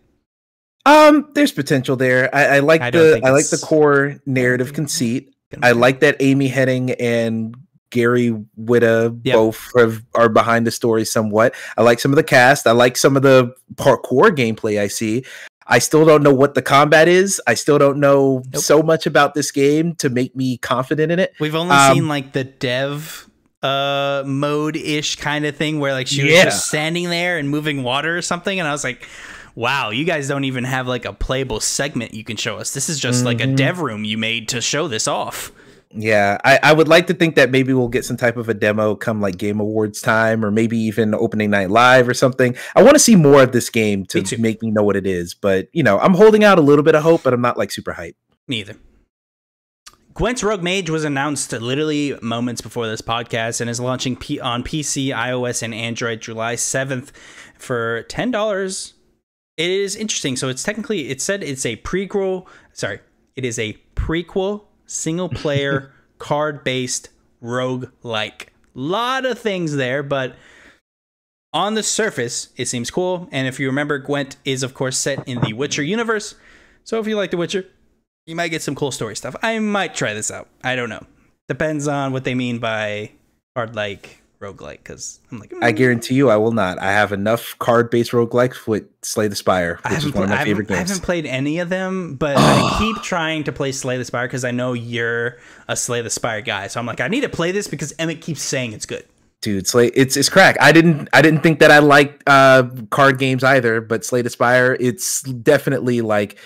Um, there's potential there. I, I like I the I like the core narrative conceit. I like that Amy Hennig and Gary Whitta yep. both have, are behind the story somewhat. I like some of the cast. I like some of the parkour gameplay I see. I still don't know what the combat is. I still don't know nope. so much about this game to make me confident in it. We've only um, seen like the dev uh, mode-ish kind of thing where like she yeah. was just standing there and moving water or something. And I was like, wow, you guys don't even have like a playable segment you can show us. This is just mm-hmm. like a dev room you made to show this off. Yeah, I, I would like to think that maybe we'll get some type of a demo come like Game Awards time or maybe even opening night live or something. I want to see more of this game to me make me know what it is. But, you know, I'm holding out a little bit of hope, but I'm not like super hyped. Me either. Gwent's Rogue Mage was announced literally moments before this podcast and is launching P on P C, iOS, and Android July seventh for ten dollars. It is interesting. So it's technically, it said it's a prequel. Sorry, it is a prequel. Single player card based roguelike. Lot of things there, but on the surface it seems cool. And if you remember, Gwent is of course set in the Witcher universe. So if you like The Witcher, you might get some cool story stuff. I might try this out. I don't know. Depends on what they mean by card like roguelike, because I'm like mm. I guarantee you I will not. I have enough card based roguelikes with Slay the Spire, which is one of my favorite games. I haven't played any of them, but I keep trying to play Slay the Spire because I know you're a Slay the Spire guy. So I'm like, I need to play this because Emmett keeps saying it's good. Dude, Slay it's it's crack. I didn't I didn't think that I liked uh card games either, but Slay the Spire, it's definitely like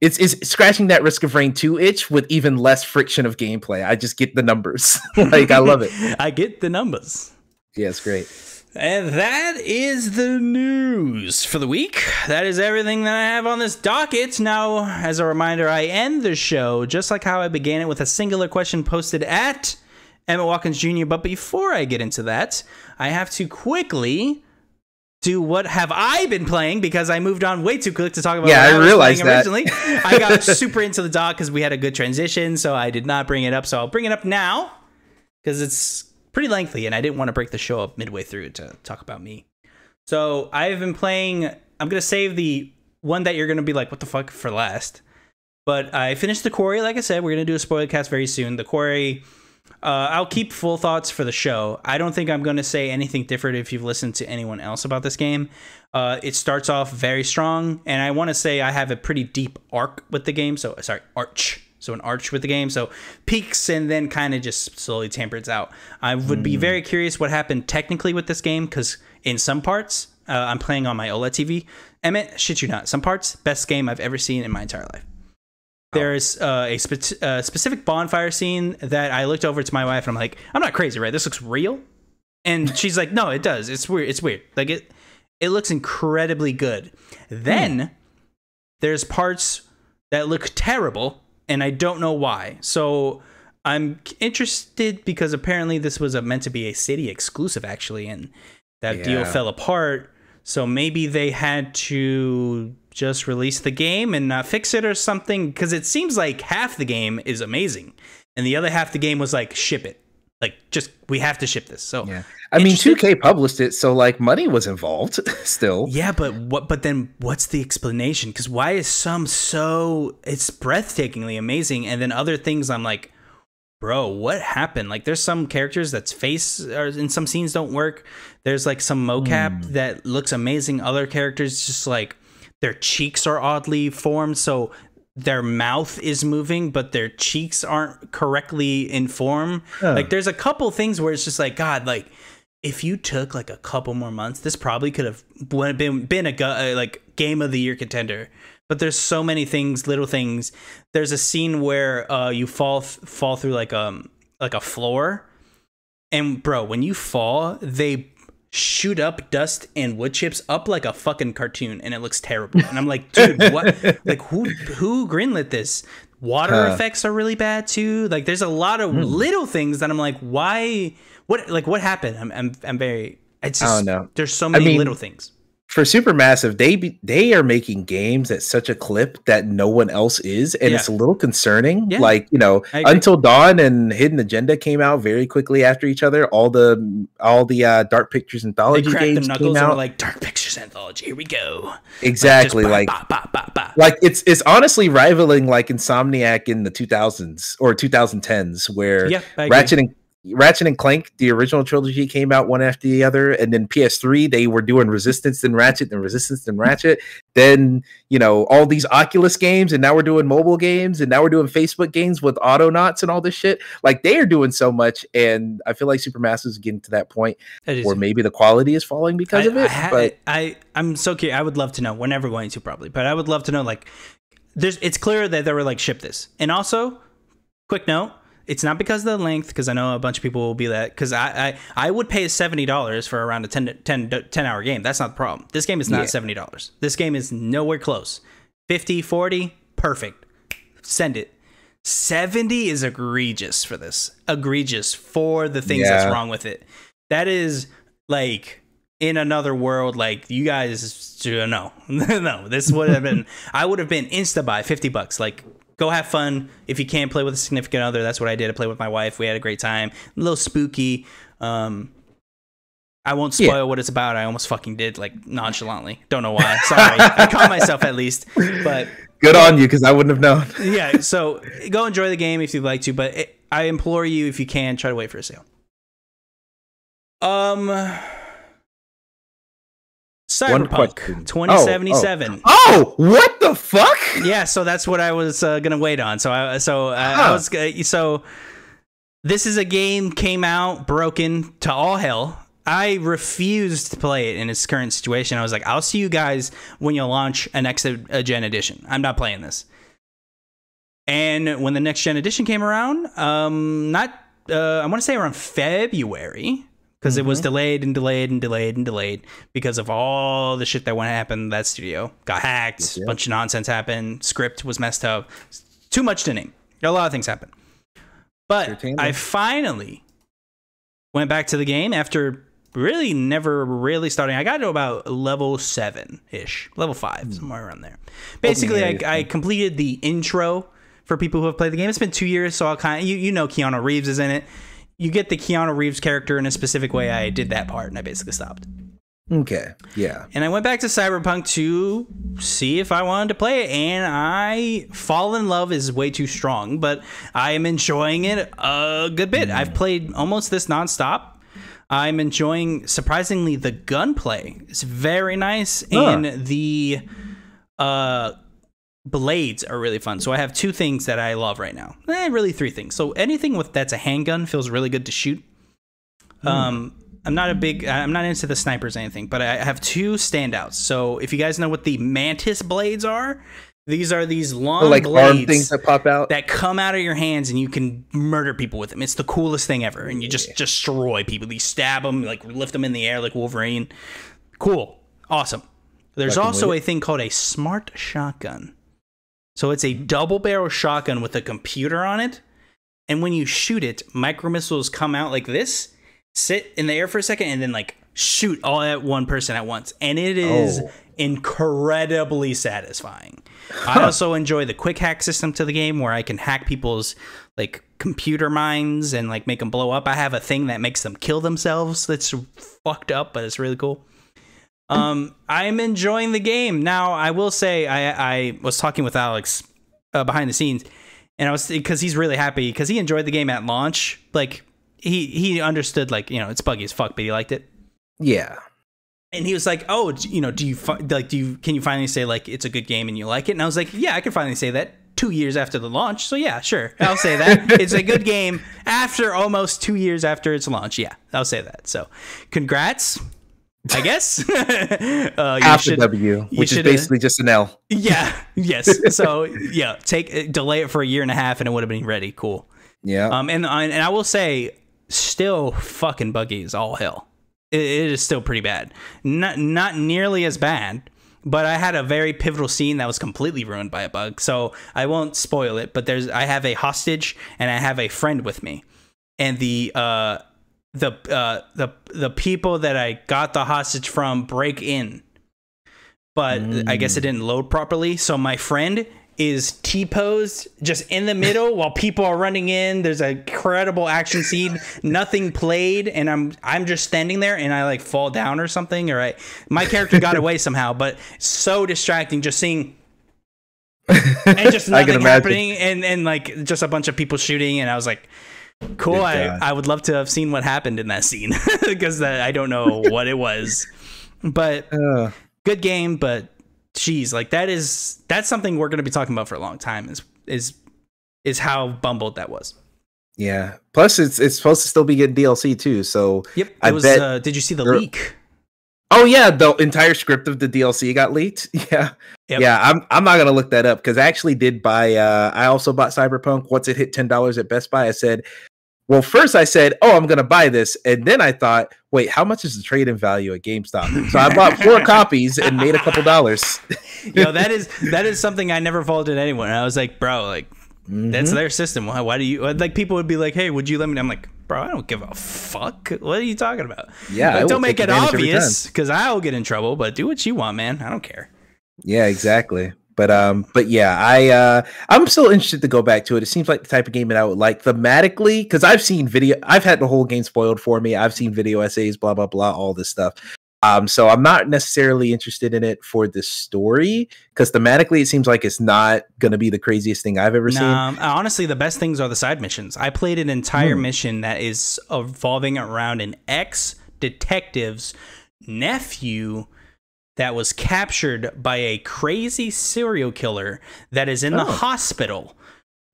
It's, it's scratching that Risk of Rain two itch with even less friction of gameplay. I just get the numbers. Like, I love it. I get the numbers. Yeah, it's great. And that is the news for the week. That is everything that I have on this docket. Now, as a reminder, I end the show just like how I began it, with a singular question posted at Emmett Watkins Junior But before I get into that, I have to quickly... do what have I been playing, because I moved on way too quick to talk about yeah, what I, I was realized playing originally. That. I got super into the doc because we had a good transition, so I did not bring it up. So I'll bring it up now because it's pretty lengthy and I didn't want to break the show up midway through to talk about me. So I've been playing, I'm going to save the one that you're going to be like, what the fuck, for last. But I finished The Quarry, like I said. We're going to do a spoiler cast very soon. The Quarry Uh, I'll keep full thoughts for the show. I don't think I'm going to say anything different if you've listened to anyone else about this game. Uh, it starts off very strong, and I want to say I have a pretty deep arc with the game. So, sorry, arch. So an arch with the game. So peaks and then kind of just slowly tampers out. I would mm. be very curious what happened technically with this game, because in some parts, uh, I'm playing on my OLED T V. Emmett, shit you not, some parts, best game I've ever seen in my entire life. There's uh, a spe uh, specific bonfire scene that I looked over to my wife and I'm like, I'm not crazy, right? This looks real. And she's like, no, it does. It's weird. It's weird. Like it, it looks incredibly good. Then mm. there's parts that look terrible and I don't know why. So I'm interested because apparently this was a, meant to be a city exclusive actually. And that yeah. deal fell apart. So maybe they had to just release the game and not fix it or something, because it seems like half the game is amazing and the other half the game was like, ship it, like, just, we have to ship this. So yeah, I mean, two K published it, so like money was involved still. Yeah, but what, but then what's the explanation? Because why is some so, it's breathtakingly amazing, and then other things I'm like, bro, what happened? Like, there's some characters that's face or in some scenes don't work. There's like some mocap mm. that looks amazing. Other characters just like their cheeks are oddly formed. So their mouth is moving, but their cheeks aren't correctly in form. Huh. Like, there's a couple things where it's just like, God, like if you took like a couple more months, this probably could have been, been a like game of the year contender. But there's so many things, little things. There's a scene where uh, you fall fall through like um like a floor, and bro, when you fall, they shoot up dust and wood chips up like a fucking cartoon, and it looks terrible. And I'm like, dude, what? Like, who who greenlit this? Water huh. effects are really bad too. Like, there's a lot of mm. little things that I'm like, why? What? Like, what happened? I'm I'm, I'm very. It's just, I don't know. There's so many I mean, little things. For Supermassive, they be, they are making games at such a clip that no one else is, and yeah. it's a little concerning. Yeah. Like, you know, Until Dawn and Hidden Agenda came out very quickly after each other. All the all the uh, Dark Pictures Anthology games came out. Like, Dark Pictures Anthology, here we go. Exactly, like bah, like, bah, bah, bah, bah. Like it's it's honestly rivaling like Insomniac in the two thousands or twenty tens, where yeah, Ratchet and Ratchet and Clank, the original trilogy, came out one after the other, and then P S three they were doing Resistance and Ratchet and Resistance and Ratchet. Then, you know, all these Oculus games, and now we're doing mobile games, and now we're doing Facebook games with Autonauts and all this shit. Like, they are doing so much, and I feel like Supermassive is getting to that point where maybe the quality is falling because I, of it. I, but I, I'm so curious. I would love to know. We're never going to probably, but I would love to know. Like, there's, it's clear that they were like, ship this, and also, quick note. It's not because of the length, because I know a bunch of people will be that. Because I, I, I would pay seventy dollars for around a ten hour game. That's not the problem. This game is not yeah. seventy dollars. This game is nowhere close. fifty, forty, perfect. Send it. seventy is egregious for this. Egregious for the things yeah. that's wrong with it. That is like in another world. Like, you guys, no. No, this would have been, I would have been insta-buy fifty bucks. Like, go have fun. If you can't play with a significant other, that's what I did. I played with my wife. We had a great time. A little spooky. Um, I won't spoil yeah. what it's about. I almost fucking did, like, nonchalantly. Don't know why. Sorry. I caught myself at least. But good on you, because I wouldn't have known. Yeah, so go enjoy the game if you'd like to. But it, I implore you, if you can, try to wait for a sale. Um... Cyberpunk twenty seventy-seven. Oh, oh. oh, what the fuck? Yeah, so that's what I was uh, gonna wait on. So I, so uh, huh. I was, uh, so this is a game came out broken to all hell. I refused to play it in its current situation. I was like, I'll see you guys when you launch a next gen edition. I'm not playing this. And when the next gen edition came around, um, not uh, I want to say around February. Because mm-hmm. it was delayed and delayed and delayed and delayed because of all the shit that went happen. That studio got hacked, yes, yeah. bunch of nonsense happened, script was messed up, too much to name. A lot of things happened. But I finally went back to the game after really never really starting. I got to about level seven ish, level five, mm-hmm. somewhere around there. Basically, okay. I, I completed the intro for people who have played the game. It's been two years, so I'll kind of, you you know, Keanu Reeves is in it. You get the Keanu Reeves character in a specific way. I did that part and I basically stopped. Okay, yeah. And I went back to Cyberpunk to see if I wanted to play it, and I fall in love is way too strong, but I am enjoying it a good bit. Mm. I've played almost this nonstop. I'm enjoying, surprisingly, the gunplay. It's very nice, huh. and the uh, blades are really fun. So I have two things that I love right now. Eh, really three things. So anything with that's a handgun feels really good to shoot. Mm. Um. I'm not a big, I'm not into the snipers or anything, but I have two standouts. So if you guys know what the mantis blades are, these are these long oh, like blades things that pop out that come out of your hands, and you can murder people with them. It's the coolest thing ever. And you just yeah. destroy people. You stab them, like lift them in the air like Wolverine. Cool. Awesome. There's Fucking also a thing called a smart shotgun. So it's a double barrel shotgun with a computer on it. And when you shoot it, micro missiles come out like this, sit in the air for a second, and then like shoot all at one person at once, and it is oh. incredibly satisfying. Huh. I also enjoy the quick hack system to the game, where I can hack people's like computer minds and like make them blow up. I have a thing that makes them kill themselves that's fucked up, but it's really cool. um I'm enjoying the game. Now I will say, i i was talking with Alex uh, behind the scenes, and I was, because he's really happy because he enjoyed the game at launch. Like He he understood, like, you know, it's buggy as fuck, but he liked it. Yeah. And he was like, oh, you know, do you like do you can you finally say like it's a good game and you like it? And I was like, yeah, I can finally say that two years after the launch. So yeah, sure, I'll say that it's a good game after almost two years after its launch. Yeah, I'll say that. So congrats, I guess. uh, you After should, W, you which is basically just an L. Yeah. Yes. So yeah, take delay it for a year and a half, and it would have been ready. Cool. Yeah. Um. And and I will say, still fucking buggy as all hell. It, it is still pretty bad. Not not nearly as bad, but I had a very pivotal scene that was completely ruined by a bug. So I won't spoil it, but there's I have a hostage and I have a friend with me. And the uh the uh the the people that I got the hostage from break in. But mm. I guess it didn't load properly, so my friend is T-posed just in the middle while people are running in. There's a incredible action scene, nothing played, and I'm I'm just standing there, and I like fall down or something. All right, my character got away somehow, but so distracting just seeing and just nothing happening, and and like just a bunch of people shooting, and I was like, cool. I I would love to have seen what happened in that scene because I don't know what it was, but uh. good game, but. Jeez, like that is that's something we're going to be talking about for a long time. Is is is how bumbled that was. Yeah. Plus, it's it's supposed to still be getting D L C too. So yep. It I was. Bet uh, did you see the leak? Oh yeah, the entire script of the D L C got leaked. Yeah. Yep. Yeah. I'm I'm not gonna look that up because I actually did buy. Uh, I also bought Cyberpunk once it hit ten dollars at Best Buy. I said, well, first I said, oh, I'm gonna buy this, and then I thought, wait, how much is the trade-in value at GameStop? So I bought four copies and made a couple dollars. Yo, that is that is something I never faulted anyone. I was like, bro, like mm-hmm. that's their system. Why, why do you like people would be like, hey, would you let me? I'm like, bro, I don't give a fuck. What are you talking about? Yeah, like, don't make it obvious because I'll get in trouble. But do what you want, man. I don't care. Yeah, exactly. But um, but yeah, I uh, I'm still interested to go back to it. It seems like the type of game that I would like thematically, because I've seen video, I've had the whole game spoiled for me. I've seen video essays, blah blah blah, all this stuff. Um, so I'm not necessarily interested in it for the story, because thematically it seems like it's not gonna be the craziest thing I've ever nah, seen. Honestly, the best things are the side missions. I played an entire hmm. mission that is evolving around an ex-detective's nephew that was captured by a crazy serial killer that is in oh. the hospital,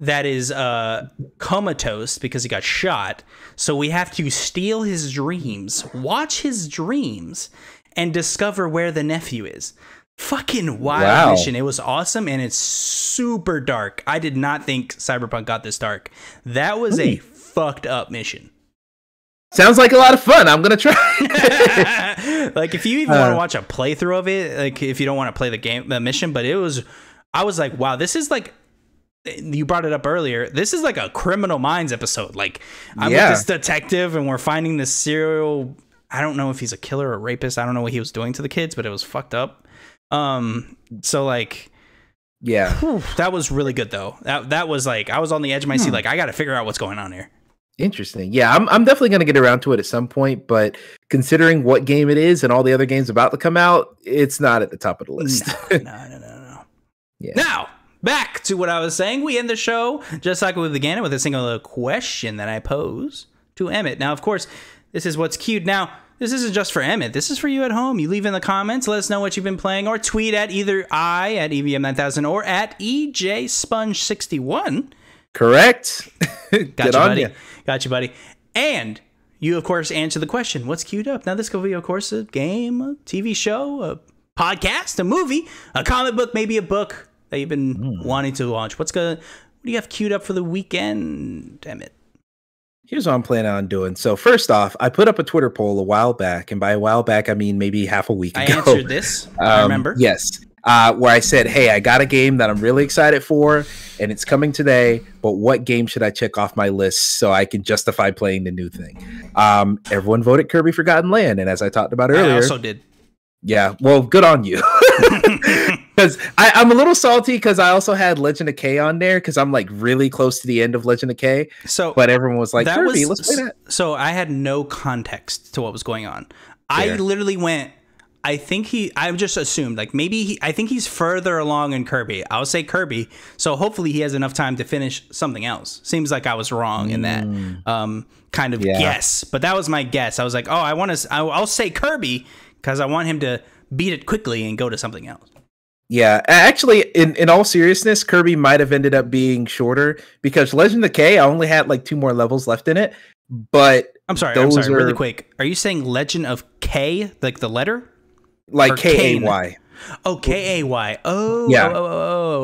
that is uh, comatose because he got shot. So we have to steal his dreams, watch his dreams, and discover where the nephew is. Fucking wild wow. mission. It was awesome, and it's super dark. I did not think Cyberpunk got this dark. That was mm. a fucked up mission. Sounds like a lot of fun. I'm gonna try. Like if you even uh, want to watch a playthrough of it, like if you don't want to play the game, the mission, but it was, I was like, wow, this is like, you brought it up earlier. This is like a Criminal Minds episode. Like I'm yeah. with this detective and we're finding this serial. I don't know if he's a killer or rapist. I don't know what he was doing to the kids, but it was fucked up. Um, so like, yeah, whew, that was really good though. That that was like, I was on the edge of my hmm. seat. Like I got to figure out what's going on here. Interesting. Yeah, I'm I'm definitely going to get around to it at some point, but considering what game it is and all the other games about to come out, it's not at the top of the list. No, no, no, no, no. Yeah. Now, back to what I was saying. We end the show, just like we began it, with a single question that I pose to Emmett. Now, of course, this is what's cute. Now, this isn't just for Emmett. This is for you at home. You leave in the comments. Let us know what you've been playing, or tweet at either I at E V M nine thousand or at E J Sponge sixty-one. Correct. Got Get you, buddy. Ya. Got you, buddy. And you, of course, answer the question, what's queued up? Now, this could be, of course, a game, a T V show, a podcast, a movie, a comic book, maybe a book that you've been mm. wanting to launch. What's gonna, what do you have queued up for the weekend, Emmett? Here's what I'm planning on doing. So first off, I put up a Twitter poll a while back, and by a while back, I mean maybe half a week I ago. I answered this, um, I remember. Yes, uh, where I said, hey, I got a game that I'm really excited for, and it's coming today, but what game should I check off my list so I can justify playing the new thing? Um, everyone voted Kirby Forgotten Land, and as I talked about earlier... I also did. Yeah, well, good on you. Because I'm a little salty because I also had Legend of K on there because I'm like really close to the end of Legend of K. So, but everyone was like, Kirby, was, let's play that. So I had no context to what was going on. Fair. I literally went, I think he, I just assumed like maybe he, I think he's further along in Kirby. I'll say Kirby. So hopefully he has enough time to finish something else. Seems like I was wrong mm. in that um, kind of yeah. guess. But that was my guess. I was like, oh, I want to, I'll say Kirby because I want him to beat it quickly and go to something else. Yeah, actually, in, in all seriousness, Kirby might have ended up being shorter because Legend of K, I only had like two more levels left in it. But I'm sorry, I'm sorry, are... really quick. Are you saying Legend of K, like the letter? Like K A Y. Oh, K A Y. Oh, yeah. Oh, oh,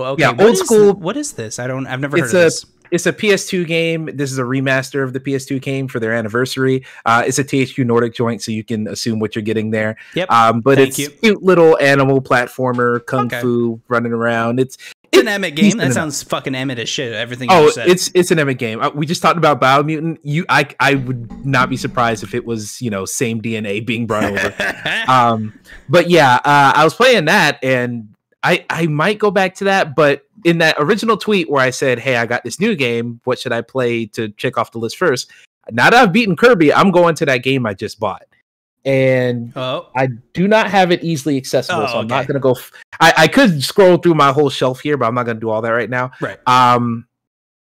oh, okay. Yeah, what old is, school. What is this? I don't. I've never heard of a, this. It's a P S two game. This is a remaster of the P S two game for their anniversary. Uh, it's a T H Q Nordic joint, so you can assume what you're getting there. Yep. Um, but Thank it's you. cute little animal platformer, kung okay. fu, running around. It's it's it, an Emmett game. That sounds fucking Emmett as shit. Everything. Oh, you said. it's it's an Emmett game. We just talked about Biomutant. You, I, I would not be surprised if it was you know same D N A being brought over. um, but yeah, uh, I was playing that, and I I might go back to that, but. In that original tweet where I said, hey, I got this new game, what should I play to check off the list first? Now that I've beaten Kirby, I'm going to that game I just bought. And oh. I do not have it easily accessible, oh, so I'm okay. not going to go... F I, I could scroll through my whole shelf here, but I'm not going to do all that right now. Right. Um,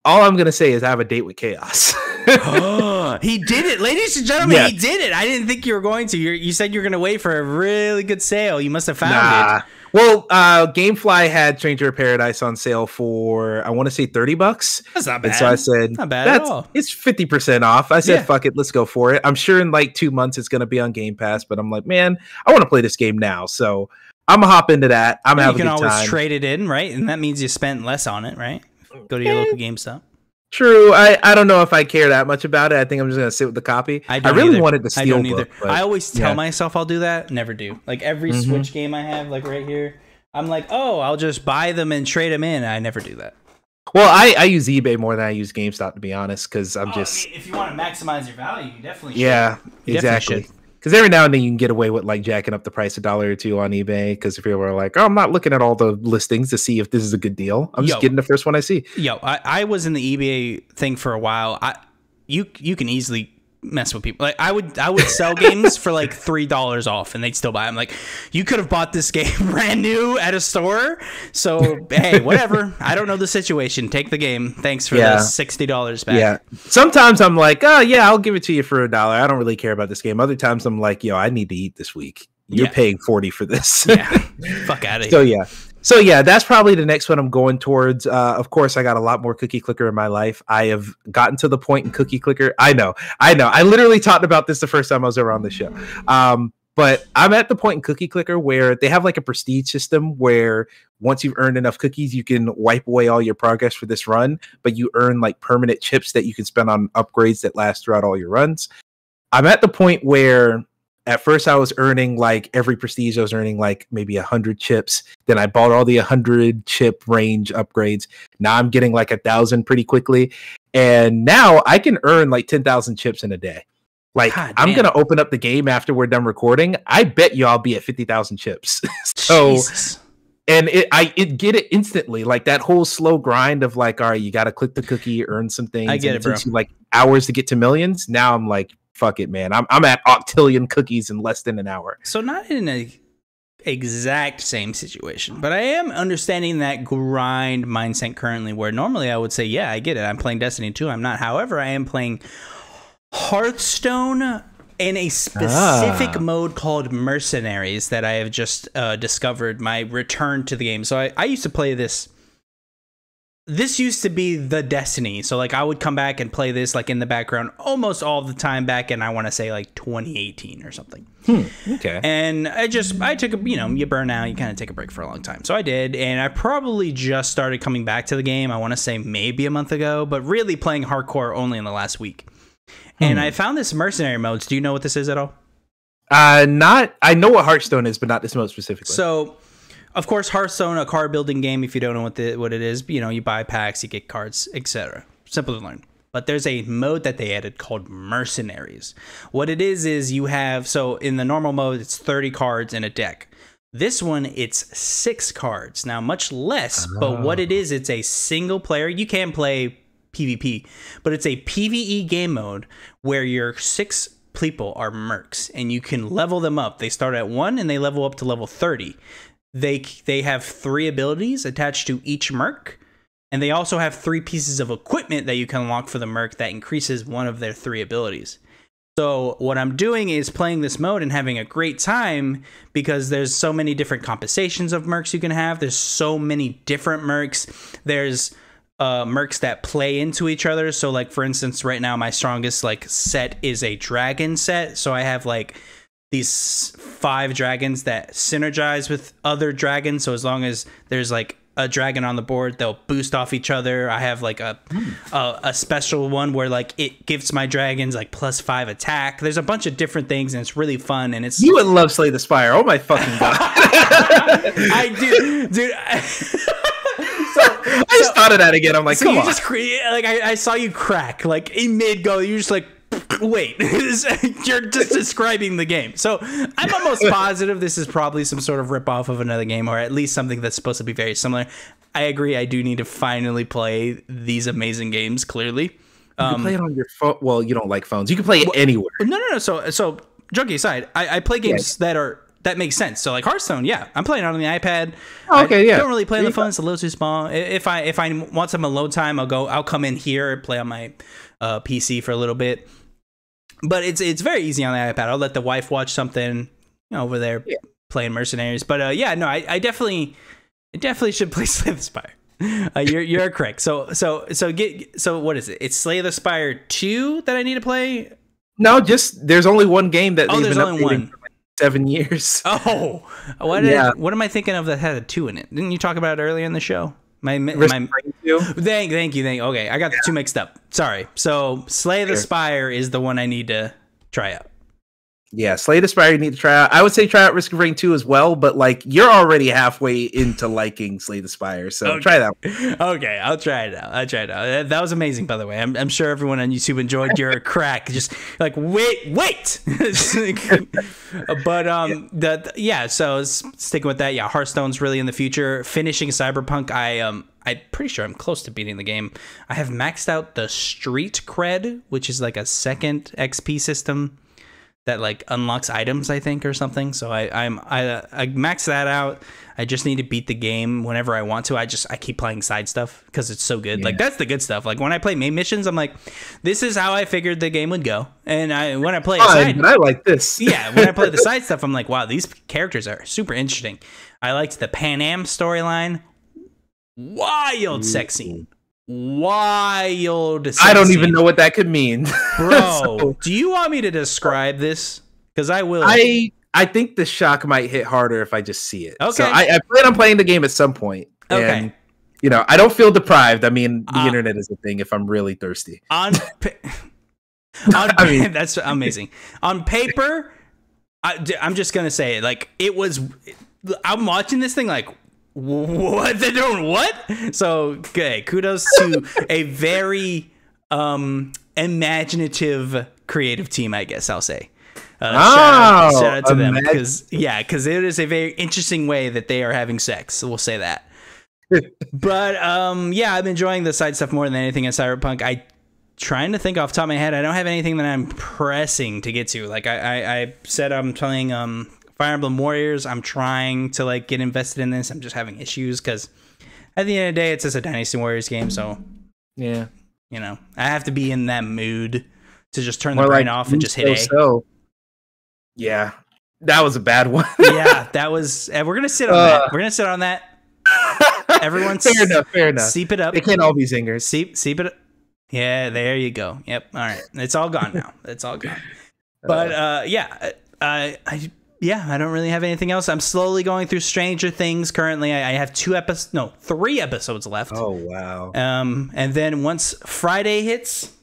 all I'm going to say is I have a date with Chaos. Oh, he did it, ladies and gentlemen, yeah. he did it. I didn't think you were going to. You're, you said you were going to wait for a really good sale. You must have found nah. it. Well, uh, GameFly had Stranger of Paradise on sale for, I want to say thirty bucks. That's not bad. And so I said, not bad That's, at all. It's fifty percent off. I said, yeah. fuck it. Let's go for it. I'm sure in like two months it's going to be on Game Pass, but I'm like, man, I want to play this game now. So I'm going to hop into that. I'm having a good time. You can always trade it in, right? And that means you spent less on it, right? Go to your yeah. local GameStop. True. I, I don't know if I care that much about it. I think I'm just going to sit with the copy. I, I really either. wanted the Steelbook. I don't either. But, I always tell yeah. myself I'll do that. Never do. Like every mm-hmm. Switch game I have, like right here, I'm like, oh, I'll just buy them and trade them in. I never do that. Well, I, I use eBay more than I use GameStop, to be honest, because I'm oh, just... I mean, if you want to maximize your value, you definitely should. Yeah, you exactly. Because every now and then you can get away with like jacking up the price a dollar or two on eBay because people are like, oh, I'm not looking at all the listings to see if this is a good deal. I'm yo, just getting the first one I see. Yo, I, I was in the eBay thing for a while. I you you can easily mess with people. Like I would I would sell games for like three dollars off and they'd still buy them. Like you could have bought this game brand new at a store. So hey, whatever. I don't know the situation. Take the game. Thanks for yeah. the sixty dollars back. Yeah. Sometimes I'm like, oh yeah, I'll give it to you for a dollar. I don't really care about this game. Other times I'm like, yo, I need to eat this week. You're yeah. paying forty for this. Yeah. Fuck out of here. So yeah. So yeah, that's probably the next one I'm going towards. Uh, of course, I got a lot more Cookie Clicker in my life. I have gotten to the point in Cookie Clicker. I know, I know. I literally talked about this the first time I was ever on the show. Um, but I'm at the point in Cookie Clicker where they have like a prestige system where once you've earned enough cookies, you can wipe away all your progress for this run, but you earn like permanent chips that you can spend on upgrades that last throughout all your runs. I'm at the point where... At first, I was earning like every prestige. I was earning like maybe a hundred chips. Then I bought all the hundred chip range upgrades. Now I'm getting like a thousand pretty quickly, and now I can earn like ten thousand chips in a day. Like God, I'm damn. gonna open up the game after we're done recording. I bet you I'll be at fifty thousand chips. So, Jesus. and it, I it get it instantly. Like that whole slow grind of like, all right, you got to click the cookie, earn some things. I get it, bro. You, like hours to get to millions. Now I'm like, fuck it, man. I'm, I'm at octillion cookies in less than an hour. So not in a exact same situation, but I am understanding that grind mindset currently, where normally I would say, yeah, I get it. I'm playing Destiny two. I'm not. However, I am playing Hearthstone in a specific ah. mode called Mercenaries that I have just uh, discovered my return to the game. So I, I used to play this. This used to be the Destiny. So like I would come back and play this like in the background almost all the time back in, I want to say, like twenty eighteen or something. Hmm, okay. And I just, I took a, you know, you burn out, you kind of take a break for a long time. So I did. And I probably just started coming back to the game, I want to say maybe a month ago, but really playing hardcore only in the last week. Hmm. And I found this mercenary modes. Do you know what this is at all? Uh, not, I know what Hearthstone is, but not this mode specifically. So... Of course, Hearthstone, a card building game. If you don't know what the, what it is, you know, you buy packs, you get cards, et cetera. Simple to learn. But there's a mode that they added called Mercenaries. What it is is you have, so in the normal mode, it's thirty cards in a deck. This one, it's six cards. Now, much less, oh. but what it is, it's a single player. You can play PvP, but it's a PvE game mode where your six people are mercs, and you can level them up. They start at one, and they level up to level thirty. They they have three abilities attached to each merc, and they also have three pieces of equipment that you can unlock for the merc that increases one of their three abilities. So what I'm doing is playing this mode and having a great time because there's so many different compensations of mercs you can have. There's so many different mercs. There's uh, mercs that play into each other. So like, for instance, right now my strongest like set is a dragon set. So I have like these five dragons that synergize with other dragons. So as long as there's like a dragon on the board, they'll boost off each other. I have like a, mm. a, a special one where like it gives my dragons like plus five attack. There's a bunch of different things and it's really fun. And it's, you would love Slay the Spire. Oh my fucking God. I do. Dude. I just so, thought of that again. I'm like, so come you on. Just create, like I, I saw you crack like in mid go. You're just like, wait, you're just describing the game. So I'm almost positive this is probably some sort of ripoff of another game, or at least something that's supposed to be very similar. I agree. I do need to finally play these amazing games. Clearly, um, you can play it on your phone. Well, you don't like phones. You can play it well, anywhere. No, no, no. So, so joking aside, I, I play games yes. that are that make sense. So like Hearthstone, yeah, I'm playing it on the iPad. Oh, okay, I yeah. Don't really play on the phone. It's a little too small. If I if I want some alone time, I'll go. I'll come in here and play on my uh, P C for a little bit. But it's it's very easy on the iPad. I'll let the wife watch something, you know, over there yeah. playing Mercenaries. But uh, yeah, no, I, I definitely, I definitely should play Slay the Spire. Uh, you're you're correct. So so so get so what is it? It's Slay the Spire two that I need to play. No, just there's only one game that. Oh, they've there's been only one. For like seven years. Oh, what yeah. is, what am I thinking of that had a two in it? Didn't you talk about it earlier in the show? My, my, my thank, thank you, thank you. Okay, I got the yeah. two mixed up. Sorry. So Slay the Spire is the one I need to try out. Yeah, Slay the Spire you need to try out. I would say try out Risk of Rain two as well, but like you're already halfway into liking Slay the Spire, so okay. try that one. Okay, I'll try it out. I'll try it out. That was amazing, by the way. I'm, I'm sure everyone on YouTube enjoyed your crack. Just like, wait, wait! But um, yeah. The, yeah, so sticking with that, yeah, Hearthstone's really in the future. Finishing Cyberpunk, I, um, I'm pretty sure I'm close to beating the game. I have maxed out the Street Cred, which is like a second X P system that like unlocks items, I think, or something. So I I'm I I max that out. I just need to beat the game whenever I want to. I just I keep playing side stuff because it's so good. Yeah. Like that's the good stuff. Like when I play main missions, I'm like, this is how I figured the game would go. And I when I play, oh, side, I like this. Yeah, when I play the side stuff, I'm like, wow, these characters are super interesting. I liked the Pan Am storyline. Wild mm-hmm. sex scene. Wild sexy. I don't even know what that could mean, bro. So, do you want me to describe this? Because I will. I I think the shock might hit harder if I just see it. Okay. So I, I plan on playing the game at some point. Okay. And, you know, I don't feel deprived. I mean, the uh, internet is a thing. If I'm really thirsty. On. Pa on I mean, that's amazing. On paper, I, I'm just gonna say it. Like it was. I'm watching this thing like. What they're doing? What? So okay, kudos to a very um imaginative creative team, I guess I'll say. Uh, oh, shout out, shout out to them because yeah, because it is a very interesting way that they are having sex. So we'll say that. But um, yeah, I'm enjoying the side stuff more than anything in Cyberpunk. I trying to think off the top of my head. I don't have anything that I'm pressing to get to. Like I, I, I said, I'm playing um, Fire Emblem Warriors. I'm trying to like get invested in this. I'm just having issues because at the end of the day, it's just a Dynasty Warriors game. So yeah, you know, I have to be in that mood to just turn More the brain like, off and just hit so, A. So. Yeah, that was a bad one. yeah, that was. We're gonna sit on uh, that. We're gonna sit on that. Everyone, fair enough. Fair enough. Seep it up. They can't all be zingers. Seep, seep it up. Yeah, there you go. Yep. All right. It's all gone now. It's all gone. But uh, yeah, I, I, yeah, I don't really have anything else. I'm slowly going through Stranger Things currently. I, I have two episodes, no, three episodes left. Oh wow. Um, and then once Friday hits,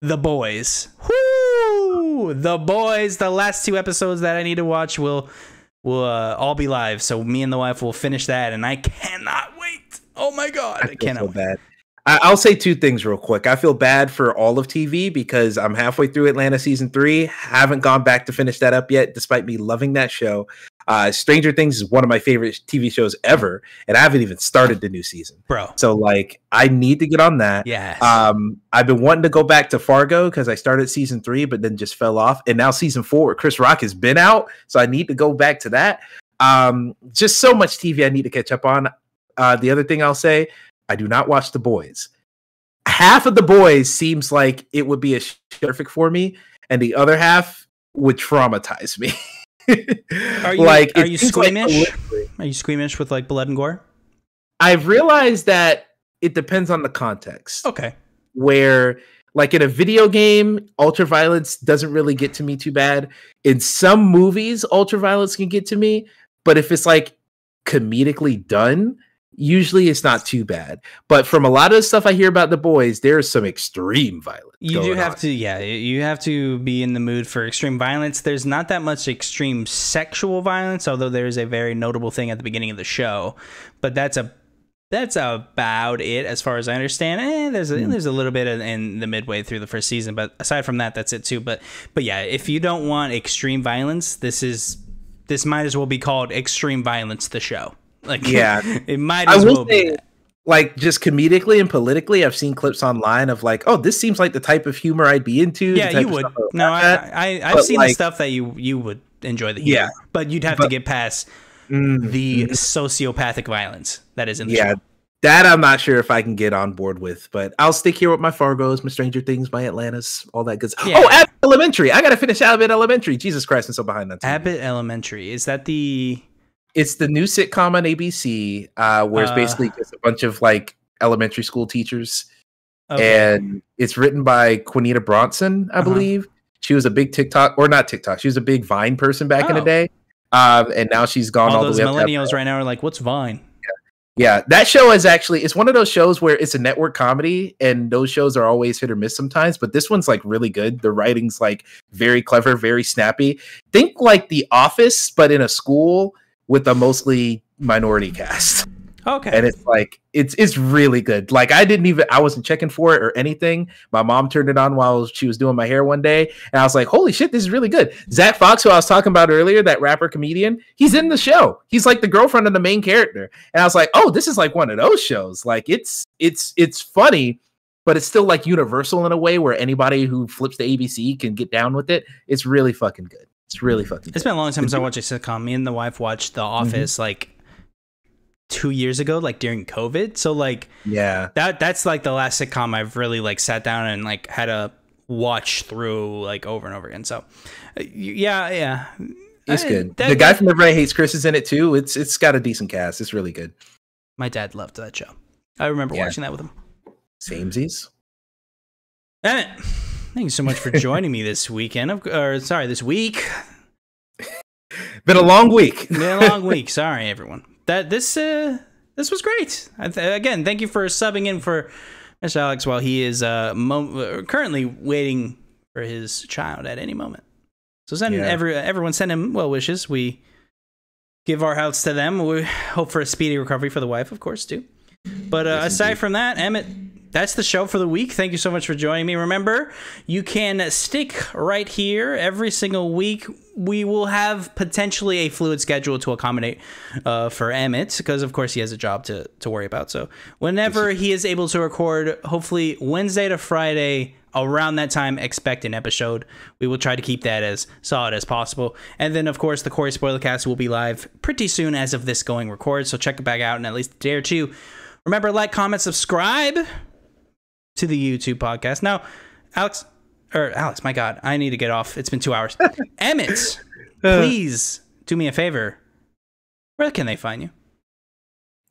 The Boys. Woo! The Boys. The last two episodes that I need to watch will will uh, all be live. So me and the wife will finish that, and I cannot wait. Oh my god, I, I cannot so wait. Bad. I'll say two things real quick. I feel bad for all of T V because I'm halfway through Atlanta season three. Haven't gone back to finish that up yet, despite me loving that show. Uh, Stranger Things is one of my favorite T V shows ever, and I haven't even started the new season, bro. So like, I need to get on that. Yeah. Um, I've been wanting to go back to Fargo because I started season three, but then just fell off, and now season four, Chris Rock has been out, so I need to go back to that. Um, just so much T V I need to catch up on. Uh, the other thing I'll say. I do not watch The Boys. Half of The Boys seems like it would be a sh perfect for me, and the other half would traumatize me. Are you like, are you squeamish? Like are you squeamish with like blood and gore? I've realized that it depends on the context. Okay. Where like in a video game, ultraviolence doesn't really get to me too bad. In some movies, ultraviolence can get to me, but if it's like comedically done, usually it's not too bad. But from a lot of the stuff I hear about The Boys, there's some extreme violence. You do have on. to, yeah, you have to be in the mood for extreme violence. There's not that much extreme sexual violence, although there's a very notable thing at the beginning of the show. But that's a that's about it as far as I understand. Eh, there's a, mm. there's a little bit in, in the midway through the first season, but aside from that, that's it too. But but yeah, if you don't want extreme violence, this is this might as well be called Extreme Violence the Show. Like, yeah, it might as I will well say, be that. Like, just comedically and politically, I've seen clips online of like, oh, this seems like the type of humor I'd be into. Yeah, you would. No, I, I, I've but seen like, the stuff that you you would enjoy the humor, yeah, but you'd have but, to get past mm, the mm. sociopathic violence that is in the yeah, show. That I'm not sure if I can get on board with, but I'll stick here with my Fargo's, my Stranger Things, my Atlantis, all that good stuff. Yeah. Oh, Abbott Elementary. I got to finish Abbott Elementary. Jesus Christ, I'm so behind that. T V. Abbott Elementary. Is that the... It's the new sitcom on A B C uh, where it's basically uh, just a bunch of like elementary school teachers. Okay. And it's written by Quinita Brunson, I uh-huh. believe. She was a big TikTok or not TikTok. She was a big Vine person back oh. in the day. Um, and now she's gone all, all the way up. All those millennials right now are like, what's Vine? Yeah. yeah, that show is actually, it's one of those shows where it's a network comedy and those shows are always hit or miss sometimes. But this one's like really good. The writing's like very clever, very snappy. Think like The Office, but in a school. With a mostly minority cast. Okay. And it's like, it's it's really good. Like I didn't even, I wasn't checking for it or anything. My mom turned it on while she was doing my hair one day. And I was like, holy shit, this is really good. Zach Fox, who I was talking about earlier, that rapper comedian, he's in the show. He's like the girlfriend of the main character. And I was like, oh, this is like one of those shows. Like it's, it's, it's funny, but it's still like universal in a way where anybody who flips the A B C can get down with it. It's really fucking good. It's really fucking. It's been a long time since I watched a sitcom. Me and the wife watched The Office mm-hmm. like two years ago, like during COVID. So like, yeah, that that's like the last sitcom I've really like sat down and like had a watch through like over and over again. So yeah, yeah, it's I, good. That, the guy from Everybody Hates Chris is in it too. It's it's got a decent cast. It's really good. My dad loved that show. I remember yeah. watching that with him. Samesies. Emmett. Thank you so much for joining me this weekend. Of, or sorry, this week. Been a long week. Been a long week. Sorry, everyone. That this uh, this was great. I th again, thank you for subbing in for Mister Alex while he is uh, mo currently waiting for his child at any moment. So send yeah. every everyone send him well wishes. We give our hearts to them. We hope for a speedy recovery for the wife, of course, too. But uh, yes, aside indeed. from that, Emmett. That's the show for the week. Thank you so much for joining me. Remember, you can stick right here every single week we will have potentially a fluid schedule to accommodate uh, for Emmett, because of course he has a job to, to worry about. So whenever he is able to record, hopefully Wednesday to Friday, around that time, expect an episode. We will try to keep that as solid as possible. And then, of course, the Corey Spoilercast will be live pretty soon as of this going record, so check it back out in at least a day or two. Remember, like, comment, subscribe to the YouTube podcast. Now, Alex, or Alex, my God, I need to get off. It's been two hours. Emmett, please do me a favor. Where can they find you?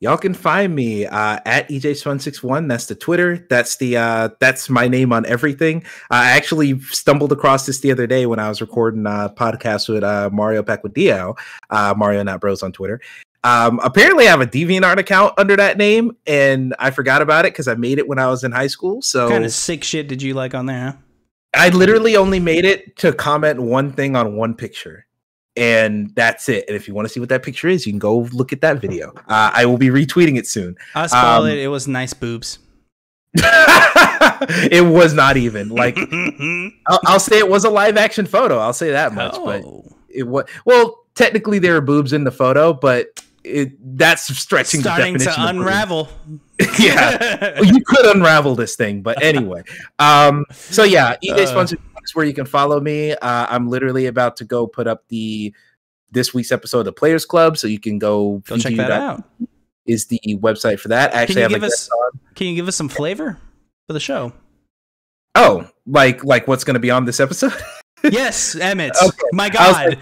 Y'all can find me uh, at E J Swan six one. That's the Twitter. That's the uh, that's my name on everything. I actually stumbled across this the other day when I was recording a podcast with uh, Mario Pacquiao, uh Mario Not Bros on Twitter. Um, apparently, I have a DeviantArt account under that name, and I forgot about it because I made it when I was in high school. So, what kind of sick shit did you like on there? Huh? I literally only made it to comment one thing on one picture. And that's it. And if you want to see what that picture is, you can go look at that video. Uh, I will be retweeting it soon. I'll spoil um, it. It was nice boobs. It was not even like I'll, I'll say it was a live action photo. I'll say that much. Oh. But it was, well, technically there are boobs in the photo, but it, that's stretching. Starting the definition to unravel. Yeah, you could unravel this thing. But anyway, um, so yeah, E J sponsored. Where you can follow me. Uh, I'm literally about to go put up the this week's episode of the Players Club, so you can go, go check that out. Is the website for that? Actually, can you, give us, can you give us some flavor for the show? Oh, like like what's going to be on this episode? Yes, Emmett. Okay. My God.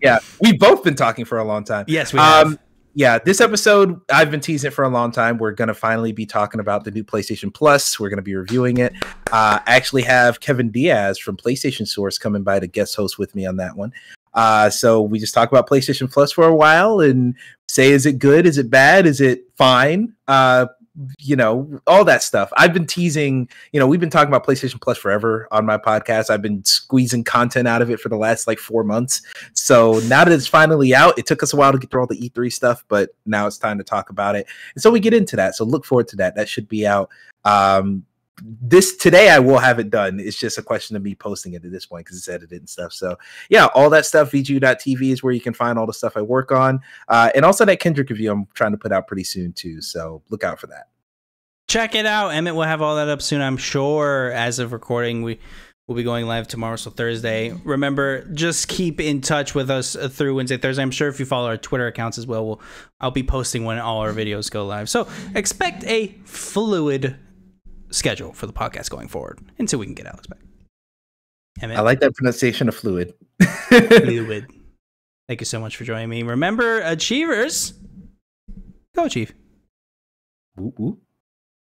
Yeah, we've both been talking for a long time. Yes, we have. Um, Yeah, this episode, I've been teasing it for a long time. We're going to finally be talking about the new PlayStation Plus. We're going to be reviewing it. Uh, I actually have Kevin Diaz from PlayStation Source coming by to guest host with me on that one. Uh, so we just talk about PlayStation Plus for a while and say, is it good? Is it bad? Is it fine? Uh, you know, all that stuff. I've been teasing, you know, we've been talking about PlayStation Plus forever on my podcast. I've been squeezing content out of it for the last like four months. So now that it's finally out, it took us a while to get through all the E three stuff, but now it's time to talk about it. And so we get into that. So look forward to that. That should be out. Um, this today I will have it done. It's just a question of me posting it at this point because it's edited and stuff. So yeah, all that stuff. V G U dot T V is where you can find all the stuff I work on, uh and also that Kendrick review I'm trying to put out pretty soon too, so look out for that. Check it out. Emmett will have all that up soon, I'm sure. As of recording, we will be going live tomorrow, so Thursday. Remember, just keep in touch with us through Wednesday, Thursday. I'm sure if you follow our Twitter accounts as well, we'll I'll be posting when all our videos go live, so expect a fluid schedule for the podcast going forward until we can get Alex back. Emmett, I like that pronunciation of fluid. Fluid. Thank you so much for joining me. Remember, Achievers, go Achieve. Ooh, ooh.